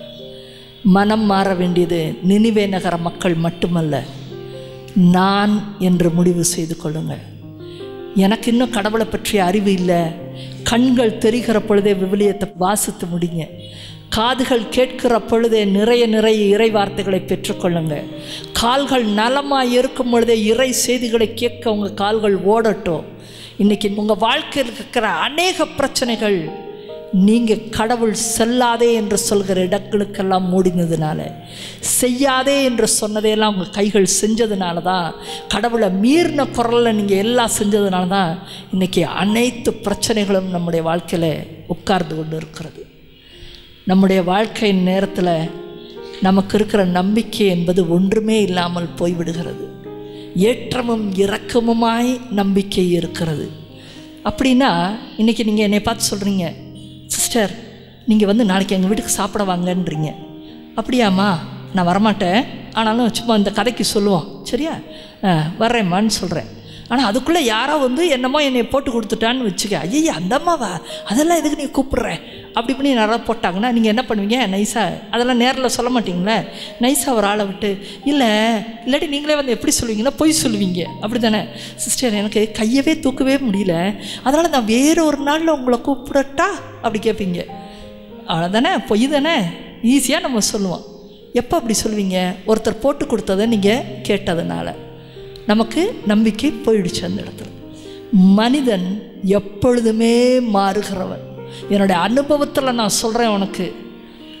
மனம் மாற வேண்டியது நினிவே நகர மக்கள் மட்டுமல்ல, நான் என்று முடிவு செய்து கொள்ளுங்கள். எனக்கு இன்னும் கடவுளை பற்றிய அறிவு இல்லை. கண்கள் தெரிகிற பொழுதே விவிலியத்தை வாசித்து முடிங்க. காதுகள் கேட்கிற பொழுதே நிறைய நிறைய இறை வார்த்தைகளை பெற்றுக்கொள்ளுங்க. கால்கள் நலமாக இருக்கும் பொழுதே இறை செய்திகளை கேட்க உங்கள் கால்கள் ஓடட்டும். இன்றைக்கி உங்கள் வாழ்க்கையில் இருக்கிற அநேக பிரச்சனைகள் நீங்கள் கடவுள் செல்லாதே என்று சொல்கிற இடங்களுக்கெல்லாம் மூடினதுனால, செய்யாதே என்று சொன்னதையெல்லாம் உங்கள் கைகள் செஞ்சதுனால தான், கடவுளை மீறின குரலில் நீங்கள் எல்லாம் செஞ்சதுனால தான் இன்றைக்கி அனைத்து பிரச்சனைகளும் நம்முடைய வாழ்க்கையில் உட்கார்ந்து கொண்டு இருக்கிறது. நம்முடைய வாழ்க்கையின் நேரத்தில் நமக்கு இருக்கிற நம்பிக்கை என்பது ஒன்றுமே இல்லாமல் போய்விடுகிறது. ஏற்றமும் இரக்கமுமாய் நம்பிக்கை இருக்கிறது. அப்படின்னா இன்றைக்கி நீங்கள் என்னை பார்த்து சொல்கிறீங்க, சிஸ்டர் நீங்கள் வந்து நாளைக்கு எங்கள் வீட்டுக்கு சாப்பிட வாங்கன்றீங்க. அப்படியாம்மா, நான் வரமாட்டேன், ஆனாலும் சும்மா இந்த கதைக்கு சொல்லுவோம், சரியா வர்றேம்மான்னு சொல்கிறேன். ஆனால் அதுக்குள்ளே யாரோ வந்து என்னமோ என்னை போட்டு கொடுத்துட்டான்னு வச்சுக்க, ஐயா அந்தம்மாவா அதெல்லாம் எதுக்கு நீ கூப்பிட்றேன் அப்படி இப்படி நல்லா போட்டாங்கன்னா நீங்கள் என்ன பண்ணுவீங்க? நைஸாக அதெல்லாம் நேரில் சொல்ல மாட்டிங்களே, நைஸாக ஒரு ஆளை விட்டு இல்லை இல்லாட்டி நீங்களே வந்து எப்படி சொல்லுவீங்கன்னா பொய் சொல்லுவீங்க, அப்படி தானே? சிஸ்டர் எனக்கு கையவே தூக்கவே முடியல, அதனால் நான் வேறு ஒரு நாளில் உங்களை கூப்பிடட்டா அப்படி கேட்பீங்க. அவ்வளோ தானே, பொய் தானே, ஈஸியாக நம்ம சொல்லுவோம். எப்போ அப்படி சொல்லுவீங்க? ஒருத்தர் போட்டு கொடுத்ததை நீங்கள் கேட்டதுனால நமக்கு நம்பிக்கை போயிடுச்சு அந்த இடத்துல. மனிதன் எப்பொழுதுமே மாறுகிறவன். என்னுடைய அனுபவத்தில் நான் சொல்கிறேன், உனக்கு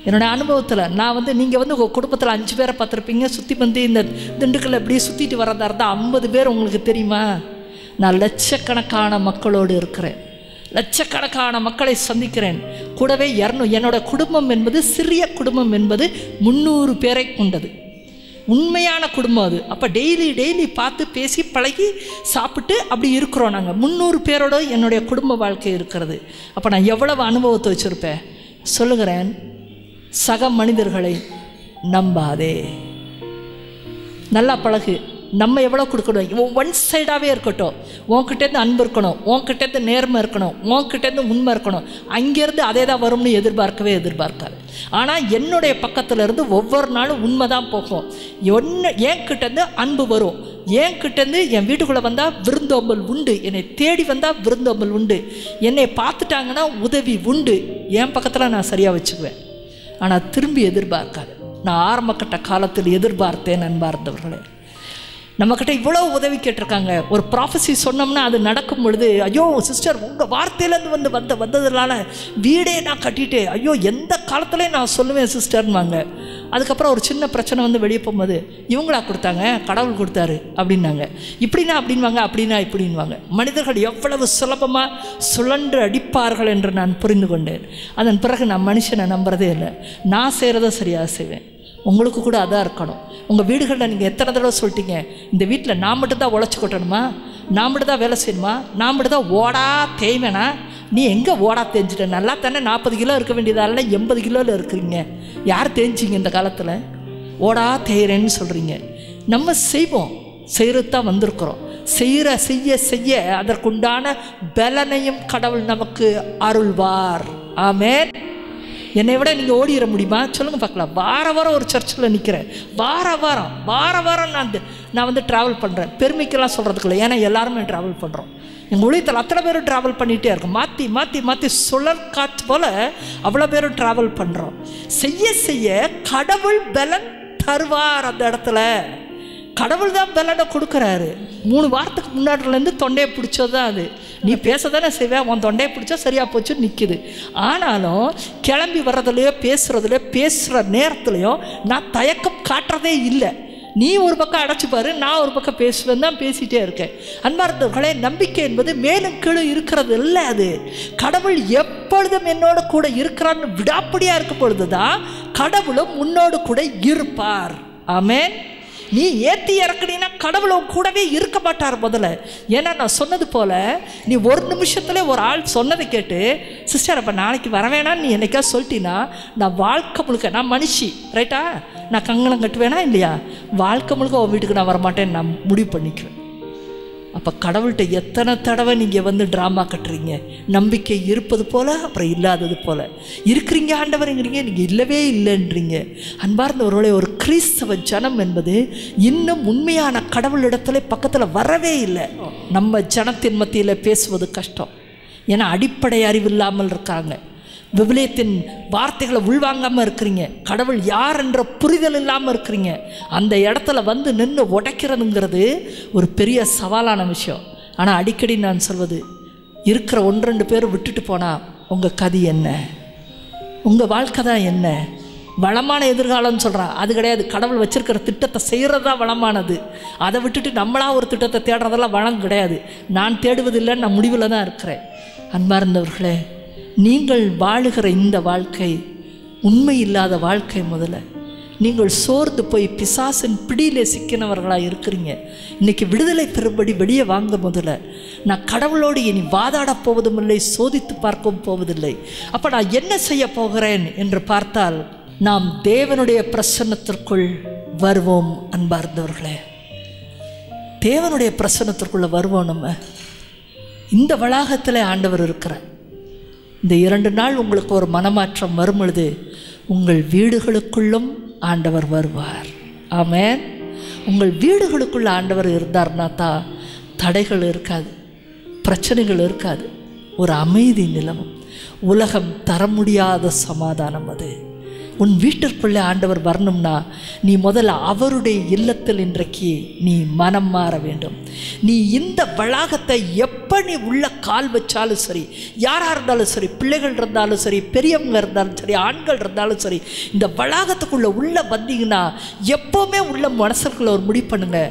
என்னுடைய அனுபவத்தில் நான் வந்து நீங்கள் வந்து உங்கள் குடும்பத்தில் அஞ்சு பேரை பார்த்துருப்பீங்க, சுற்றி வந்து இந்த திண்டுக்கல்ல அப்படியே சுற்றிட்டு வரதா இருந்தால் ஐம்பது பேர் உங்களுக்கு தெரியுமா? நான் லட்சக்கணக்கான மக்களோடு இருக்கிறேன், லட்சக்கணக்கான மக்களை சந்திக்கிறேன். கூடவே இரநூறு என்னோட குடும்பம் என்பது சிறிய குடும்பம் என்பது முந்நூறு பேரை கொண்டது, உண்மையான குடும்பம் அது. அப்போ டெய்லி டெய்லி பார்த்து பேசி பழகி சாப்பிட்டு அப்படி இருக்கிறோம். நாங்கள் முந்நூறு பேரோட என்னுடைய குடும்ப வாழ்க்கை இருக்கிறது. அப்போ நான் எவ்வளவு அனுபவத்தை வச்சுருப்பேன் சொல்லுகிறேன். சக மனிதர்களை நம்பாதே, நல்லா பழகு. நம்ம எவ்வளோ கொடுக்கணும்? ஒன் சைடாகவே இருக்கட்டும். உன்கிட்டேருந்து அன்பு இருக்கணும், உன்கிட்டேருந்து நேர்மை இருக்கணும், உன்கிட்டேருந்து உண்மை இருக்கணும். அங்கேருந்து அதே தான் வரும்னு எதிர்பார்க்கவே எதிர்பார்க்காது. ஆனால் என்னுடைய பக்கத்துலேருந்து ஒவ்வொரு நாளும் உண்மை தான் போகும். ஒன்று என்கிட்டேருந்து அன்பு வரும், என்கிட்டேருந்து என் வீட்டுக்குள்ளே வந்தால் விருந்தோம்பல் உண்டு, என்னை தேடி வந்தால் விருந்தோம்பல் உண்டு, என்னை பார்த்துட்டாங்கன்னா உதவி உண்டு. என் பக்கத்தில் நான் சரியாக வச்சுக்குவேன். ஆனால் திரும்பி எதிர்பார்க்காது. நான் ஆரம்ப கட்ட காலத்தில் எதிர்பார்த்தேன் அன்பார்ந்தவர்களே. நம்மக்கிட்ட இவ்வளோ உதவி கேட்டிருக்காங்க. ஒரு ப்ராஃபஸி சொன்னோம்னா அது நடக்கும் பொழுது, ஐயோ சிஸ்டர் உங்கள் வார்த்தையிலேருந்து வந்து வந்த வந்ததுனால வீடே நான் கட்டிட்டு, ஐயோ எந்த காலத்துலேயும் நான் சொல்லுவேன் சிஸ்டர்னுவாங்க. அதுக்கப்புறம் ஒரு சின்ன பிரச்சனை வந்து வெளியே போகும்போது, இவங்களா கொடுத்தாங்க, கடவுள் கொடுத்தாரு அப்படின்னாங்க, இப்படின்னா அப்படின்வாங்க, அப்படின்னா இப்படின்வாங்க. மனிதர்கள் எவ்வளவு சுலபமாக சுழன்று அடிப்பார்கள் என்று நான் புரிந்து கொண்டேன். அதன் பிறகு நான் மனுஷனை நம்புறதே இல்லை. நான் செய்கிறத சரியாக செய்வேன். உங்களுக்கு கூட அதாக இருக்கணும். உங்கள் வீடுகளில் நீங்கள் எத்தனை தடவை சொல்லிட்டீங்க, இந்த வீட்டில் நான் மட்டும்தான் உழைச்சி கொட்டணுமா, நான் மட்டும் தான் வேலை செய்யணுமா, நான் மட்டும் தான் ஓடா தேய்வேனா? நீ எங்கே ஓடா தேய்ஞ்சிட்ட? நல்லா தானே நாற்பது கிலோ இருக்க வேண்டியதால எண்பது கிலோவில் இருக்கிறீங்க. யார் தேய்ஞ்சிங்க இந்த காலத்தில்? ஓடா தேய்கிறேன்னு சொல்கிறீங்க. நம்ம செய்வோம், செய்கிறது தான் வந்திருக்கிறோம். செய்கிற செய்ய செய்ய அதற்குண்டான பலனையும் கடவுள் நமக்கு அருள்வார். ஆமேன். என்னை விட நீங்கள் ஓடிட முடியுமா? சொல்லுங்கள் பார்க்கலாம். வார வாரம் ஒரு சர்ச்சில் நிற்கிறேன். வார வாரம் வார வாரம் நான் நான் வந்து ட்ராவல் பண்ணுறேன். பெருமைக்கெல்லாம் சொல்கிறதுக்கு இல்லை, ஏன்னா எல்லாருமே ட்ராவல் பண்ணுறோம். எங்கள் ஊழியத்தில் அத்தனை பேரும் ட்ராவல் பண்ணிகிட்டே இருக்கும். மாற்றி மாற்றி மாற்றி சுழல் காற்று போல் அவ்வளோ பேரும் ட்ராவல் பண்ணுறோம். செய்ய செய்ய கடவுள் பலன் தருவார். அந்த இடத்துல கடவுள் தான் பலனை கொடுக்குறாரு. மூணு வாரத்துக்கு முன்னாடிலேருந்து தொண்டையை பிடிச்சது தான் அது. நீ பேச தானே செய்வேன், உன் தொண்டையை பிடிச்சா சரியாக போச்சுன்னு நிற்கிது. ஆனாலும் கிளம்பி வர்றதுலையோ பேசுகிறதுலையோ பேசுகிற நேரத்துலையோ நான் தயக்கம் காட்டுறதே இல்லை. நீ ஒரு பக்கம் அடைச்சிப்பாரு, நான் ஒரு பக்கம் பேசுவேன் தான் பேசிகிட்டே இருக்கேன். அன்பார்ந்தவர்களே, நம்பிக்கை என்பது மேலும் கீழே இருக்கிறது இல்லை. அது கடவுள் எப்பொழுதும் என்னோட கூட இருக்கிறான்னு விடாப்படியாக இருக்கும் பொழுது தான் கடவுளும் உன்னோடு கூட இருப்பார். ஆமேன். நீ ஏற்றி இறக்குனீன்னா கடவுளும் கூடவே இருக்க மாட்டார் முதல்ல. ஏன்னா நான் சொன்னது போல் நீ ஒரு நிமிஷத்துல ஒரு ஆள் சொன்னதை கேட்டு சிஸ்டர் அப்போ நாளைக்கு வரவேணான்னு நீ என்னைக்கா சொல்லிட்டீன்னா நான் வாழ்க்கை முழுக்க, நான் மனுஷி ரைட்டா, நான் கங்கணம் கட்டுவேனா இல்லையா, வாழ்க்கை முழுக்க உன் வீட்டுக்கு நான் வரமாட்டேன்னு நான் முடிவு பண்ணிக்குவேன். அப்போ கடவுள்கிட்ட எத்தனை தடவை நீங்கள் வந்து ட்ராமா கட்டுறீங்க? நம்பிக்கை இருப்பது போல் அப்புறம் இல்லாதது போல் இருக்கிறீங்க. ஆண்டவருங்கிறீங்க, நீங்கள் இல்லவே இல்லைன்றீங்க. அன்பார்ந்தவர்களே, ஒரு கிறிஸ்தவ ஜனம் என்பது இன்னும் உண்மையான கடவுளிடத்துல பக்கத்தில் வரவே இல்லை. நம்ம ஜனத்தின் மத்தியில் பேசுவது கஷ்டம், ஏன்னா அடிப்படை அறிவு இல்லாமல் இருக்காங்க. விவிலியத்தின் வார்த்தைகளை உள்வாங்காமல் இருக்கிறீங்க. கடவுள் யார் என்ற புரிதல் இல்லாமல் இருக்கிறீங்க. அந்த இடத்துல வந்து நின்று உடைக்கிறதுங்கிறது ஒரு பெரிய சவாலான விஷயம். ஆனால் அடிக்கடி நான் சொல்வது, இருக்கிற ஒன்று ரெண்டு பேர் விட்டுட்டு போனால் உங்கள் கதி என்ன? உங்கள் வாழ்க்கை தான் என்ன? வளமான எதிர்காலம்னு சொல்கிறா, அது கிடையாது. கடவுள் வச்சிருக்கிற திட்டத்தை செய்கிறது தான் வளமானது. அதை விட்டுட்டு நம்மளாக ஒரு திட்டத்தை தேடுறதெல்லாம் வளம் கிடையாது. நான் தேடுவதில்லை, நான் முடிவில் தான் இருக்கிறேன். அன்பார்ந்தவர்களே, நீங்கள் வாழுகிற இந்த வாழ்க்கை உண்மை இல்லாத வாழ்க்கை. முதல்ல நீங்கள் சோர்ந்து போய் பிசாசின் பிடியிலே சிக்கினவர்களாக இருக்கிறீங்க. இன்றைக்கி விடுதலை பெறும்படி வெளியே வாங்க. முதல்ல நான் கடவுளோடு இனி வாதாடப் போவதும் இல்லை, சோதித்து பார்க்கவும் போவதில்லை. அப்போ நான் என்ன செய்ய போகிறேன் என்று பார்த்தால் நாம் தேவனுடைய பிரசன்னத்திற்குள் வருவோம். அன்பார்ந்தவர்களே, தேவனுடைய பிரசன்னத்திற்குள்ளே வருவோம். நம்ம இந்த வளாகத்தில் ஆண்டவர் இருக்கிறார். இந்த இரண்டு நாள் உங்களுக்கு ஒரு மனமாற்றம் வரும் பொழுது உங்கள் வீடுகளுக்குள்ளும் ஆண்டவர் வருவார். ஆமேன். உங்கள் வீடுகளுக்குள்ள ஆண்டவர் இருந்தார்னா தான் தடைகள் இருக்காது, பிரச்சனைகள் இருக்காது, ஒரு அமைதி நிலவும். உலகம் தர முடியாத சமாதானம் அது. உன் வீட்டிற்குள்ளே ஆண்டவர் வரணும்னா நீ முதல்ல அவருடைய இல்லத்தில் இன்றைக்கு நீ மனம் மாற வேண்டும். நீ இந்த வளாகத்தை எப்போ நீ உள்ள கால் வச்சாலும் சரி, யாராக இருந்தாலும் சரி, பிள்ளைகள் இருந்தாலும் சரி, பெரியவங்க இருந்தாலும் சரி, ஆண்கள் இருந்தாலும் சரி, இந்த வளாகத்துக்குள்ளே உள்ளே வந்தீங்கன்னா எப்போவுமே உள்ள மனசுக்குள்ளே ஒரு முடிவு பண்ணுங்க.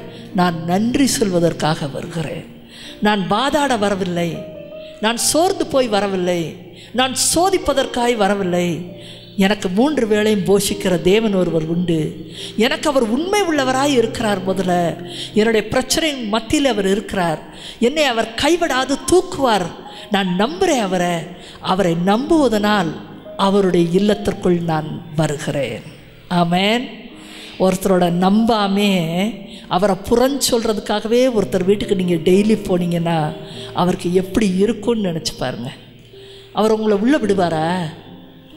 நான் நன்றி சொல்வதற்காக வருகிறேன். நான் வாதாட வரவில்லை, நான் சோர்ந்து போய் வரவில்லை, நான் சோதிப்பதற்காய் வரவில்லை. எனக்கு மூன்று வேளையும் போஷிக்கிற தேவன் ஒருவர் உண்டு. எனக்கு அவர் உண்மை உள்ளவராய் இருக்கிறார். முதல்ல என்னுடைய பிரச்சனையின் மத்தியில் அவர் இருக்கிறார். என்னை அவர் கைவிடாது தூக்குவார். நான் நம்புகிறேன் அவரை. அவரை நம்புவதனால் அவருடைய இல்லத்திற்குள் நான் வருகிறேன். ஆமேன். ஒருத்தரோட நம்பாமே அவரை புறஞ்சு சொல்கிறதுக்காகவே ஒருத்தர் வீட்டுக்கு நீங்கள் டெய்லி போனீங்கன்னா அவருக்கு எப்படி இருக்கும்னு நினச்சி பாருங்கள். அவர் உங்களை உள்ளே விடுவாரா?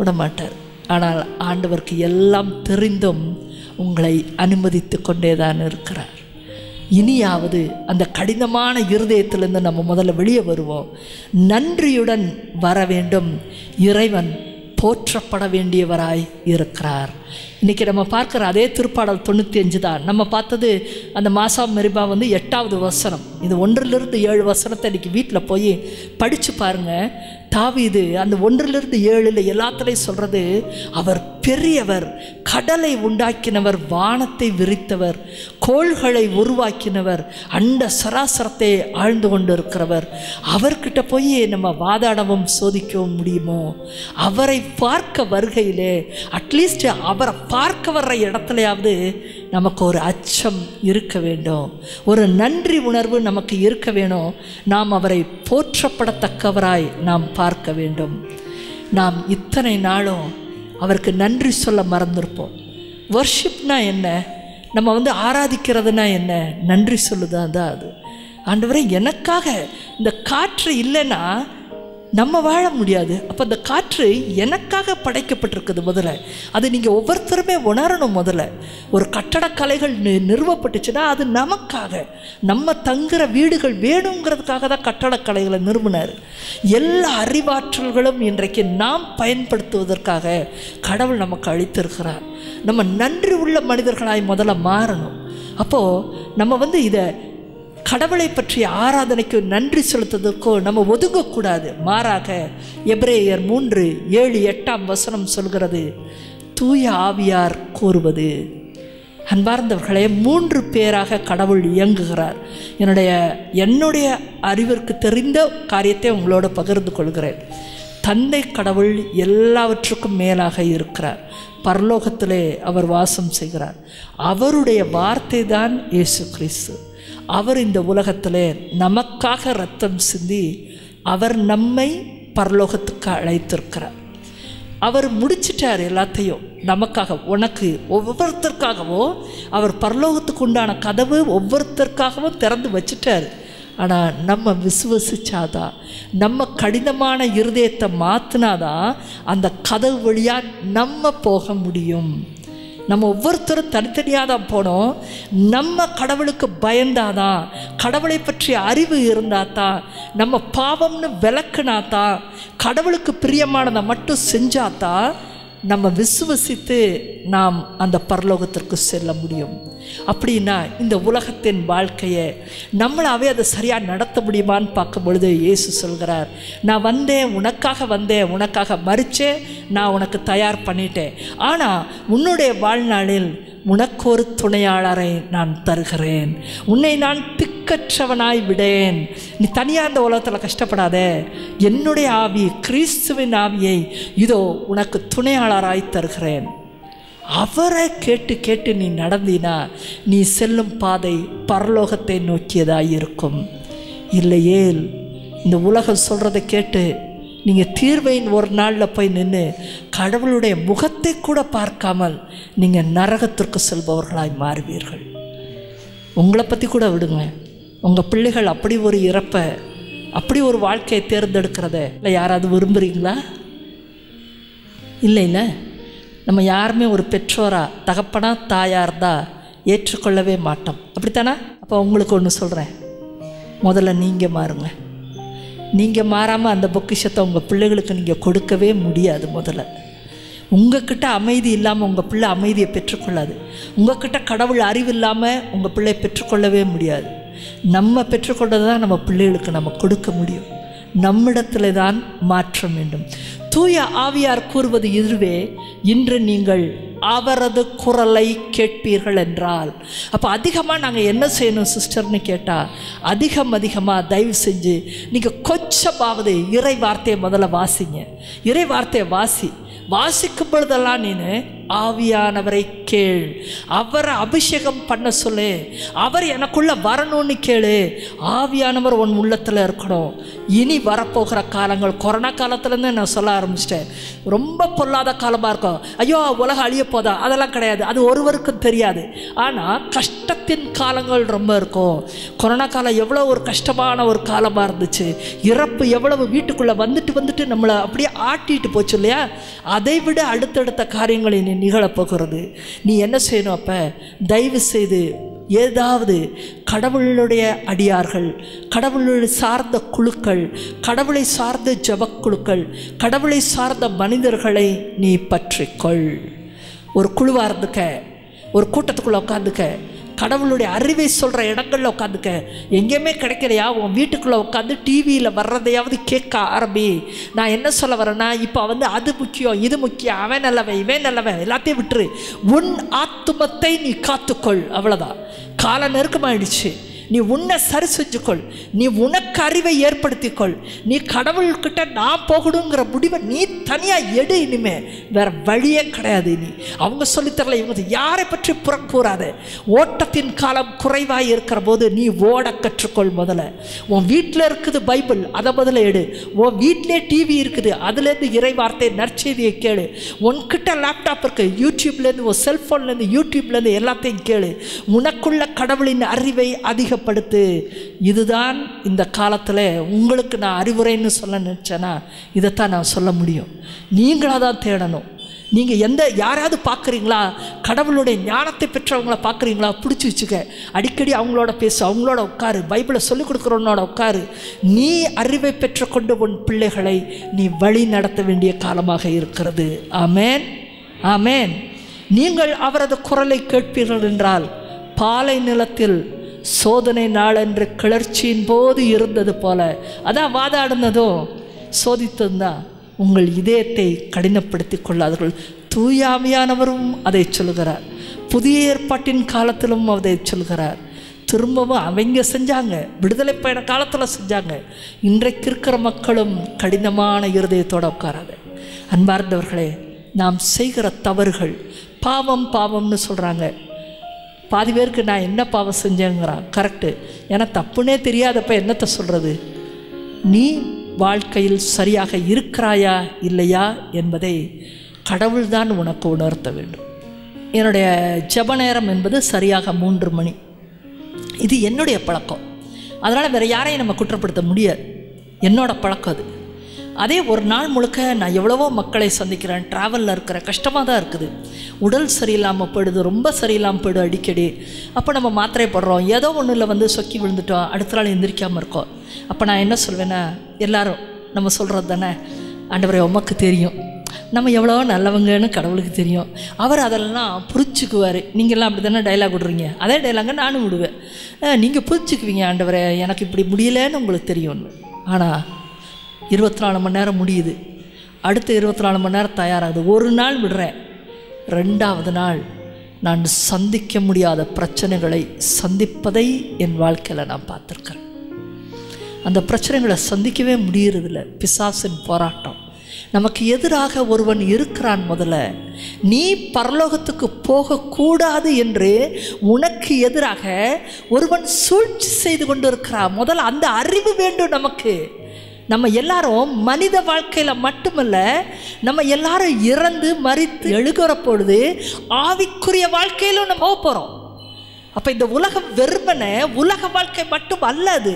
விடமாட்டார். ஆனால் ஆண்டவருக்கு எல்லாம் தெரிந்தும் உங்களை அனுமதித்து கொண்டே தான் இருக்கிறார். இனியாவது அந்த கடினமான இருதயத்திலிருந்து நம்ம முதல்ல வெளியே வருவோம். நன்றியுடன் வர வேண்டும். இறைவன் போற்றப்பட வேண்டியவராய் இருக்கிறார். இன்றைக்கி நம்ம பார்க்குற அதே திருப்பாடல் தொண்ணூற்றி அஞ்சு தான் நம்ம பார்த்தது. அந்த மாசா மெரிபா வந்து எட்டாவது வசனம். இது ஒன்றிலிருந்து ஏழு வசனத்தை இன்றைக்கி வீட்டில் போய் படித்து பாருங்கள். தாவீது அந்த ஒன்றிலிருந்து ஏழில் எல்லாத்துலேயும் சொல்கிறது, அவர் பெரியவர், கடலை உண்டாக்கினவர், வானத்தை விரித்தவர், கோள்களை உருவாக்கினவர், அண்ட சராசரத்தை ஆழ்ந்து கொண்டு இருக்கிறவர். அவர்கிட்ட போய் நம்ம வாதாடவும் சோதிக்கவும் முடியுமோ? அவரை பார்க்க வருகையிலே அட்லீஸ்ட் அவரை பார்க்க வர்ற இடத்துலையாவது நமக்கு ஒரு அச்சம் இருக்க வேண்டும், ஒரு நன்றி உணர்வு நமக்கு இருக்க வேணும். நாம் அவரை போற்றப்படத்தக்கவராய் நாம் பார்க்க வேண்டும். நாம் இத்தனை நாளும் அவருக்கு நன்றி சொல்ல மறந்துருப்போம். வர்ஷிப்னா என்ன? நம்ம வந்து ஆராதிக்கிறதுனா என்ன? நன்றி சொல்லுதான் தான் அது. ஆண்டவரே, எனக்காக இந்த காற்று இல்லைன்னா நம்ம வாழ முடியாது. அப்போ அந்த காற்று எனக்காக படைக்கப்பட்டிருக்குது. முதல்ல அது நீங்கள் ஒவ்வொருத்தருமே உணரணும். முதல்ல ஒரு கட்டடக்கலைகள் நி நிறுவப்பட்டுச்சுன்னா அது நமக்காக, நம்ம தங்குற வீடுகள் வேணுங்கிறதுக்காக தான் கட்டடக்கலைகளை நிறுவினார். எல்லா அறிவாற்றல்களும் இன்றைக்கு நாம் பயன்படுத்துவதற்காக கடவுள் நமக்கு அளித்திருக்கிறார். நம்ம நன்றி உள்ள மனிதர்களாய் முதல்ல மாறணும். அப்போது நம்ம வந்து இதை கடவுளை பற்றிய ஆராதனைக்கு நன்றி செலுத்துவதற்கோ நம்ம ஒதுங்கக்கூடாது. மாறாக எபிரேயர் மூன்று ஏழு எட்டாம் வசனம் சொல்கிறது, தூய ஆவியார் கூறுவது. அன்பார்ந்தவர்களே, மூன்று பேராக கடவுள் இயங்குகிறார். என்னுடைய என்னுடைய அறிவிற்கு தெரிந்த காரியத்தை உங்களோடு பகிர்ந்து கொள்கிறேன். தந்தை கடவுள் எல்லாவற்றுக்கும் மேலாக இருக்கிறார். பரலோகத்திலே அவர் வாசம் செய்கிறார். அவருடைய வார்த்தை தான் இயேசு கிறிஸ்து. அவர் இந்த உலகத்திலே நமக்காக ரத்தம் சிந்தி அவர் நம்மை பரலோகத்துக்கு அழைத்திருக்கிறார். அவர் முடிச்சிட்டார் எல்லாத்தையும் நமக்காக, உனக்கு ஒவ்வொருத்தருக்காகவோ. அவர் பரலோகத்துக்கு உண்டான கதவு ஒவ்வொருத்தருக்காகவும் திறந்து வச்சிட்டார். ஆனால் நம்ம விசுவசிச்சாதான், நம்ம கடினமான இருதயத்தை மாற்றினாதான் அந்த கதவு வழியாக நம்ம போக முடியும். நம்ம ஒவ்வொருத்தரும் தனித்தனியாக தான் போனோம். நம்ம கடவுளுக்கு பயந்தாதான், கடவுளை பற்றிய அறிவு இருந்தால் தான், நம்ம பாவம்னு விளக்குனா தான், கடவுளுக்கு பிரியமானதை மட்டும் செஞ்சாதான் நம்ம விசுவசித்து நாம் அந்த பரலோகத்திற்கு செல்ல முடியும். அப்படின்னா இந்த உலகத்தின் வாழ்க்கையை நம்மளாவே அதை சரியாக நடத்த முடியுமான்னு பார்க்கும் பொழுது இயேசு சொல்கிறார், நான் வந்தேன் உனக்காக வந்தேன், உனக்காக மறிச்சேன், நான் உனக்கு தயார் பண்ணிட்டேன். ஆனால் உன்னுடைய வாழ்நாளில் உனக்கு ஒரு துணையாளரை நான் தருகிறேன். உன்னை நான் திக்கற்றவனாய் விடேன். நீ தனியாக இந்த உலகத்தில் கஷ்டப்படாத. என்னுடைய ஆவி, கிறிஸ்துவின் ஆவியை இதோ உனக்கு துணையாளராய் தருகிறேன். அவரை கேட்டு கேட்டு நீ நடந்தினா நீ செல்லும் பாதை பரலோகத்தை நோக்கியதாக இருக்கும். இல்லையே இந்த உலகம் சொல்கிறத கேட்டு நீங்கள் தீர்வையின் ஒரு நாளில் போய் நின்று கடவுளுடைய முகத்தை கூட பார்க்காமல் நீங்கள் நரகத்திற்கு செல்பவர்களாய் மாறுவீர்கள். உங்களை பற்றி கூட விடுங்க, உங்கள் பிள்ளைகள் அப்படி ஒரு இறப்பை, அப்படி ஒரு வாழ்க்கையை தேர்ந்தெடுக்கிறத இல்லை யாராவது விரும்புகிறீங்களா? இல்லைல்ல, நம்ம யாருமே ஒரு பெற்றோராக, தகப்பனா தாயார்தா ஏற்றுக்கொள்ளவே மாட்டோம். அப்படித்தானா? அப்போ உங்களுக்கு ஒன்று சொல்கிறேன், முதல்ல நீங்கள் மாறுங்க. நீங்கள் மாறாமல் அந்த பொக்கிஷத்தை உங்கள் பிள்ளைகளுக்கு நீங்கள் கொடுக்கவே முடியாது. முதல்ல உங்கள்கிட்ட அமைதி இல்லாமல் உங்கள் பிள்ளை அமைதியை பெற்றுக்கொள்ளாது. உங்கள்கிட்ட கடவுள் அறிவு இல்லாமல் உங்கள் பிள்ளை பெற்றுக்கொள்ளவே முடியாது. நம்ம பெற்றுக்கொண்டது தான் நம்ம பிள்ளைகளுக்கு நம்ம கொடுக்க முடியும். நம்மிடத்தில் தான் மாற்ற வேண்டும். தூய ஆவியார் கூறுவது இதுவே, இன்று நீங்கள் அவரது குரலை கேட்பீர்கள் என்றால். அப்போ அதிகமாக நாங்கள் என்ன செய்யணும் சிஸ்டர்னு கேட்டால், அதிகம் அதிகமாக தயவு செஞ்சு நீங்கள் கொஞ்சமாவது இறை வார்த்தையை முதல்ல வாசிங்க. இறை வார்த்தையை வாசி வாசிக்கும் பொழுதெல்லாம் நீனு ஆவியானவரை கேள், அவரை அபிஷேகம் பண்ண சொல்லு, அவர் எனக்குள்ளே வரணும்னு கேளு. ஆவியானவர் உன் உள்ளத்தில் இருக்கணும். இனி வரப்போகிற காலங்கள், கொரோனா காலத்துலேருந்து நான் சொல்ல ஆரம்பிச்சிட்டேன், ரொம்ப பொல்லாத காலமாக இருக்கும். ஐயோ உலகம் அழிய போதா? அதெல்லாம் கிடையாது, அது ஒருவருக்கும் தெரியாது. ஆனால் கஷ்டத்தின் காலங்கள் ரொம்ப இருக்கும். கொரோனா காலம் எவ்வளோ ஒரு கஷ்டமான ஒரு காலமாக இருந்துச்சு. இறப்பு எவ்வளவு வீட்டுக்குள்ளே வந்துட்டு வந்துட்டு நம்மளை அப்படியே ஆட்டிட்டு போச்சு இல்லையா? அதை விட அடுத்தடுத்த காரியங்கள் இனி நிகழப்போகிறது. நீ என்ன செய்யணும்? அப்போ தயவு செய்து ஏதாவது கடவுளுடைய அடியார்கள், கடவுளை சார்ந்த குழுக்கள், கடவுளை சார்ந்த ஜபக்குழுக்கள், கடவுளை சார்ந்த மனிதர்களை நீ பற்றிக்கொள். ஒரு குழுவாக இருந்துக்க, ஒரு கூட்டத்துக்குள்ளே உட்காந்துக்க, கடவுளுடைய அறிவை சொல்கிற இடங்களில் உட்காந்துக்க. எங்கேயுமே கிடைக்கிறையா? உன் வீட்டுக்குள்ளே உட்காந்து டிவியில் வர்றதையாவது கேட்க ஆரம்பி. நான் என்ன சொல்ல வரேன்னா, இப்போ வந்து அது முக்கியம், இது முக்கியம், அவன் நல்லவன், இவன் நல்லவன், எல்லாத்தையும் விட்டுரு. உன் ஆத்துமத்தை நீ காத்துக்கொள். அவ்வளோதான். கால நெருக்கமாயிடுச்சு. நீ உன்னை சரி செஞ்சுக்கொள். நீ உனக்கு அறிவை ஏற்படுத்திக்கொள். நீ கடவுள்கிட்ட நான் போகணுங்கிற முடிவை நீ தனியாக எடு. இனிமே வேறு வழியே கிடையாது. நீ அவங்க சொல்லித்தரல, இவங்க யாரை பற்றி புறக்கூறாத. ஓட்டத்தின் காலம் குறைவாக இருக்கிற போது நீ ஓட கற்றுக்கொள். முதல்ல உன் வீட்டில் இருக்குது பைபிள், அதை முதல்ல எடு. உன் வீட்டிலே டிவி இருக்குது, அதுலேருந்து இறை வார்த்தை நற்செய்தியை கேளு. உன்கிட்ட லேப்டாப் இருக்குது, யூடியூப்லேருந்து, உன் செல்ஃபோன்லேருந்து, யூடியூப்லேருந்து எல்லாத்தையும் கேளு. உனக்குள்ள கடவுளின் அறிவை அதிகம் அதிகப்படுத்து. இதுதான் இந்த காலத்தில் உங்களுக்கு நான் அறிவுரைன்னு சொல்ல நினச்சேன்னா இதைத்தான் நான் சொல்ல முடியும். நீங்களாக தான் தேடணும். நீங்கள் எந்த யாராவது பார்க்குறீங்களா, கடவுளுடைய ஞானத்தை பெற்றவங்கள பார்க்குறீங்களா, பிடிச்சி வச்சுக்க. அடிக்கடி அவங்களோட பேசு, அவங்களோட உட்காரு, பைபிளை சொல்லிக் கொடுக்குறவனோட உட்காரு. நீ அறிவை பெற்றுக்கொண்டு உன் பிள்ளைகளை நீ வழி நடத்த வேண்டிய காலமாக இருக்கிறது. ஆமேன், ஆமேன். நீங்கள் அவரது குரலை கேட்பீர்கள் என்றால், பாலை நிலத்தில் சோதனை நாளன்று கிளர்ச்சியின் போது இருந்தது போல, அதான் வாதாடுனதும் சோதித்ததும் தான், உங்கள் இதயத்தை கடினப்படுத்திக் கொள்ளாதீர்கள். தூயாமையானவரும் அதை சொல்கிறார், புதிய ஏற்பாட்டின் காலத்திலும் அதை சொல்கிறார். திரும்பவும் அவங்க செஞ்சாங்க, விடுதலை பயண காலத்தில் செஞ்சாங்க. இன்றைக்கு இருக்கிற மக்களும் கடினமான இருதயத்தோடு உட்காராங்க. அன்பார்ந்தவர்களே, நாம் செய்கிற தவறுகள் பாவம் பாவம்னு சொல்கிறாங்க. பாதி பேருக்கு நான் என்ன பாவம் செஞ்சேங்கிறான். கரெக்டு, ஏன்னா தப்புனே தெரியாதப்ப என்னத்தை சொல்கிறது. நீ வாழ்க்கையில் சரியாக இருக்கிறாயா இல்லையா என்பதை கடவுள்தான் உனக்கு உணர்த்த வேண்டும். என்னுடைய ஜெப நேரம் என்பது சரியாக மூன்று மணி. இது என்னுடைய பழக்கம். அதனால் வேறு யாரையும் நம்ம குற்றப்படுத்த முடியாது. என்னோடய பழக்கம் அது. அதே ஒரு நாள் முழுக்க நான் எவ்வளவோ மக்களை சந்திக்கிறேன். ட்ராவலில் இருக்கிற கஷ்டமாக தான் இருக்குது. உடல் சரியில்லாமல் போயிடுது, ரொம்ப சரியில்லாமல் போயிடுது அடிக்கடி. அப்போ நம்ம மாத்திரை போடுறோம், ஏதோ ஒன்றில் வந்து சொக்கி விழுந்துட்டோம், அடுத்த நாள் எந்திரிக்காமல் இருக்கோம். அப்போ நான் என்ன சொல்வேன்னா, எல்லாரும் நம்ம சொல்கிறது தானே, ஆண்டவரே உமக்கு தெரியும், நம்ம எவ்வளோ நல்லவங்கன்னு கடவுளுக்கு தெரியும், அவர் அதெல்லாம் புரிச்சுக்குவார். நீங்கள்லாம் அப்படி தானே டைலாக் விடுறீங்க, அதே டைலாக நானும் விடுவேன். நீங்கள் புரிச்சுக்குவீங்க ஆண்டவரே, எனக்கு இப்படி முடியலன்னு உங்களுக்கு தெரியும்னு. ஆனால் இருபத்தி நாலு மணி நேரம் முடியுது, அடுத்த இருபத்தி நாலு மணி நேரம் தயாராகுது. ஒரு நாள் விடுறேன், ரெண்டாவது நாள் நான் சந்திக்க முடியாத பிரச்சனைகளை சந்திப்பதை என் வாழ்க்கையில் நான் பார்த்துருக்கேன். அந்த பிரச்சனைகளை சந்திக்கவே முடியறதில்ல, பிசாசின் போராட்டம். நமக்கு எதிராக ஒருவன் இருக்கிறான். முதல்ல நீ பரலோகத்துக்கு போகக்கூடாது என்று உனக்கு எதிராக ஒருவன் சூழ்ச்சி செய்து கொண்டு இருக்கிறான். முதல்ல அந்த அறிவு வேண்டும் நமக்கு. நம்ம எல்லாரும் மனித வாழ்க்கையில் மட்டுமல்ல, நம்ம எல்லாரும் இறந்து மறித்து எழுகிற பொழுது ஆவிக்குரிய வாழ்க்கையிலும் நம்ம போகிறோம். அப்போ இந்த உலக வெறுமனை உலக வாழ்க்கை மட்டும் அல்ல, அது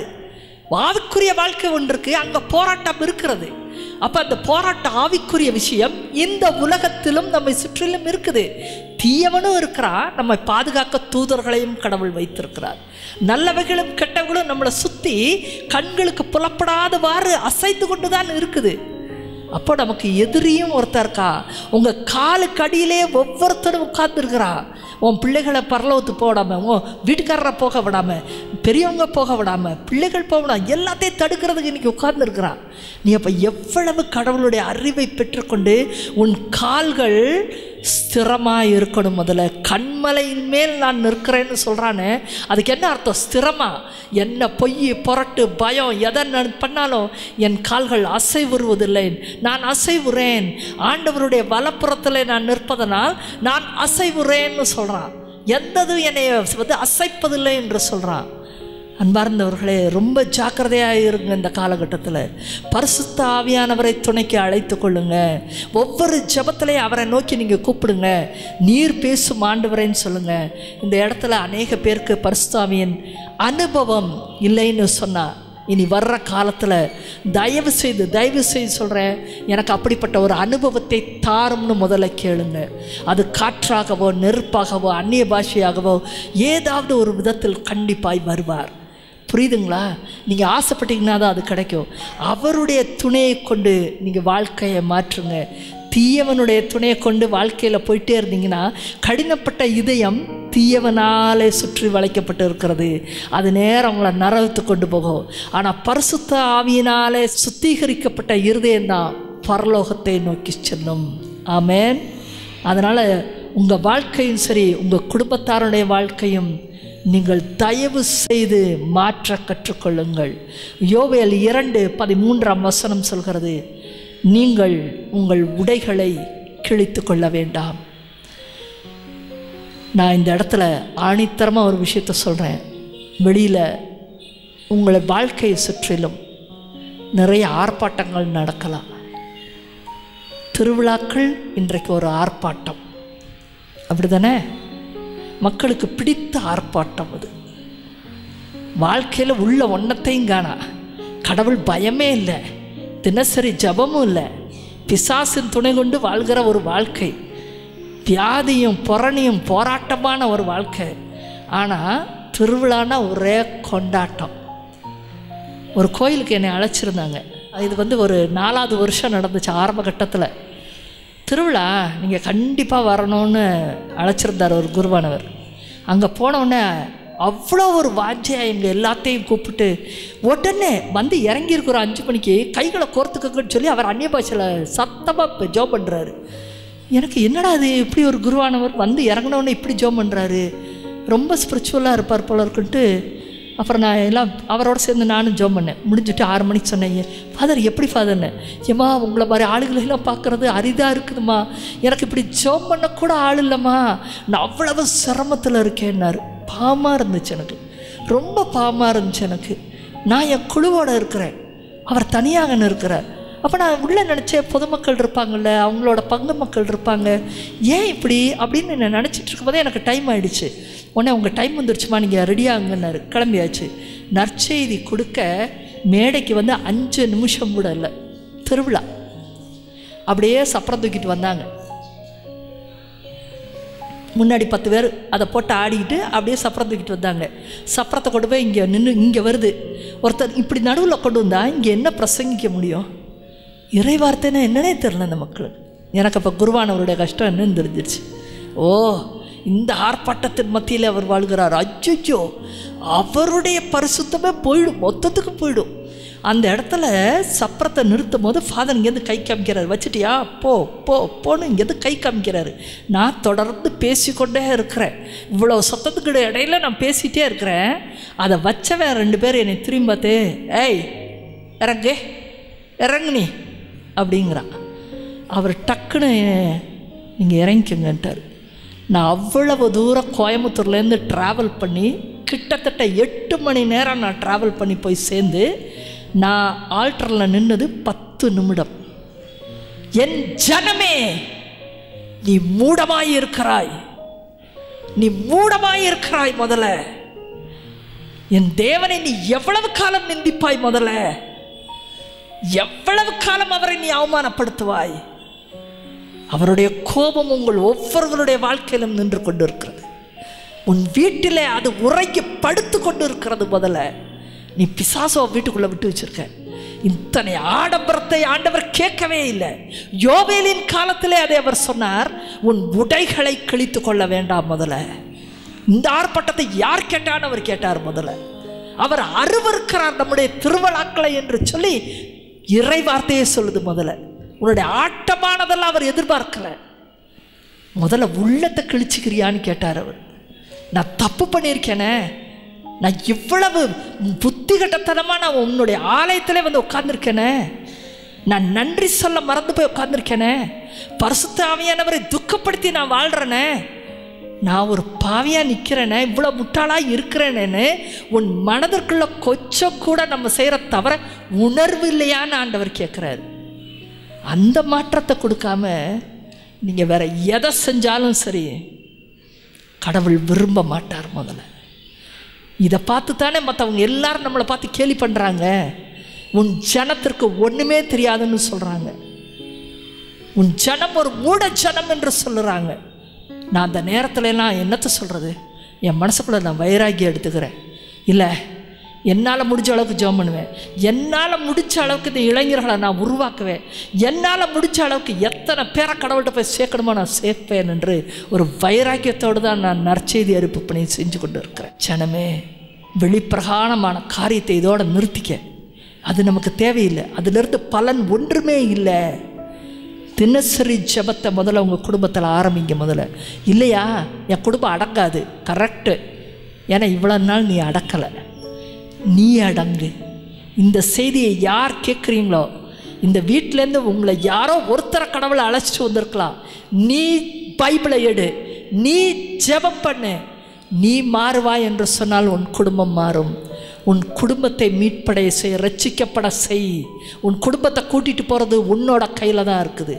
ஆவிக்குரிய வாழ்க்கை ஒன்றுக்கு அங்கே போராட்டம் இருக்கிறது. அப்போ அந்த போராட்ட ஆவிக்குரிய விஷயம் இந்த உலகத்திலும் நம்மை சுற்றிலும் இருக்குது. தீயவனும் இருக்கிறான், நம்மை பாதுகாக்க தூதர்களையும் கடவுள் வைத்திருக்கிறார். நல்லவைகளும் கெட்டவர்களும் நம்மளை சுற்றி கண்களுக்கு புலப்படாதவாறு அசைத்து கொண்டு தான் இருக்குது. அப்போ நமக்கு எதிரியும் ஒருத்தர் இருக்கா. உங்கள் காலுக்கு அடியிலே ஒவ்வொருத்தரும் உட்கார்ந்துருக்கிறா. உன் பிள்ளைகளை பரலோகத்து போடாமல், உன் வீட்டுக்காரரை போக விடாமல், பெரியவங்க போக விடாமல், பிள்ளைகள் போக விடாமல், எல்லாத்தையும் தடுக்கிறதுக்கு இன்றைக்கி உட்கார்ந்துருக்கிறான். நீ அப்போ எவ்வளவு கடவுளுடைய அறிவை பெற்றுக்கொண்டு உன் கால்கள் ஸ்திரமாக இருக்கணும். முதல்ல கண்மலையின் மேல் நான் நிற்கிறேன்னு சொல்கிறானே, அதுக்கு என்ன அர்த்தம்? ஸ்திரமாக. என்ன பொய் புரட்டு பயம் எதை நான் பண்ணாலும் என் கால்கள் அசைவுறுவதில்லை, நான் அசைவுறேன். ஆண்டவருடைய வலப்புறத்தில் நான் நிற்பதனால் நான் அசைவுறேன்னு சொல்கிறான். எந்ததும் என்னை வந்து அசைப்பதில்லை என்று சொல்கிறான். அன்பார்ந்தவர்களே, ரொம்ப ஜாக்கிரதையாக இருங்க. இந்த காலகட்டத்தில் பரிசுத்த ஆவியானவரை துணைக்கு அழைத்து கொள்ளுங்க. ஒவ்வொரு ஜெபத்திலையும் அவரை நோக்கி நீங்கள் கூப்பிடுங்க. நீர் பேசும் ஆண்டவரேன்னு சொல்லுங்கள். இந்த இடத்துல அநேக பேருக்கு பரிசுத்த ஆவியின் அனுபவம் இல்லைன்னு சொன்னால், இனி வர்ற காலத்தில் தயவு செய்து தயவு செய்து சொல்கிறேன், எனக்கு அப்படிப்பட்ட ஒரு அனுபவத்தை தாரும்னு முதல்ல கேளுங்க. அது காற்றாகவோ நெருப்பாகவோ அந்நிய பாஷையாகவோ ஏதாவது ஒரு விதத்தில் கண்டிப்பாய் வருவார். புரியுதுங்களா? நீங்கள் ஆசைப்பட்டீங்கன்னா தான் அது கிடைக்கும். அவருடைய துணையை கொண்டு நீங்கள் வாழ்க்கையை மாற்றுங்க. தீயவனுடைய துணையை கொண்டு வாழ்க்கையில் போயிட்டே இருந்தீங்கன்னா, கடினப்பட்ட இதயம் தீயவனாலே சுற்றி வளைக்கப்பட்டு இருக்கிறது, அது நேரம் அவங்கள நரகத்து கொண்டு போகும். ஆனால் பரிசுத்த ஆவியினாலே சுத்திகரிக்கப்பட்ட இருதயம்தான் பரலோகத்தை நோக்கி செல்லும். ஆமேன். அதனால் உங்கள் வாழ்க்கையும் சரி, உங்கள் குடும்பத்தாருடைய வாழ்க்கையும் நீங்கள் தயவு செய்து மாற்ற கற்றுக்கொள்ளுங்கள். யோவேல் இரண்டு பதிமூன்றாம் வசனம் சொல்கிறது, நீங்கள் உங்கள் உடைகளை கிழித்து கொள்ள வேண்டாம். நான் இந்த இடத்துல ஆணித்தரமாக ஒரு விஷயத்த சொல்கிறேன். வெளியில் உங்களை வாழ்க்கையை சுற்றிலும் நிறைய ஆர்ப்பாட்டங்கள் நடக்கலாம். திருவிழாக்கள் இன்றைக்கு ஒரு ஆர்ப்பாட்டம், அப்படி தானே? மக்களுக்கு பிடித்த ஆர்ப்பாட்டம் அது. வாழ்க்கையில உள்ள ஒன்னத்தையும் காணா. கடவுள் பயமே இல்லை, தினசரி ஜபமும் இல்லை, பிசாசின் துணை கொண்டு வாழ்கிற ஒரு வாழ்க்கை, வியாதியும் புரணியும் போராட்டமான ஒரு வாழ்க்கை. ஆனால் திருவிழானா ஒரே கொண்டாட்டம். ஒரு கோயிலுக்கு என்னை அழைச்சிருந்தாங்க. இது வந்து ஒரு நாலாவது வருஷம் நடந்துச்சு. ஆரம்ப கட்டத்தில் திருவிழா நீங்கள் கண்டிப்பாக வரணும்னு அழைச்சிருந்தார் ஒரு குருவானவர். அங்கே போனவுடனே அவ்வளோ ஒரு வாஞ்சையாக இவங்க எல்லாத்தையும் கூப்பிட்டு உடனே வந்து இறங்கியிருக்கிற அஞ்சு மணிக்கு கைகளை கோர்த்துக்கங்கன்னு சொல்லி அவர் அந்நிய பாஷையில் சத்தமாக ஜோம் பண்ணுறாரு. எனக்கு என்னடா அது, இப்படி ஒரு குருவானவர் வந்து இறங்கினவுடனே இப்படி ஜோம் பண்ணுறாரு, ரொம்ப ஸ்பிரிச்சுவலாக இருப்பார் போல இருக்குன்ட்டு அப்புறம் நான் எல்லாம் அவரோட சேர்ந்து நானும் ஜோம் பண்ணேன். முடிஞ்சுட்டு ஆறு மணிக்கு சொன்னேன், ஃபாதர் எப்படி ஃபாதர்னு, ஏம்மா உங்களை மாதிரி ஆளுகளெல்லாம் பார்க்குறது அரிதாக இருக்குதுமா, எனக்கு இப்படி ஜோம் பண்ணக்கூட ஆள் இல்லைம்மா, நான் அவ்வளவு சிரமத்தில் இருக்கேன்னாரு. பாவமாக இருந்துச்சு எனக்கு, ரொம்ப பாவமாக இருந்துச்சு எனக்கு. நான் என் குழுவோடு இருக்கிறேன், அவர் தனியாகன்னு இருக்கிறார். அப்போ நான் உள்ளே நினச்சேன், பொதுமக்கள் இருப்பாங்கள்ல, அவங்களோட பங்கு மக்கள் இருப்பாங்க, ஏன் இப்படி அப்படின்னு நான் நினச்சிட்டு இருக்கும்போதே எனக்கு டைம் ஆகிடுச்சு. உடனே உங்கள் டைம் வந்துருச்சுமா, நீங்கள் ரெடியாகுங்கன்னாரு. கிளம்பியாச்சு. நற்செய்தி கொடுக்க மேடைக்கு வந்து அஞ்சு நிமிஷம் கூட இல்லை, திருவிழா அப்படியே சப்பரம் தூக்கிட்டு வந்தாங்க. முன்னாடி பத்து பேர் அதை போட்டு ஆடிக்கிட்டு அப்படியே சப்பரம் தூக்கிட்டு வந்தாங்க. சப்பரத்தை கொண்டு போய் இங்கே நின்று இங்கே வருது ஒருத்தர், இப்படி நடுவில் கொண்டு வந்தால் இங்கே என்ன பிரசங்கிக்க முடியும்? இறைவார்த்தைன்னா என்னன்னே தெரில அந்த மக்களுக்கு. எனக்கு அப்போ குருவானவருடைய கஷ்டம் என்னன்னு தெரிஞ்சிருச்சு. ஓ, இந்த ஆர்ப்பாட்டத்தின் மத்தியில் அவர் வாழ்கிறார். அச்சோ, அவருடைய பரிசுத்தமே போயிடும், மொத்தத்துக்கு போயிடும். அந்த இடத்துல சப்பரத்தை நிறுத்தும் போது ஃபாதர் இங்கேருந்து கை காமிக்கிறாரு, வச்சுட்டியா போ போ போன்னு இங்கேருந்து கை காமிக்கிறாரு. நான் தொடர்ந்து பேசிக்கொண்டே இருக்கிறேன், இவ்வளோ சத்தத்துக்கு இடையில நான் பேசிகிட்டே இருக்கிறேன். அதை வச்சவன் ரெண்டு பேர் என்னை திரும்பி பார்த்து, ஏய் இறங்கு இறங்குனி அப்படிங்கிறான். அவர் டக்குன்னு நீங்கள் இறங்கிக்கங்கன்ட்டார். நான் அவ்வளவு தூரம் கோயம்புத்தூர்லேருந்து ட்ராவல் பண்ணி கிட்டத்தட்ட எட்டு மணி நேரம் நான் ட்ராவல் பண்ணி போய் சேர்ந்து நான் ஆல்டரில் நின்னது பத்து நிமிடம். என் ஜனமே, நீ மூடமாயிருக்கிறாய், நீ மூடமாயிருக்கிறாய் முதல்ல, என் தேவனை நீ எவ்வளவு காலம் நிந்திப்பாய், முதல்ல எவ்வளவு காலம் அவரை நீ அவமானப்படுத்துவாய். அவருடைய கோபம் உங்கள் ஒவ்வொருவருடைய வாழ்க்கையிலும் நின்று கொண்டு இருக்கிறது, உன் வீட்டிலே அது உறைக்கு படுத்து கொண்டு இருக்கிறது. முதல்ல நீ பிசாசோ வீட்டுக்குள்ளே விட்டு வச்சிருக்க. இத்தனை ஆடம்பரத்தை ஆண்டவர் கேட்கவே இல்லை. யோவேலின் காலத்திலே அதை அவர் சொன்னார், உன் உடைகளை கிழித்து கொள்ள வேண்டாம். முதல்ல இந்த ஆர்ப்பாட்டத்தை யார் கேட்டான்னு அவர் கேட்டார். முதல்ல அவர் அருவருக்கிறார் நம்முடைய திருவிழாக்களை என்று சொல்லி இறை வார்த்தையே சொல்லுது. முதல்ல உன்னுடைய ஆட்டமானதெல்லாம் அவர் எதிர்பார்க்கல. முதல்ல உள்ளத்தை கிழிச்சுக்கிறியான்னு கேட்டார் அவர். நான் தப்பு பண்ணியிருக்கேனே, நான் இவ்வளவு புத்தி கட்டத்தனமாக நான் உன்னுடைய ஆலயத்திலே வந்து உட்கார்ந்துருக்கேனே, நான் நன்றி சொல்ல மறந்து போய் உட்கார்ந்துருக்கேனே, பரிசுத்த ஆவியானவரை துக்கப்படுத்தி நான் வாழ்கிறேனே, நான் ஒரு பாவியாக நிற்கிறேனே, இவ்வளோ முட்டாளாக இருக்கிறேனேன்னு உன் மனதிற்குள்ள கொச்சம் கூட நம்ம செய்கிற தவிர உணர்வு இல்லையான்னு ஆண்டவர் கேட்குறாரு. அந்த மாற்றத்தை கொடுக்காம நீங்கள் வேற எதை செஞ்சாலும் சரி கடவுள் விரும்ப மாட்டார். முதல்ல இதை பார்த்து தானே மற்றவங்க எல்லாரும் நம்மளை பார்த்து கேலி பண்ணுறாங்க. உன் ஜனத்திற்கு ஒன்றுமே தெரியாதுன்னு சொல்கிறாங்க, உன் ஜனம் ஒரு மூட ஜனம் என்று சொல்லுறாங்க. நான் அந்த நேரத்துலலாம் என்னத்தை சொல்கிறது? என் மனசுக்குள்ளே நான் வைராகியம் எடுத்துக்கிறேன். இல்லை, என்னால் முடிஞ்ச அளவுக்கு ஜோம் பண்ணுவேன், என்னால் முடித்த அளவுக்கு இந்த இளைஞர்களை நான் உருவாக்குவேன், என்னால் முடித்த அளவுக்கு எத்தனை பேரை கடவுள்கிட்ட போய் சேர்க்கணுமோ நான் சேர்ப்பேன் என்று ஒரு வைராக்கியத்தோடு தான் நான் நற்செய்தி அறிப்பு பண்ணி செஞ்சு கொண்டு இருக்கிறேன். ஜனமே, வெளிப்பிரகாரமான காரியத்தை இதோடு நிறுத்திக்க, அது நமக்கு தேவையில்லை, அதிலிருந்து பலன் ஒன்றுமே இல்லை. தினசரி ஜபத்தை முதல்ல உங்கள் குடும்பத்தில் ஆரம்பிங்க. முதல்ல இல்லையா என் குடும்பம் அடங்காது, கரெக்டு, ஏன்னா இவ்வளோ நாள் நீ அடக்கலை, நீ அடங்கு. இந்த செய்தியை யார் கேட்குறீங்களோ, இந்த வீட்டிலேருந்து உங்களை யாரோ ஒருத்தர கடவுளை அழைச்சிட்டு வந்திருக்கலாம், நீ பைபிளை எடு, நீ ஜெபம் பண்ணு, நீ மாறுவா என்று சொன்னால் உன் குடும்பம் மாறும். உன் குடும்பத்தை மீட்படைய செய், ரட்சிக்கப்பட செய். உன் குடும்பத்தை கூட்டிகிட்டு போகிறது உன்னோட கையில் தான் இருக்குது.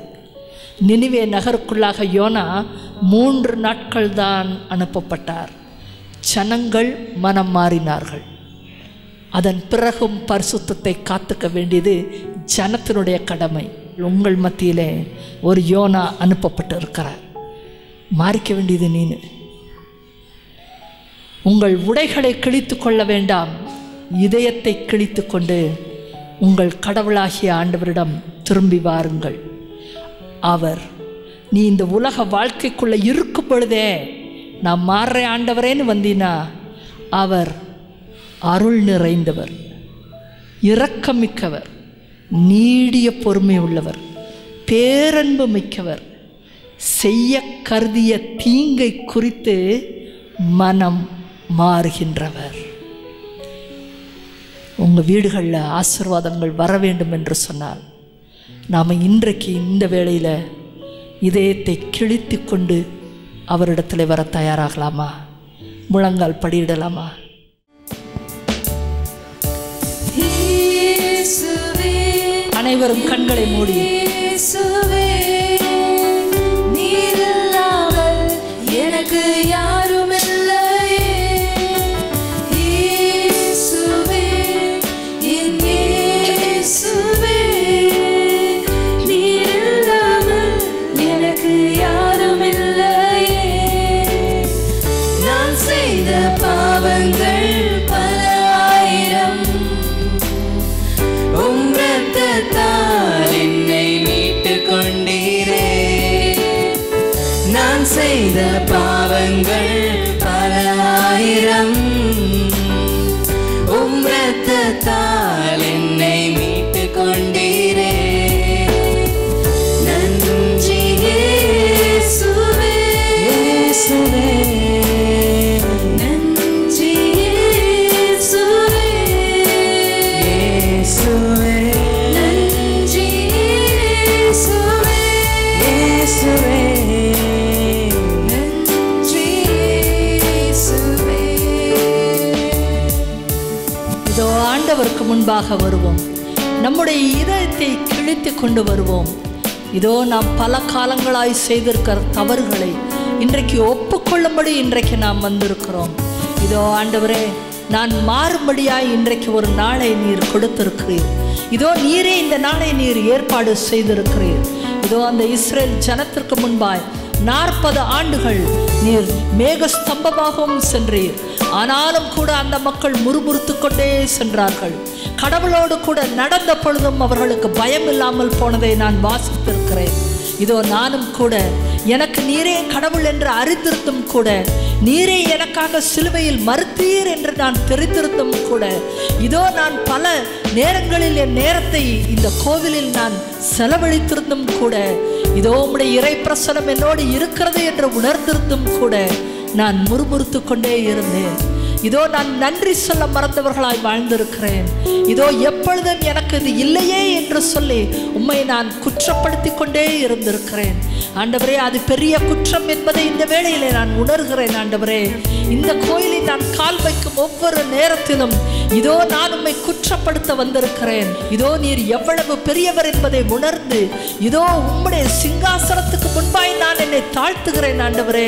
நினிவே நகருக்குள்ளாக யோனா மூன்று நாட்கள் தான் அனுப்பப்பட்டார். ஜனங்கள் மனம் மாறினார்கள். அதன் பிறகும் பரிசுத்தத்தை காத்துக்க வேண்டியது ஜனத்தினுடைய கடமை. உங்கள் மத்தியிலே ஒரு யோனா அனுப்பப்பட்டு இருக்கிறார். மாறிக்க வேண்டியது நீனு. உங்கள் உடைகளை கிழித்து கொள்ள வேண்டாம், இதயத்தை கிழித்து கொண்டு உங்கள் கடவுளாகிய ஆண்டவரிடம் திரும்பி வாருங்கள். அவர் நீ இந்த உலக வாழ்க்கைக்குள்ளே இருக்கும் பொழுதே நான் மாறுற ஆண்டவரேன்னு வந்தீனா, அவர் அருள் நிறைந்தவர், இரக்கமிக்கவர், நீடிய பொறுமை உள்ளவர், பேரன்பு மிக்கவர், செய்ய கருதிய தீங்கை குறித்து மனம் மாறுகின்றவர். உங்கள் வீடுகளில் ஆசீர்வாதங்கள் வர வேண்டும் என்று சொன்னால் நாம் இன்றைக்கு இந்த வேளையில் இதயத்தை கிழித்து கொண்டு அவரிடத்தில் வர தயாராகலாமா? முழங்கால் படியிடலாமா? அனைவரும் கண்களை மூடி எனக்கு யாரும் முன்பாக வருவோம். நம்முடைய இதயத்தை கிழித்து கொண்டு வருவோம். இதோ நாம் பல காலங்களாய் செய்திருக்கிற தவறுகளை இன்றைக்கு ஒப்புக்கொள்ளும்படி இன்றைக்கு நாம் வந்திருக்கிறோம். இதோ ஆண்டவரே, நான் மாறும்படியாய் இன்றைக்கு ஒரு நாளை நீர் கொடுத்திருக்கிறீர். இதோ நீரே இந்த நாளை நீர் ஏற்பாடு செய்திருக்கிறீர். இதோ அந்த இஸ்ரேல் ஜனத்திற்கு முன்பாய் நாற்பது ஆண்டுகள் நீர் மேக ஸ்தம்பமாகவும் சென்றீர். ஆனாலும் கூட அந்த மக்கள் முறுமுறுத்து கொண்டே சென்றார்கள். கடவுளோடு கூட நடந்த பொழுதும் அவர்களுக்கு பயம் இல்லாமல் போனதை நான் வாசித்திருக்கிறேன். இதோ நானும் கூட எனக்கு நீரே கடவுள் என்று அறிந்திருந்தும் கூட, நீரே எனக்காக சிலுவையில் மறுத்தீர் என்று நான் தெரிந்திருந்தும் கூட, இதோ நான் பல நேரங்களில் என் நேரத்தை இந்த கோவிலில் நான் செலவழித்திருந்தும் கூட, இதோ உம்முடைய இறை பிரசனம் என்னோடு இருக்கிறது என்று உணர்ந்திருந்தும் கூட நான் முறுமுறுத்து கொண்டே இருந்தேன். இதோ நான் நன்றி சொல்ல மறந்தவர்களாய் வாழ்ந்திருக்கிறேன். இதோ எப்பொழுதும் எனக்கு இது இல்லையே என்று சொல்லி உம்மை நான் குற்றப்படுத்தி கொண்டே இருந்திருக்கிறேன். ஆண்டவரே, அது பெரிய குற்றம் என்பதை இந்த வேளையிலே நான் உணர்கிறேன். ஆண்டவரே, இந்த கோயிலில் நான் கால் வைக்கும் ஒவ்வொரு நேரத்திலும் இதோ நான் உம்மை குற்றப்படுத்த வந்திருக்கிறேன். இதோ நீர் எவ்வளவு பெரியவர் என்பதை உணர்ந்து இதோ உம்முடைய சிங்காசனத்துக்கு முன்பாய் நான் என்னை தாழ்த்துகிறேன். ஆண்டவரே,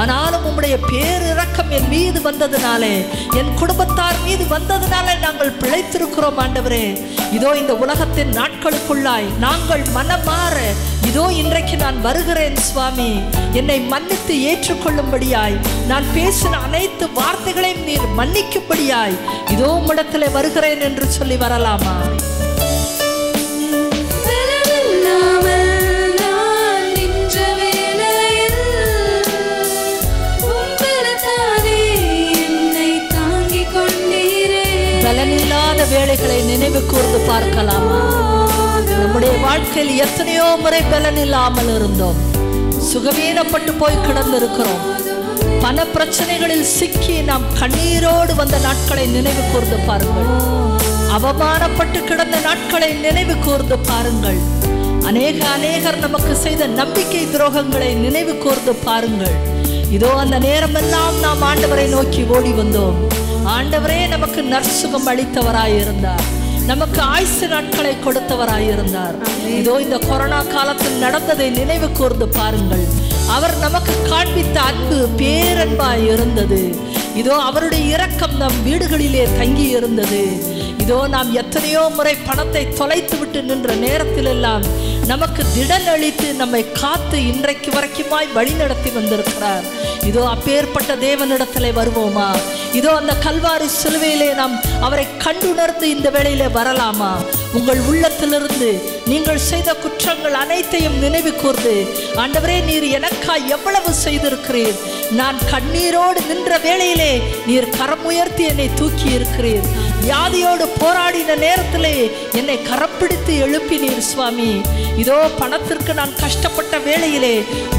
ஆனாலும் உம்முடைய பேரிரக்கம் என் மீது வந்ததினாலே, என் குடும்பத்தார் மீது வந்ததினாலே நாங்கள் பிழைத்திருக்கிறோம் ஆண்டவரே. இதோ இந்த உலகத்தின் நாட்களுக்குள்ளாய் நாங்கள் மனமாற இதோ இன்றைக்கு நான் வருகிறேன் சுவாமி. என்னை மன்னித்து ஏற்றுக்கொள்ளும்படியாய் நான் பேசின அனைத்து வார்த்தைகளையும் நீர் மன்னிக்கும்படியாய் இதோ உம்மிடத்திலே வருகிறேன் என்று சொல்லி வரலாமா? பலனில்லாத வேளைகளை நினைவு கூர்ந்து பார்க்கலாமா? நம்முடைய வாழ்க்கையில் எத்தனையோ முறை பலன் இல்லாமல் இருந்தோம், சுகவீனப்பட்டு போய் கிடந்திருக்கிறோம், பண பிரச்சனைகளில் சிக்கி நாம் கண்ணீரோடு வந்த நாட்களை நினைவு கூர்ந்து பாருங்கள். அவமானப்பட்டு கிடந்த நாட்களை நினைவு கூர்ந்து பாருங்கள். அநேக அநேகர் நமக்கு செய்த நம்பிக்கை துரோகங்களை நினைவு கூர்ந்து பாருங்கள். இதோ அந்த நேரமெல்லாம் நாம் ஆண்டவரை நோக்கி ஓடி வந்தோம். ஆண்டவரே நமக்கு நற்சுகம் அளித்தவராயிருந்தார். நமக்கு ஆயுசு நாட்களை கொடுத்தவராயிருந்தார். இதோ இந்த கொரோனா காலத்தில் நடந்ததை நினைவு கூர்ந்து பாருங்கள். அவர் நமக்கு காண்பித்த அன்பு பேரன்பாய் இருந்தது. இதோ அவருடைய இரக்கம் நம் வீடுகளிலே தங்கி இருந்தது. இதோ நாம் எத்தனையோ முறை பணத்தை தொலைத்து விட்டு நின்ற நேரத்திலெல்லாம் நமக்கு திடன் அளித்து நம்மை காத்து இன்றைக்கு வரைக்குமாய் வழி நடத்தி வந்திருக்கிறார். இதோ அப்பேற்பட்ட தேவனிடத்திலே வருவோமா? இதோ அந்த கல்வாரி சிலுவையிலே நாம் அவரை கண்டுணர்ந்து இந்த வேளையிலே வரலாமா? உங்கள் உள்ளத்திலிருந்து நீங்கள் செய்த குற்றங்கள் அனைத்தையும் நினைவு கூர்ந்து, ஆண்டவரே, நீர் எனக்காய் எவ்வளவு செய்திருக்கிறீர். நான் கண்ணீரோடு நின்ற வேளையிலே நீர் கரம் உயர்த்தி என்னை தூக்கி இருக்கிறீர். வியாதியோடு போராடின நேரத்திலே என்னை கரப்பிடித்து எழுப்பினீர் சுவாமி. இதோ பணத்திற்கு நான் கஷ்டப்பட்ட வேளையிலே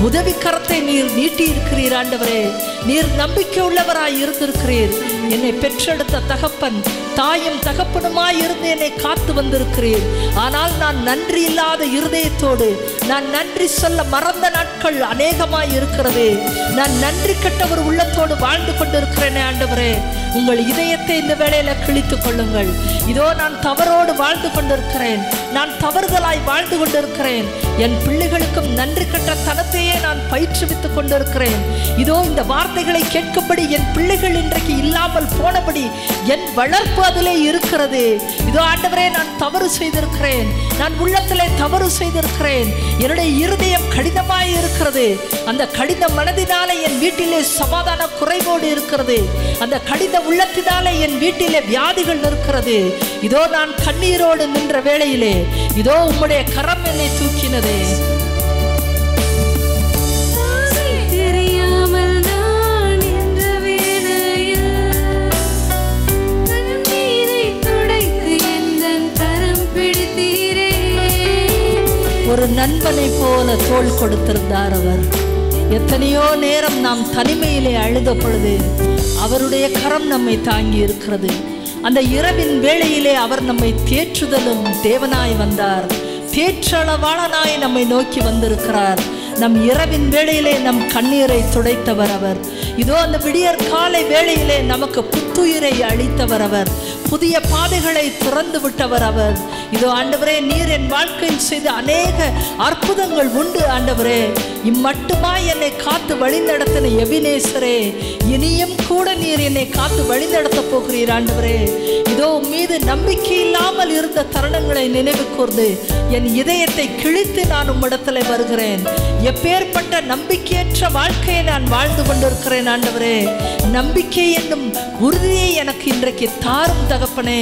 உதவி கரத்தை நீர் நீட்டியிருக்கிறீர். ஆண்டவரே, நீர் நம்பிக்கை உள்ளவராய் இருந்திருக்கிறீர். என்னை பெற்றெடுத்த தகப்பன் தாயும் தகப்பனுமாய் இருந்து என்னை காத்து வந்திருக்கிறீர். ஆனால் நான் நன்றி இல்லாத இருதயத்தோடு நான் நன்றி சொல்ல மறந்த நாட்கள் அநேகமாய் இருக்கிறது. நான் நன்றி கட்ட ஒரு உள்ளத்தோடு வாழ்ந்து கொண்டிருக்கிறேனே ஆண்டவரே, உங்கள் இதயத்தை இந்த வேளையில கிழித்து கொள்ளுங்கள். இதோ நான் தவறோடு வாழ்ந்து கொண்டிருக்கிறேன், நான் தவறுதலாய் வாழ்ந்து கொண்டிருக்கிறேன். என் பிள்ளைகளுக்கும் நன்றி கட்ட தனத்தையே நான் பயிற்றுவித்துக் கொண்டிருக்கிறேன். இதோ இந்த வார்த்தைகளை கேட்கும்படி என் பிள்ளைகள் இன்றைக்கு இல்லாமல் போனபடி என் வளர்ப்பு அதிலே இருக்கிறது. இதோ ஆண்டவரே, நான் தவறு செய்திருக்கிறேன், நான் உள்ளத்திலே தவறு செய்திருக்கிறேன். என்னுடைய இருதயம் கடினமாய் இருக்கிறது. அந்த கடின மனதினாலே என் வீட்டிலே சமாதான குறைவோடு இருக்கிறது. அந்த கடின உள்ளத்தினாலே என் வீட்டிலே வியாதிகள் இருக்கிறது. இதோ நான் கண்ணீரோடு நின்ற வேளையிலே இதோ உம்முடைய கரம் என்னை தூக்கினதே. ஒரு நண்பனை போல தோள் கொடுத்திருந்தார் அவர். எத்தனையோ நேரம் நாம் தனிமையிலே அழுத பொழுது அவருடைய கரம் நம்மை தாங்கி இருக்கிறது. அந்த இரவின் வேளையிலே அவர் நம்மை தேற்றுதலும் தேவனாய் வந்தார். தேற்றளவாளனாய் நம்மை நோக்கி வந்திருக்கிறார். நம் இரவின் வேளையிலே நம் கண்ணீரை துடைத்தவர் அவர். இதோ அந்த விடியற் காலை வேளையிலே நமக்கு புத்துயிரை அளித்தவர் அவர். புதிய பாதைகளை திறந்து விட்டவர் அவர். இதோ ஆண்டவரே, நீர் என் வாழ்க்கையில் செய்த அநேக அற்புதங்கள் உண்டு. ஆண்டவரே, இம்மட்டுமாய் என்னை காத்து வழி நடத்தின எபினேசரே, இனியும் கூட நீர் என்னை காத்து வழி நடத்த போகிறீர். ஆண்டவரே, இதோ மீது நம்பிக்கை இல்லாமல் இருந்த தருணங்களை நினைவு கூர்ந்து என் இதயத்தை கிழித்து நான் உம்மிடத்திலே வருகிறேன். எப்பேற்பட்ட நம்பிக்கையற்ற வாழ்க்கையை நான் வாழ்ந்து கொண்டிருக்கிறேன் ஆண்டவரே. நம்பிக்கை என்னும் உறுதியை எனக்கு இன்றைக்கு தாரும் தகப்பனே.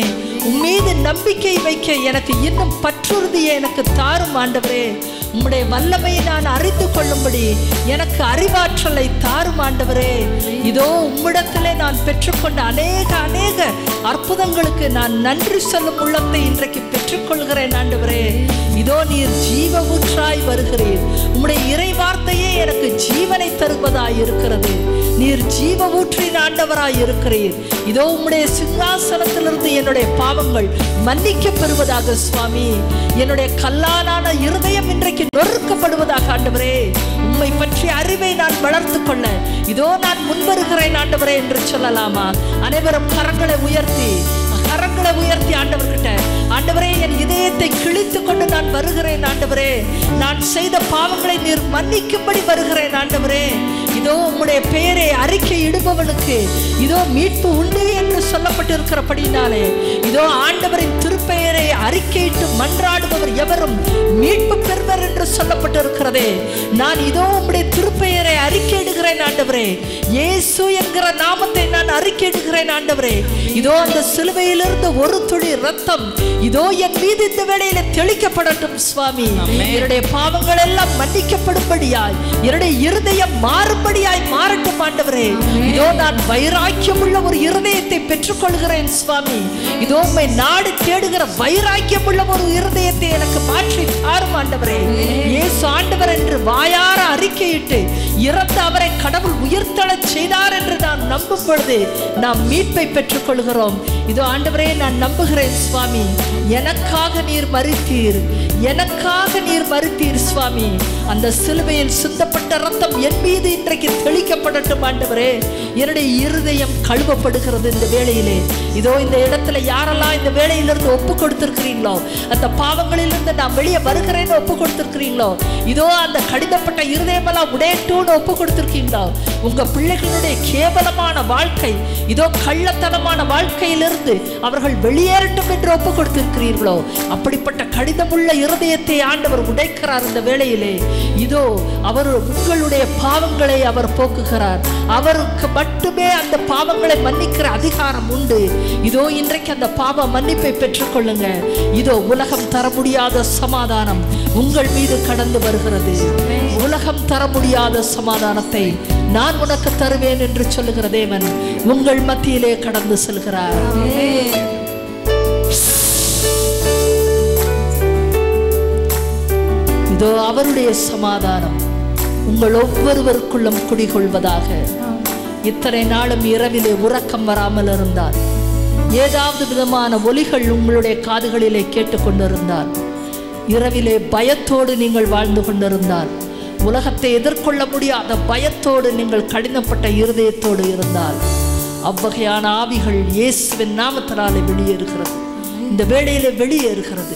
உம்மீது நம்பிக்கை வைக்க எனக்கு இன்னும் பற்றுறுதியை எனக்கு தாரும் ஆண்டவரே. உம்முடைய வல்லமையை நான் அறிந்து கொள்ளும்படி எனக்கு அறிவாற்றலை தாரும் ஆண்டவரே. இதோ உம்மிடத்திலே நான் பெற்றுக்கொண்ட அநேக அநேக அற்புதங்களுக்கு நான் நன்றி சொல்லும் உள்ளத்தை இன்றைக்கு பெற்றுக்கொள்கிறேன் ஆண்டவரே. இதோ நீர் ஜீவ ஊற்றாய் வருகிறீர். உம்முடைய இறை வார்த்தையே எனக்கு ஜீவனை தருவதாய் இருக்கிறது. நீர் ஜீவ ஊற்றின் ஆண்டவராய் இருக்கிறீர். இதோ உம்முடைய சிங்காசனத்திலிருந்து என்னுடைய பாவங்கள் மன்னிக்கப்படுவதாக சுவாமி. என்னுடைய கல்லாலான இருதயம் இன்றைக்கு நொறுக்கப்படுவதாக ஆண்டவரே. உம்மை பற்றிய அறிவை நான் வளர்த்து கொள்ள இதோ நான் முன்வருகிறேன் ஆண்டவரே என்று சொல்லலாமா? அனைவரும் கரங்களை உயர்த்தி கரங்களை உயர்த்தி ஆண்டவர்கிட்ட, ஆண்டவரே, என் இதயத்தை கிழித்து கொண்டு நான் வருகிறேன் ஆண்டவரே. நான் செய்த பாவங்களை நீர் மன்னிக்கும்படி வருகிறேன் ஆண்டவரே. இதோ உம்முடைய பெயரை அறிக்கை இடுபவனுக்கு இதோ மீட்பு உண்டு என்று சொல்லப்பட்டிருக்கிறபடினாலே, இதோ ஆண்டவரின் திருப்பெயரை அறிக்கையிட்டு மன்றாடுபவர் எவரும் மீட்பு பெறுவர் என்று சொல்லப்பட்டிருக்கிறதே. நான் இதோ உம்முடைய திருப்பெயரை அறிக்கையிடுகிறேன் ஆண்டவரே. இயேசு என்கிற நாமத்தை நான் அறிக்கையிடுகிறேன் ஆண்டவரே. இதோ அந்த சிலுவையிலிருந்து ஒரு துளி ரத்தம் இதோ என் மீது இந்த வேளையில தெளிக்கப்படட்டும் சுவாமி. என்னுடைய பாவங்கள் எல்லாம் மன்னிக்கப்படும்படியாய் என்னுடைய இருதயம் மாறும்படியாய் மாறட்டும் ஆண்டவரே. இதோ நான் வைராக்கியம் உள்ள ஒரு இருதயத்தை பெற்றுக்கொள்கிறேன் சுவாமி. இதோ உம்மை நாடு தேடுகிற வைராக்கியம் உள்ள ஒரு இருதயத்தை எனக்கு மாற்றி தாரும் ஆண்டவரே. இயேசு ஆண்டவர் என்று வாயார அறிக்கையிட்டு இறந்த அவரை கடவுள் உயிர்த்தெழச் செய்தார் என்று நாம் நம்பும் பொழுது நாம் மீட்பை பெற்றுக்கொள்கிறோம். இதோ ஆண்டவரே, நான் நம்புகிறேன் சுவாமி. எனக்காக நீர் மரித்தீர், எனக்காக நீர் மரித்தீர் சுவாமி. அந்த சிலுவையில் சுத்தப்பட்ட ரத்தம் என் மீது இன்றைக்கு தெளிக்கப்படட்டும் ஆண்டவரே. என்னுடைய இருதயம் கழுவப்படுகிறது இந்த வேளையிலே. இதோ இந்த இடத்துல யாரெல்லாம் இந்த வேளையிலிருந்து ஒப்பு கொடுத்திருக்கிறீங்களோ, அந்த பாவங்களிலிருந்து நான் வெளியே வருகிறேன்னு ஒப்பு கொடுத்திருக்கிறீங்களோ, இதோ அந்த கடிதப்பட்ட இருதயமெல்லாம் உடையட்டும்னு ஒப்பு கொடுத்திருக்கீங்களோ, உங்க பிள்ளைகளுடைய கேவலமான வாழ்க்கை, இதோ கள்ளத்தனமான வாழ்க்கையிலிருந்து அவர்கள் வெளியேறட்டும் என்று ஒப்பு கொடுத்திருக்கிறீர்களோ, அப்படிப்பட்ட கடிதமுள்ள இருதயத்தை ஆண்டவர் உடைக்கிறார் இந்த வேளையிலே. இதோ அவர் உங்களுடைய பாவங்களை அவர் போக்குகிறார். அவருக்கு மட்டுமே அந்த பாவங்களை மன்னிக்கிற அதிகாரம் உண்டு. இதோ இன்றைக்கு அந்த பாவ மன்னிப்பை பெற்றுக் கொள்ளுங்க. இதோ உலகம் தர முடியாத சமாதானம் உங்கள் மீது கடந்து வருகிறது. உலகம் தர முடியாத சமாதானத்தை நான் உனக்கு தருவேன் என்று சொல்லுகிற தேவன் உங்கள் மத்தியிலே கடந்து செல்கிறார். இதோ அவருடைய சமாதானம் உங்கள் ஒவ்வொருவருக்குள்ளும் குடிகொள்வதாக. இத்தனை நாளும் இரவிலே உறக்கம் வராமல் இருந்தால், ஏதாவது விதமான ஒலிகள் உங்களுடைய காதுகளிலே கேட்டுக்கொண்டிருந்தால், இரவிலே பயத்தோடு நீங்கள் வாழ்ந்து கொண்டிருந்தால், உலகத்தை எதிர்கொள்ள முடியாத பயத்தோடு நீங்கள் கடினப்பட்ட இருதயத்தோடு இருந்தால், அவ்வகையான ஆவிகள் இயேசுவின் நாமத்தினாலே வெளியேறுகிறது இந்த வேளையிலே, வெளியேறுகிறது.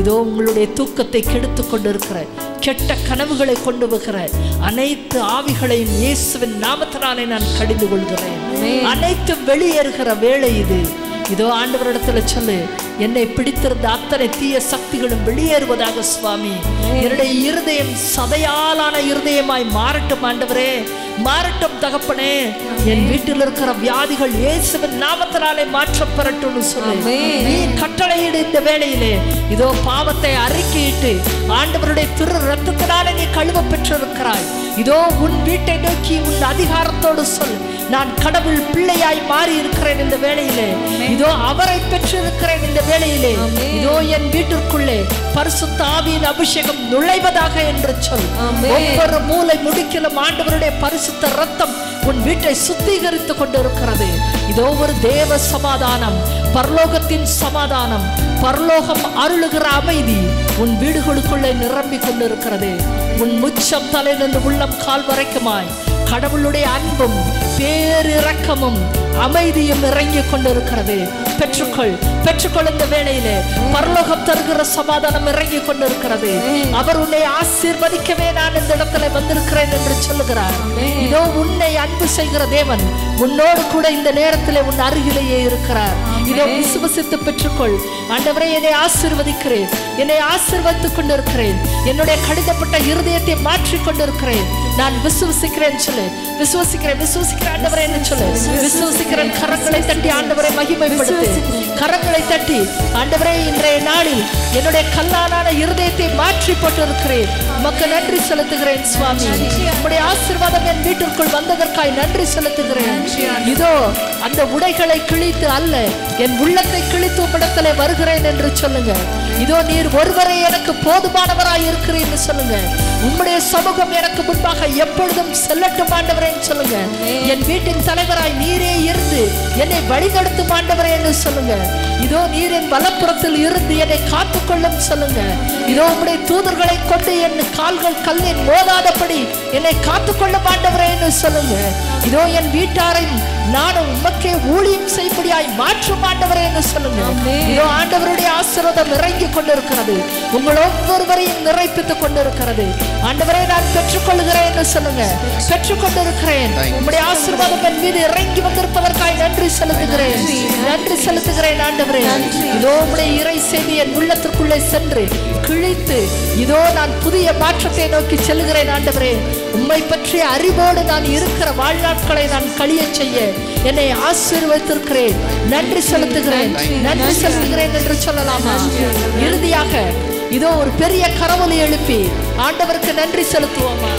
இதோ உங்களுடைய தூக்கத்தை கெடுத்து கொண்டிருக்கிற, கெட்ட கனவுகளை கொண்டு வருகிற அனைத்து ஆவிகளையும் இயேசுவின் நாமத்தினாலே நான் கடிந்து கொள்கிறேன். அனைத்து வெளியேறுகிற வேளை இது. இதோ ஆண்டவரிடத்துல சொல்லு, என்னை பிடித்திருந்த அத்தனை தீய சக்திகளும் வெளியேறுவதாக சுவாமி. என்னுடைய இருதயம் சதையாலான இருதயமாய் மாறட்டும் ஆண்டவரே, மாறட்டும் தகப்பனே. என் வீட்டில் இருக்கிற வியாதிகள் இயேசுவின் நாமத்தினாலே மாற்றப்பெறட்டும் சொல்லு. நீ கட்டளையிடு இந்த வேளையிலே. இதோ பாவத்தை அறிக்கையிட்டு ஆண்டவருடைய திரு ரத்தத்தினாலே நீ கழுவ பெற்றிருக்கிறாய். இதோ உன் வீட்டை நோக்கி உன் அதிகாரத்தோடு சொல், நான் கடவுள் பிள்ளையாய் மாறி இருக்கிறேன் இந்த வேளையிலே. இதோ அவரை பெற்றிருக்கிறேன் இந்த வேளையிலே. இதோ என் வீட்டிற்குள்ளே பரிசுத்த ஆவியின் அபிஷேகம் நுழைவதாக என்று சொல். ஒவ்வொரு மூலை முடுக்கிலும் ஆண்டவருடைய பரிசுத்த ரத்தம் உன் வீட்டை சுத்திகரித்துக் கொண்டிருக்கிறது. இதோ ஒரு தேவ சமாதானம், பரலோகத்தின் சமாதானம், பரலோகம் அருளுகிற அமைதி உன் வீடுகளுக்குள்ளே நிரம்பிக் கொண்டிருக்கிறது. உன் முச்சம் தலையிலிருந்து உள்ளம் கால் வரைக்குமாய் கடவுளுடைய அன்பும் பேரிரக்கமும் அமைதியும் இறங்கிக் கொண்டிருக்கிறது. பெற்றுக்கொள், பெற்றுக்கொள் இந்த வேளையிலே. பரலோகம் தருகிற சமாதானம் இறங்கிக் கொண்டிருக்கிறது. அவர் உன்னை ஆசீர்வதிக்கவே நான் இந்த இடத்துல வந்திருக்கிறேன் என்று சொல்லுகிறார். இதோ உன்னை அன்பு செய்கிற தேவன் உன்னோடு கூட இந்த நேரத்திலே உன் அருகிலேயே இருக்கிறார். இதோ விசுவசித்து பெற்றுக்கொள். ஆண்டவரே, என்னை ஆசீர்வதிக்கிறேன், என்னை ஆசீர்வதித்துக் கொண்டிருக்கிறேன், என்னுடைய கடிதப்பட்ட இருதயத்தை மாற்றிக் கொண்டிருக்கிறேன், நான் விசுவசிக்கிறேன் சொல்லு. விசுவசிக்கிறேன், விசுவசிக்கிறேன் ஆண்டவரே என்று சொல்லு. விசுவசிக்கிறேன். கரங்களை தட்டி ஆண்டவரை மகிமைப்படுத்து. கரங்களை தட்டி ஆண்டவரே, இன்றைய நாளில் என்னுடைய கல்லாலான இருதயத்தை மாற்றி போட்டிருக்கிறேன். உமக்கு நன்றி செலுத்துகிறேன் சுவாமி. உங்களுடைய ஆசீர்வாதம் என் வீட்டிற்குள் வந்ததற்காய் நன்றி செலுத்துகிறேன். இதோ அந்த உடைகளை கிழித்து அல்ல, என் உள்ளத்தை கிழித்து படத்திலே வருகிறேன் என்று சொல்லுங்க. இதோ நீர் ஒருவரை எனக்கு போதுமானவராய் இருக்கிறேன் சொல்லுங்க. உம்முடைய சமூகம் எனக்கு முன்பாக எப்பொழுதும் செல்லட்டும் ஆண்டவரே சொல்லுங்க. என் வீட்டின் தலைவராய் நீரே இருந்து என்னை வழிநடத்தும் ஆண்டவரே என்று சொல்லுங்க. இதோ நீரின் வலப்புறத்தில் இருந்து என்னை காத்துக்கொள்ளும் சொல்லுங்க. இதோ உம்முடைய தூதர்களை கொண்டு என் கால்கள் கல்லில் மோதாதபடி என்னை காத்துக்கொள்ளும் ஆண்டவரே என்று சொல்லுங்க. இதோ என் வீட்டாரை நானும் உமக்கே ஊழியம் செய்யபடியாய் மாற்றும் ஆண்டவரே என்று சொல்லுங்க. இதோ ஆண்டவருடைய ஆசீர்வாதம் இறங்கிக் கொண்டிருக்கிறது, உங்கள் ஒவ்வொருவரையும் நிறைப்பித்துக் கொண்டிருக்கிறது. ஆண்டவரை நான் பெற்றுக்கொள்கிறேன் என்று சொல்லுங்க. பெற்றுக்கொண்டிருக்கிறேன். உங்களுடைய ஆசீர்வாதம் என் மீது இறங்கி வந்திருப்பதற்காய் நன்றி செலுத்துகிறேன், நன்றி செலுத்துகிறேன் ஆண்டவரே. இதோ உடைய இறை செய்தி என் உள்ளத்திற்குள்ளே சென்று கிழித்து, இதோ நான் புதிய மாற்றத்தை நோக்கி செல்கிறேன் ஆண்டவரே. உம்மை பற்றிய அறிவோடு நான் இருக்கிற வாழ்நாட்களை நான் கழிய செய்ய என்னை ஆசீர்வதித்திருக்கிறேன், நன்றி செலுத்துகிறேன், நன்றி செலுத்துகிறேன் என்று சொல்லலாமா? இறுதியாக இதோ ஒரு பெரிய கரவொலி எழுப்பி ஆண்டவருக்கு நன்றி செலுத்துவோமா?